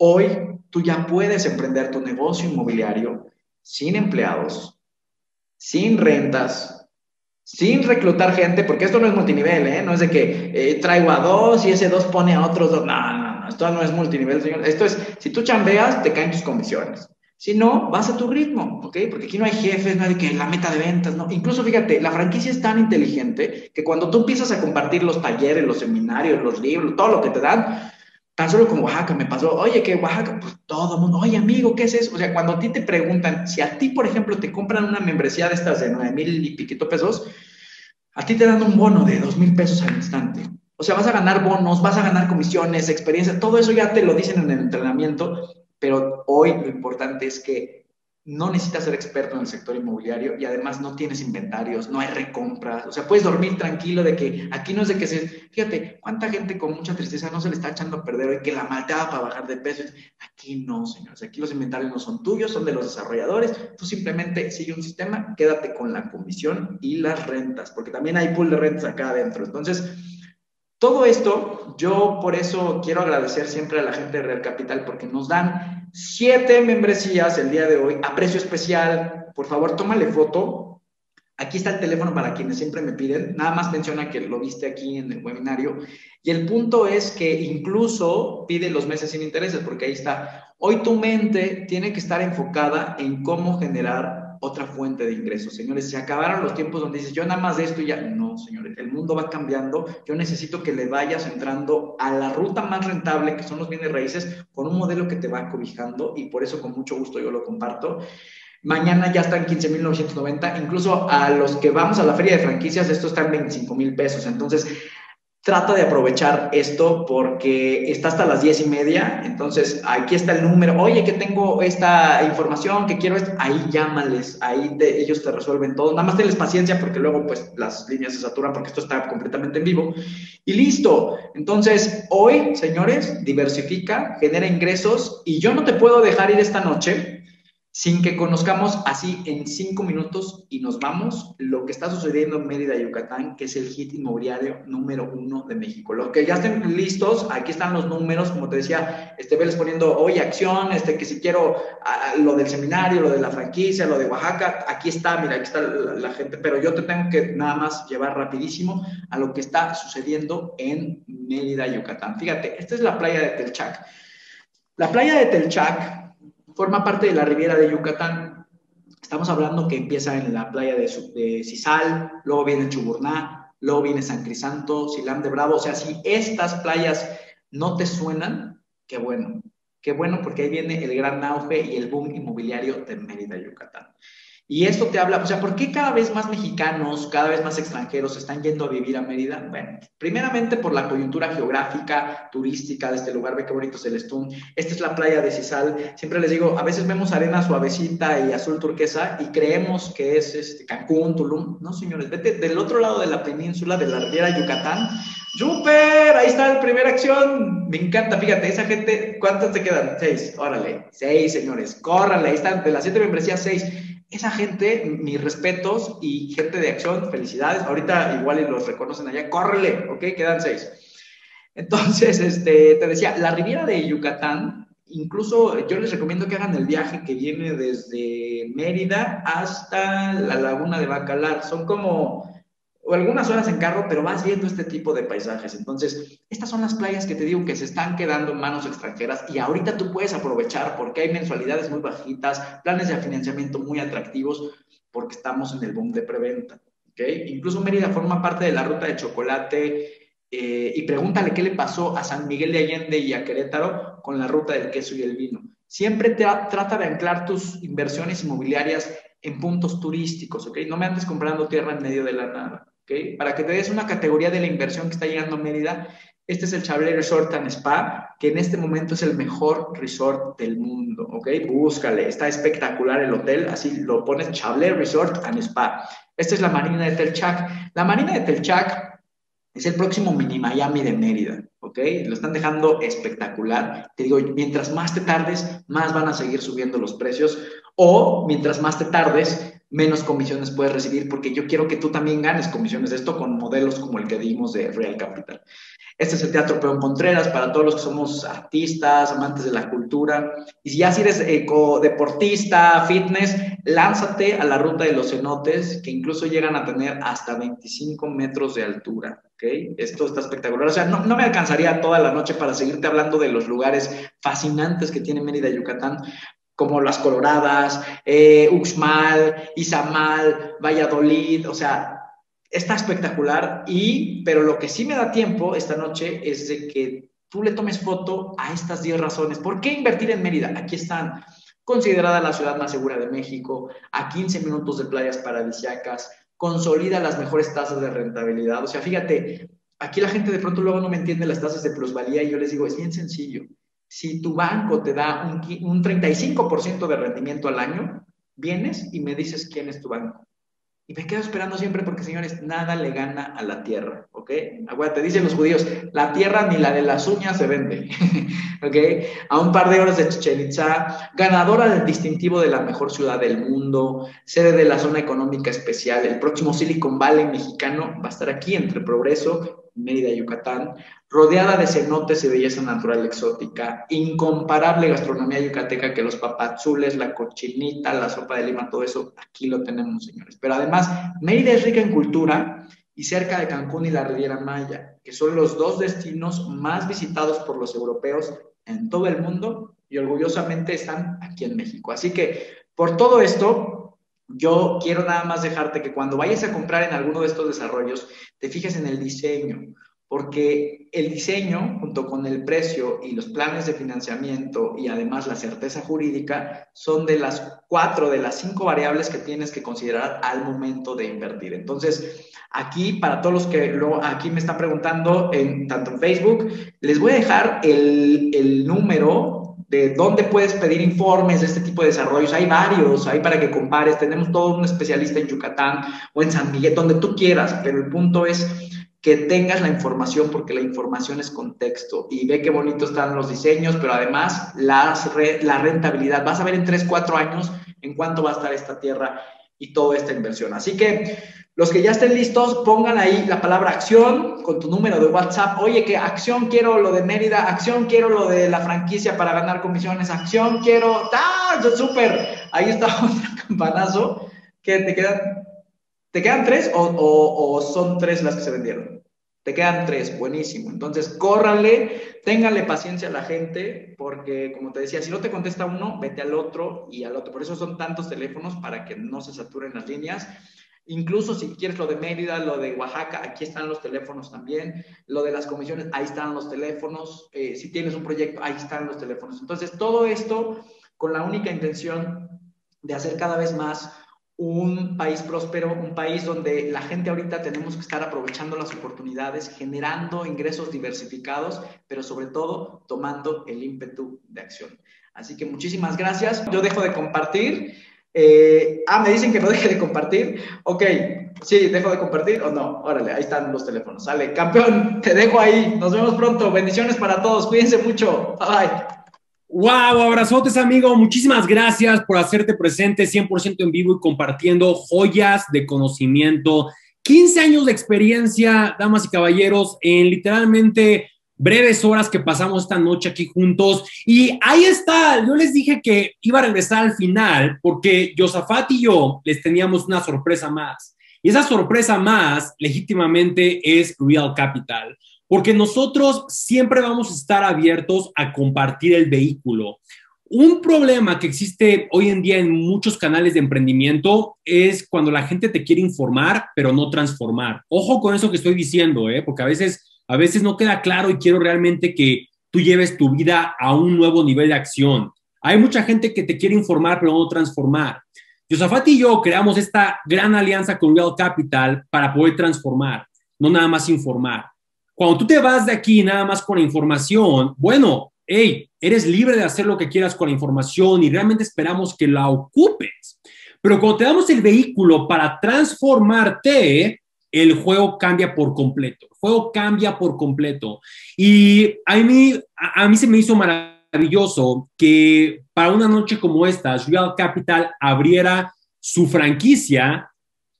Hoy tú ya puedes emprender tu negocio inmobiliario sin empleados, sin rentas, sin reclutar gente, porque esto no es multinivel, ¿eh? No es de que eh, traigo a dos y ese dos pone a otros dos. No, no, no, esto no es multinivel, señor. Esto es, si tú chambeas, te caen tus comisiones. Si no, vas a tu ritmo, ¿ok? Porque aquí no hay jefes, no hay que la meta de ventas, ¿no? Incluso, fíjate, la franquicia es tan inteligente que cuando tú empiezas a compartir los talleres, los seminarios, los libros, todo lo que te dan, tan solo con Oaxaca me pasó, oye, que Oaxaca, pues todo el mundo, oye, amigo, ¿qué es eso? O sea, cuando a ti te preguntan, si a ti, por ejemplo, te compran una membresía de estas de nueve mil y piquito pesos, a ti te dan un bono de dos mil pesos al instante. O sea, vas a ganar bonos, vas a ganar comisiones, experiencia, todo eso ya te lo dicen en el entrenamiento, pero hoy lo importante es que no necesitas ser experto en el sector inmobiliario y además no tienes inventarios, no hay recompras. O sea, puedes dormir tranquilo de que aquí no es de que se... Fíjate, cuánta gente con mucha tristeza no se le está echando a perder hoy que la malteada para bajar de peso. Aquí no, señores. Aquí los inventarios no son tuyos, son de los desarrolladores. Tú simplemente sigue un sistema, quédate con la comisión y las rentas, porque también hay pool de rentas acá adentro. Entonces, todo esto, yo por eso quiero agradecer siempre a la gente de Real Capital porque nos dan siete membresías el día de hoy a precio especial. Por favor, tómale foto. Aquí está el teléfono para quienes siempre me piden. Nada más menciona que lo viste aquí en el webinario. Y el punto es que incluso pide los meses sin intereses, porque ahí está. Hoy tu mente tiene que estar enfocada en cómo generar otra fuente de ingresos. Señores, se acabaron los tiempos donde dices, yo nada más de esto y ya. No, señores, el mundo va cambiando. Yo necesito que le vayas entrando a la ruta más rentable, que son los bienes raíces, con un modelo que te va cobijando, y por eso con mucho gusto yo lo comparto. Mañana ya están quince mil novecientos noventa, incluso a los que vamos a la feria de franquicias, esto está en veinticinco mil pesos. Entonces, trata de aprovechar esto porque está hasta las diez y media, entonces aquí está el número, oye, que tengo esta información, que quiero esto, ahí llámales, ahí te, ellos te resuelven todo, nada más tenles paciencia porque luego pues las líneas se saturan porque esto está completamente en vivo, y listo. Entonces hoy, señores, diversifica, genera ingresos, y yo no te puedo dejar ir esta noche sin que conozcamos así en cinco minutos y nos vamos lo que está sucediendo en Mérida, Yucatán, que es el hit inmobiliario número uno de México. Los que ya estén listos, aquí están los números, como te decía, este, veles poniendo hoy acción, este, que si quiero a, lo del seminario, lo de la franquicia, lo de Oaxaca, aquí está, mira, aquí está la, la gente, pero yo te tengo que nada más llevar rapidísimo a lo que está sucediendo en Mérida, Yucatán. Fíjate, esta es la playa de Telchac. La playa de Telchac forma parte de la Riviera de Yucatán. Estamos hablando que empieza en la playa de, de Cizal, luego viene Chuburná, luego viene San Crisanto, Silán de Bravo. O sea, si estas playas no te suenan, qué bueno. Qué bueno, porque ahí viene el gran auge y el boom inmobiliario de Mérida, Yucatán. Y esto te habla, o sea, ¿por qué cada vez más mexicanos, cada vez más extranjeros están yendo a vivir a Mérida? Bueno, primeramente por la coyuntura geográfica, turística de este lugar. Ve qué bonito es el estún. Esta es la playa de Cizal. Siempre les digo, a veces vemos arena suavecita y azul turquesa y creemos que es este, Cancún, Tulum. No, señores, vete del otro lado de la península, de la Riviera Yucatán. ¡Súper! Ahí está la primera acción. Me encanta, fíjate, esa gente, ¿cuántas te quedan? Seis, órale, seis, señores, córranle, ahí están, de las siete membresías, seis. Esa gente, mis respetos y gente de acción, felicidades. Ahorita igual los reconocen allá. ¡Córrele! ¿Ok? Quedan seis. Entonces, este, te decía, la Riviera de Yucatán, incluso yo les recomiendo que hagan el viaje que viene desde Mérida hasta la Laguna de Bacalar. Son como o algunas horas en carro, pero vas viendo este tipo de paisajes. Entonces, estas son las playas que te digo que se están quedando en manos extranjeras y ahorita tú puedes aprovechar porque hay mensualidades muy bajitas, planes de financiamiento muy atractivos porque estamos en el boom de preventa, ¿ok? Incluso Mérida forma parte de la ruta de chocolate eh, y pregúntale qué le pasó a San Miguel de Allende y a Querétaro con la ruta del queso y el vino. Siempre te ha, trata de anclar tus inversiones inmobiliarias en puntos turísticos, ¿ok? No me andes comprando tierra en medio de la nada. ¿Okay? Para que te des una categoría de la inversión que está llegando a Mérida, este es el Chablé Resort and Spa, que en este momento es el mejor resort del mundo, ¿ok? Búscale, está espectacular el hotel, así lo pones, Chablé Resort and Spa. Esta es la Marina de Telchac. La Marina de Telchac es el próximo mini Miami de Mérida, ¿ok? Lo están dejando espectacular. Te digo, mientras más te tardes, más van a seguir subiendo los precios, o mientras más te tardes, menos comisiones puedes recibir, porque yo quiero que tú también ganes comisiones de esto con modelos como el que dimos de Real Capital. Este es el Teatro Peón Contreras, para todos los que somos artistas, amantes de la cultura. Y si ya si eres ecodeportista, fitness, lánzate a la ruta de los cenotes, que incluso llegan a tener hasta veinticinco metros de altura, ¿ok? Esto está espectacular. O sea, no, no me alcanzaría toda la noche para seguirte hablando de los lugares fascinantes que tiene Mérida, Yucatán, como Las Coloradas, eh, Uxmal, Izamal, Valladolid, o sea, está espectacular. Y, pero lo que sí me da tiempo esta noche es de que tú le tomes foto a estas diez razones. ¿Por qué invertir en Mérida? Aquí están. Considerada la ciudad más segura de México, a quince minutos de playas paradisíacas, consolida las mejores tasas de rentabilidad. O sea, fíjate, aquí la gente de pronto luego no me entiende las tasas de plusvalía y yo les digo, es bien sencillo. Si tu banco te da un, un treinta y cinco por ciento de rendimiento al año, vienes y me dices quién es tu banco. Y me quedo esperando siempre porque, señores, nada le gana a la tierra, ¿ok? Aguanta, dicen los judíos, la tierra ni la de las uñas se vende, ¿ok? A un par de horas de Chichén Itzá, ganadora del distintivo de la mejor ciudad del mundo, sede de la zona económica especial, el próximo Silicon Valley mexicano va a estar aquí entre Progreso, Mérida, Yucatán, rodeada de cenotes y belleza natural exótica, incomparable gastronomía yucateca, que los papazules, la cochinita, la sopa de lima, todo eso, aquí lo tenemos, señores. Pero además, Mérida es rica en cultura y cerca de Cancún y la Riviera Maya, que son los dos destinos más visitados por los europeos en todo el mundo y orgullosamente están aquí en México. Así que, por todo esto, yo quiero nada más dejarte que cuando vayas a comprar en alguno de estos desarrollos, te fijes en el diseño, porque el diseño, junto con el precio y los planes de financiamiento y además la certeza jurídica, son de las cuatro, de las cinco variables que tienes que considerar al momento de invertir. Entonces, aquí, para todos los que lo, aquí me están preguntando, en, tanto en Facebook, les voy a dejar el, el número de dónde puedes pedir informes de este tipo de desarrollos. Hay varios, hay para que compares. Tenemos todo un especialista en Yucatán o en San Miguel, donde tú quieras, pero el punto es que tengas la información, porque la información es contexto, y ve qué bonito están los diseños, pero además las re, la rentabilidad. Vas a ver en tres, cuatro años en cuánto va a estar esta tierra y toda esta inversión. Así que los que ya estén listos, pongan ahí la palabra acción con tu número de WhatsApp. Oye, que acción quiero lo de Mérida, acción quiero lo de la franquicia para ganar comisiones, acción quiero... ¡Ah, súper! Ahí está otro campanazo que te quedan... ¿Te quedan tres o, o, o son tres las que se vendieron? Te quedan tres, buenísimo. Entonces, córranle, ténganle paciencia a la gente, porque, como te decía, si no te contesta uno, vete al otro y al otro. Por eso son tantos teléfonos, para que no se saturen las líneas. Incluso si quieres lo de Mérida, lo de Oaxaca, aquí están los teléfonos también. Lo de las comisiones, ahí están los teléfonos. Eh, si tienes un proyecto, ahí están los teléfonos. Entonces, todo esto con la única intención de hacer cada vez más un país próspero, un país donde la gente ahorita tenemos que estar aprovechando las oportunidades, generando ingresos diversificados, pero sobre todo tomando el ímpetu de acción. Así que muchísimas gracias. Yo dejo de compartir. Eh, ah, me dicen que no deje de compartir. Ok, sí, dejo de compartir o no. Órale, ahí están los teléfonos. Sale, campeón, te dejo ahí. Nos vemos pronto. Bendiciones para todos. Cuídense mucho. Bye, bye. ¡Wow! Abrazotes, amigo. Muchísimas gracias por hacerte presente cien por ciento en vivo y compartiendo joyas de conocimiento. quince años de experiencia, damas y caballeros, en literalmente breves horas que pasamos esta noche aquí juntos. Y ahí está. Yo les dije que iba a regresar al final porque Josafat y yo les teníamos una sorpresa más. Y esa sorpresa más, legítimamente, es Real Capital. Porque nosotros siempre vamos a estar abiertos a compartir el vehículo. Un problema que existe hoy en día en muchos canales de emprendimiento es cuando la gente te quiere informar, pero no transformar. Ojo con eso que estoy diciendo, ¿eh? Porque a veces, a veces no queda claro y quiero realmente que tú lleves tu vida a un nuevo nivel de acción. Hay mucha gente que te quiere informar, pero no transformar. Josafat y yo creamos esta gran alianza con Real Capital para poder transformar, no nada más informar. Cuando tú te vas de aquí nada más con la información, bueno, hey, eres libre de hacer lo que quieras con la información y realmente esperamos que la ocupes. Pero cuando te damos el vehículo para transformarte, el juego cambia por completo. El juego cambia por completo. Y a mí, a, a mí se me hizo maravilloso que para una noche como esta, Real Capital abriera su franquicia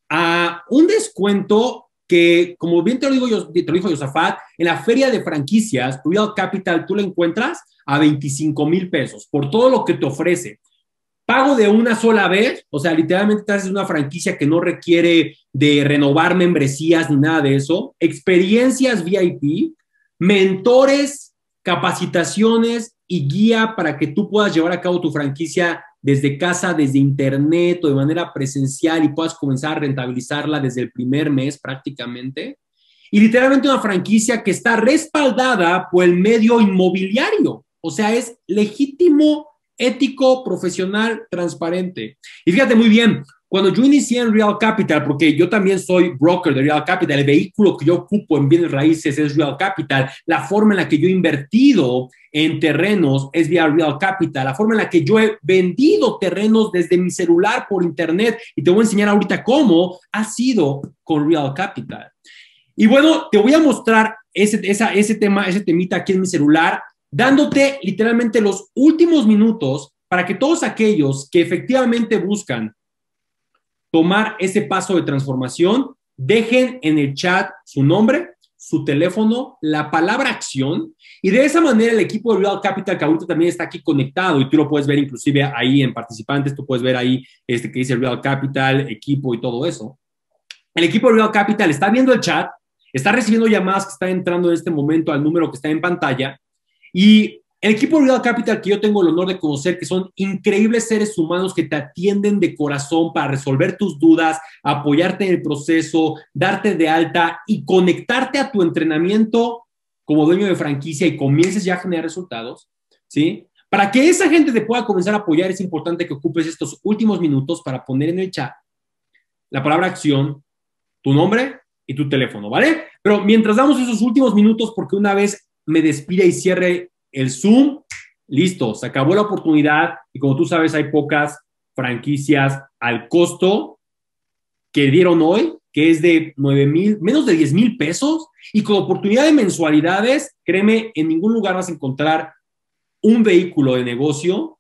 a un descuento que, como bien te lo digo yo, te lo dijo Josafat, en la feria de franquicias, Real Capital, tú la encuentras a veinticinco mil pesos por todo lo que te ofrece. Pago de una sola vez, o sea, literalmente te haces una franquicia que no requiere de renovar membresías ni nada de eso. Experiencias V I P, mentores, capacitaciones y guía para que tú puedas llevar a cabo tu franquicia desde casa, desde internet o de manera presencial y puedas comenzar a rentabilizarla desde el primer mes prácticamente. Y literalmente una franquicia que está respaldada por el medio inmobiliario. O sea, es legítimo, ético, profesional, transparente. Y fíjate muy bien, cuando yo inicié en Real Capital, porque yo también soy broker de Real Capital, el vehículo que yo ocupo en bienes raíces es Real Capital, la forma en la que yo he invertido en terrenos es vía Real Capital, la forma en la que yo he vendido terrenos desde mi celular por internet, y te voy a enseñar ahorita cómo, ha sido con Real Capital. Y bueno, te voy a mostrar ese, esa, ese tema, ese temita aquí en mi celular, dándote literalmente los últimos minutos para que todos aquellos que efectivamente buscan tomar ese paso de transformación, dejen en el chat su nombre, su teléfono, la palabra acción, y de esa manera el equipo de Real Capital, que ahorita también está aquí conectado, y tú lo puedes ver inclusive ahí en participantes, tú puedes ver ahí este que dice Real Capital, equipo y todo eso. El equipo de Real Capital está viendo el chat, está recibiendo llamadas que están entrando en este momento al número que está en pantalla, y el equipo de Real Capital, que yo tengo el honor de conocer, que son increíbles seres humanos que te atienden de corazón para resolver tus dudas, apoyarte en el proceso, darte de alta y conectarte a tu entrenamiento como dueño de franquicia y comiences ya a generar resultados, ¿sí? Para que esa gente te pueda comenzar a apoyar, es importante que ocupes estos últimos minutos para poner en el chat la palabra acción, tu nombre y tu teléfono, ¿vale? Pero mientras damos esos últimos minutos, porque una vez me despida y cierre el Zoom, listo, se acabó la oportunidad y como tú sabes hay pocas franquicias al costo que dieron hoy que es de nueve mil, menos de diez mil pesos, y con oportunidad de mensualidades, créeme, en ningún lugar vas a encontrar un vehículo de negocio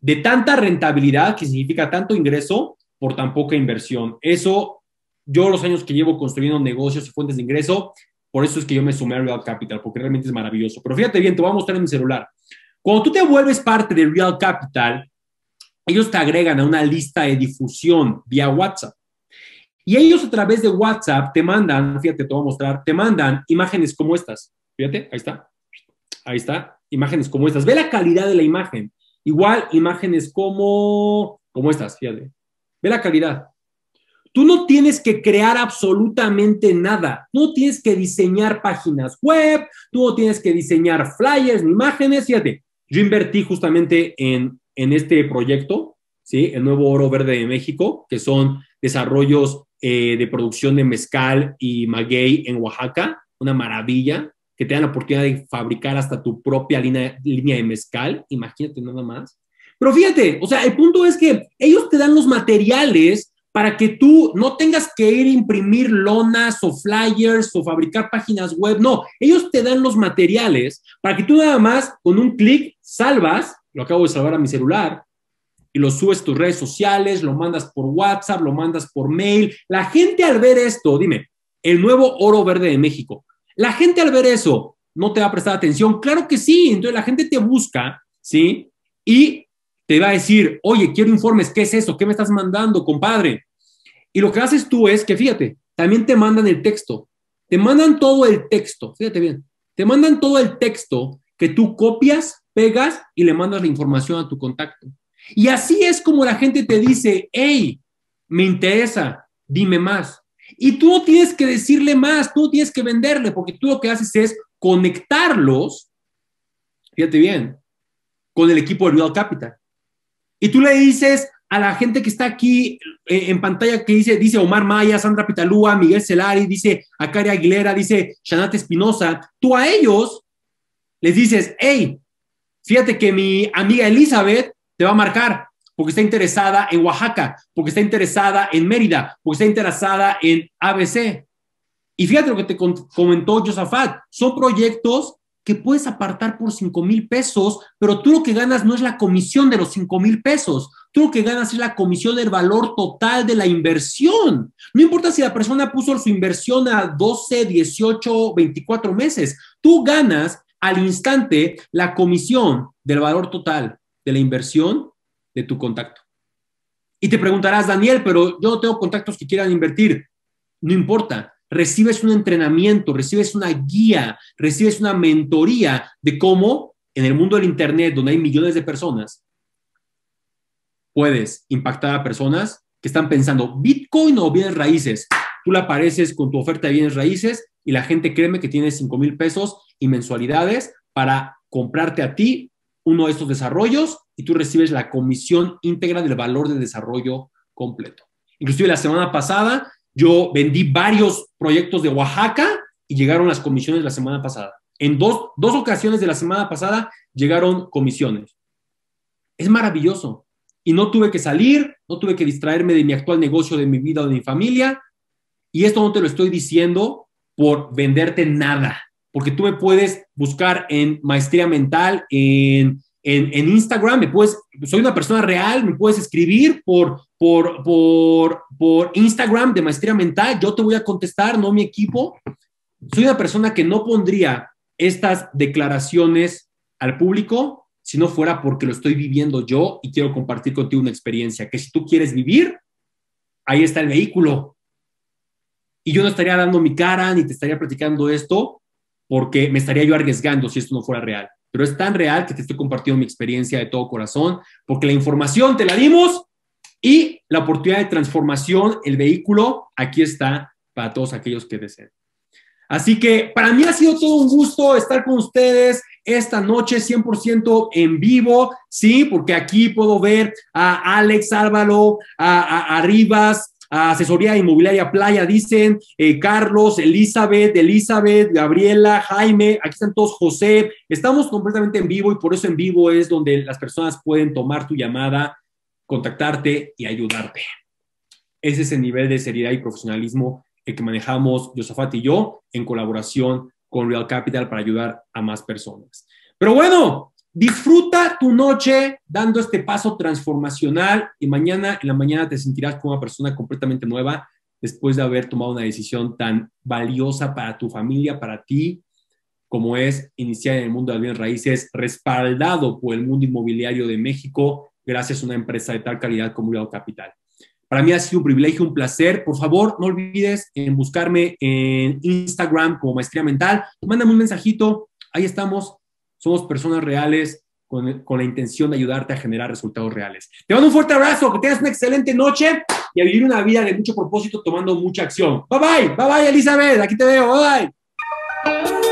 de tanta rentabilidad, que significa tanto ingreso, por tan poca inversión. Eso, yo los años que llevo construyendo negocios y fuentes de ingreso, por eso es que yo me sumé a Real Capital, porque realmente es maravilloso. Pero fíjate bien, te voy a mostrar en mi celular. Cuando tú te vuelves parte de Real Capital, ellos te agregan a una lista de difusión vía WhatsApp. Y ellos a través de WhatsApp te mandan, fíjate, te voy a mostrar, te mandan imágenes como estas. Fíjate, ahí está. Ahí está, imágenes como estas. Ve la calidad de la imagen. Igual, imágenes como, como estas, fíjate. Ve la calidad. Tú no tienes que crear absolutamente nada. No tienes que diseñar páginas web. Tú no tienes que diseñar flyers ni imágenes. Fíjate, yo invertí justamente en, en este proyecto, ¿sí? El Nuevo Oro Verde de México, que son desarrollos Eh, de producción de mezcal y maguey en Oaxaca, una maravilla, que te dan la oportunidad de fabricar hasta tu propia línea, línea de mezcal, imagínate nada más. Pero fíjate, o sea, el punto es que ellos te dan los materiales para que tú no tengas que ir a imprimir lonas o flyers o fabricar páginas web, no, ellos te dan los materiales para que tú nada más con un clic salvas, lo acabo de salvar a mi celular, y lo subes a tus redes sociales, lo mandas por WhatsApp, lo mandas por mail. La gente al ver esto, dime, el Nuevo Oro Verde de México, la gente al ver eso no te va a prestar atención. Claro que sí. Entonces la gente te busca, ¿sí? Y te va a decir, oye, quiero informes, ¿qué es eso? ¿Qué me estás mandando, compadre? Y lo que haces tú es que, fíjate, también te mandan el texto. Te mandan todo el texto, fíjate bien. Te mandan todo el texto que tú copias, pegas y le mandas la información a tu contacto. Y así es como la gente te dice, hey, me interesa, dime más. Y tú no tienes que decirle más, tú no tienes que venderle, porque tú lo que haces es conectarlos, fíjate bien, con el equipo de Real Capital. Y tú le dices a la gente que está aquí eh, en pantalla, que dice, dice Omar Maya, Sandra Pitalúa, Miguel Celari, dice Acari Aguilera, dice Shanat Espinosa, tú a ellos les dices, hey, fíjate que mi amiga Elizabeth te va a marcar porque está interesada en Oaxaca, porque está interesada en Mérida, porque está interesada en A B C. Y fíjate lo que te comentó Josafat. Son proyectos que puedes apartar por cinco mil pesos, pero tú lo que ganas no es la comisión de los cinco mil pesos. Tú lo que ganas es la comisión del valor total de la inversión. No importa si la persona puso su inversión a doce, dieciocho, veinticuatro meses. Tú ganas al instante la comisión del valor total de la inversión de tu contacto. Y te preguntarás, Daniel, pero yo no tengo contactos que quieran invertir. No importa, recibes un entrenamiento, recibes una guía, recibes una mentoría de cómo en el mundo del internet, donde hay millones de personas, puedes impactar a personas que están pensando Bitcoin o bienes raíces. Tú le apareces con tu oferta de bienes raíces y la gente, créeme, que tiene cinco mil pesos y mensualidades para comprarte a ti uno de estos desarrollos y tú recibes la comisión íntegra del valor de desarrollo completo. Inclusive la semana pasada yo vendí varios proyectos de Oaxaca y llegaron las comisiones la semana pasada. En dos, dos ocasiones de la semana pasada llegaron comisiones. Es maravilloso. Y no tuve que salir, no tuve que distraerme de mi actual negocio, de mi vida o de mi familia. Y esto no te lo estoy diciendo por venderte nada. Porque tú me puedes buscar en Maestría Mental, en, en, en Instagram, me puedes, soy una persona real, me puedes escribir por, por, por, por Instagram de Maestría Mental, yo te voy a contestar, no mi equipo. Soy una persona que no pondría estas declaraciones al público si no fuera porque lo estoy viviendo yo y quiero compartir contigo una experiencia que si tú quieres vivir, ahí está el vehículo. Y yo no estaría dando mi cara ni te estaría platicando esto, porque me estaría yo arriesgando si esto no fuera real. Pero es tan real que te estoy compartiendo mi experiencia de todo corazón, porque la información te la dimos y la oportunidad de transformación, el vehículo, aquí está para todos aquellos que deseen. Así que para mí ha sido todo un gusto estar con ustedes esta noche cien por ciento en vivo, ¿sí? Porque aquí puedo ver a Alex Álvaro, a, a, a Rivas, Asesoría Inmobiliaria Playa, dicen, eh, Carlos, Elizabeth, Elizabeth, Gabriela, Jaime, aquí están todos, José. Estamos completamente en vivo y por eso en vivo es donde las personas pueden tomar tu llamada, contactarte y ayudarte. Ese es el nivel de seriedad y profesionalismo el que manejamos Josafat y yo en colaboración con Real Capital para ayudar a más personas. Pero bueno, disfruta tu noche dando este paso transformacional y mañana en la mañana te sentirás como una persona completamente nueva después de haber tomado una decisión tan valiosa para tu familia, para ti, como es iniciar en el mundo de las bienes raíces, respaldado por el mundo inmobiliario de México, gracias a una empresa de tal calidad como Real Capital. Para mí ha sido un privilegio, un placer. Por favor, no olvides en buscarme en Instagram como Maestría Mental. Mándame un mensajito. Ahí estamos. Somos personas reales con, con la intención de ayudarte a generar resultados reales. Te mando un fuerte abrazo. Que tengas una excelente noche y a vivir una vida de mucho propósito tomando mucha acción. Bye, bye. Bye, bye, Elizabeth. Aquí te veo. Bye, bye.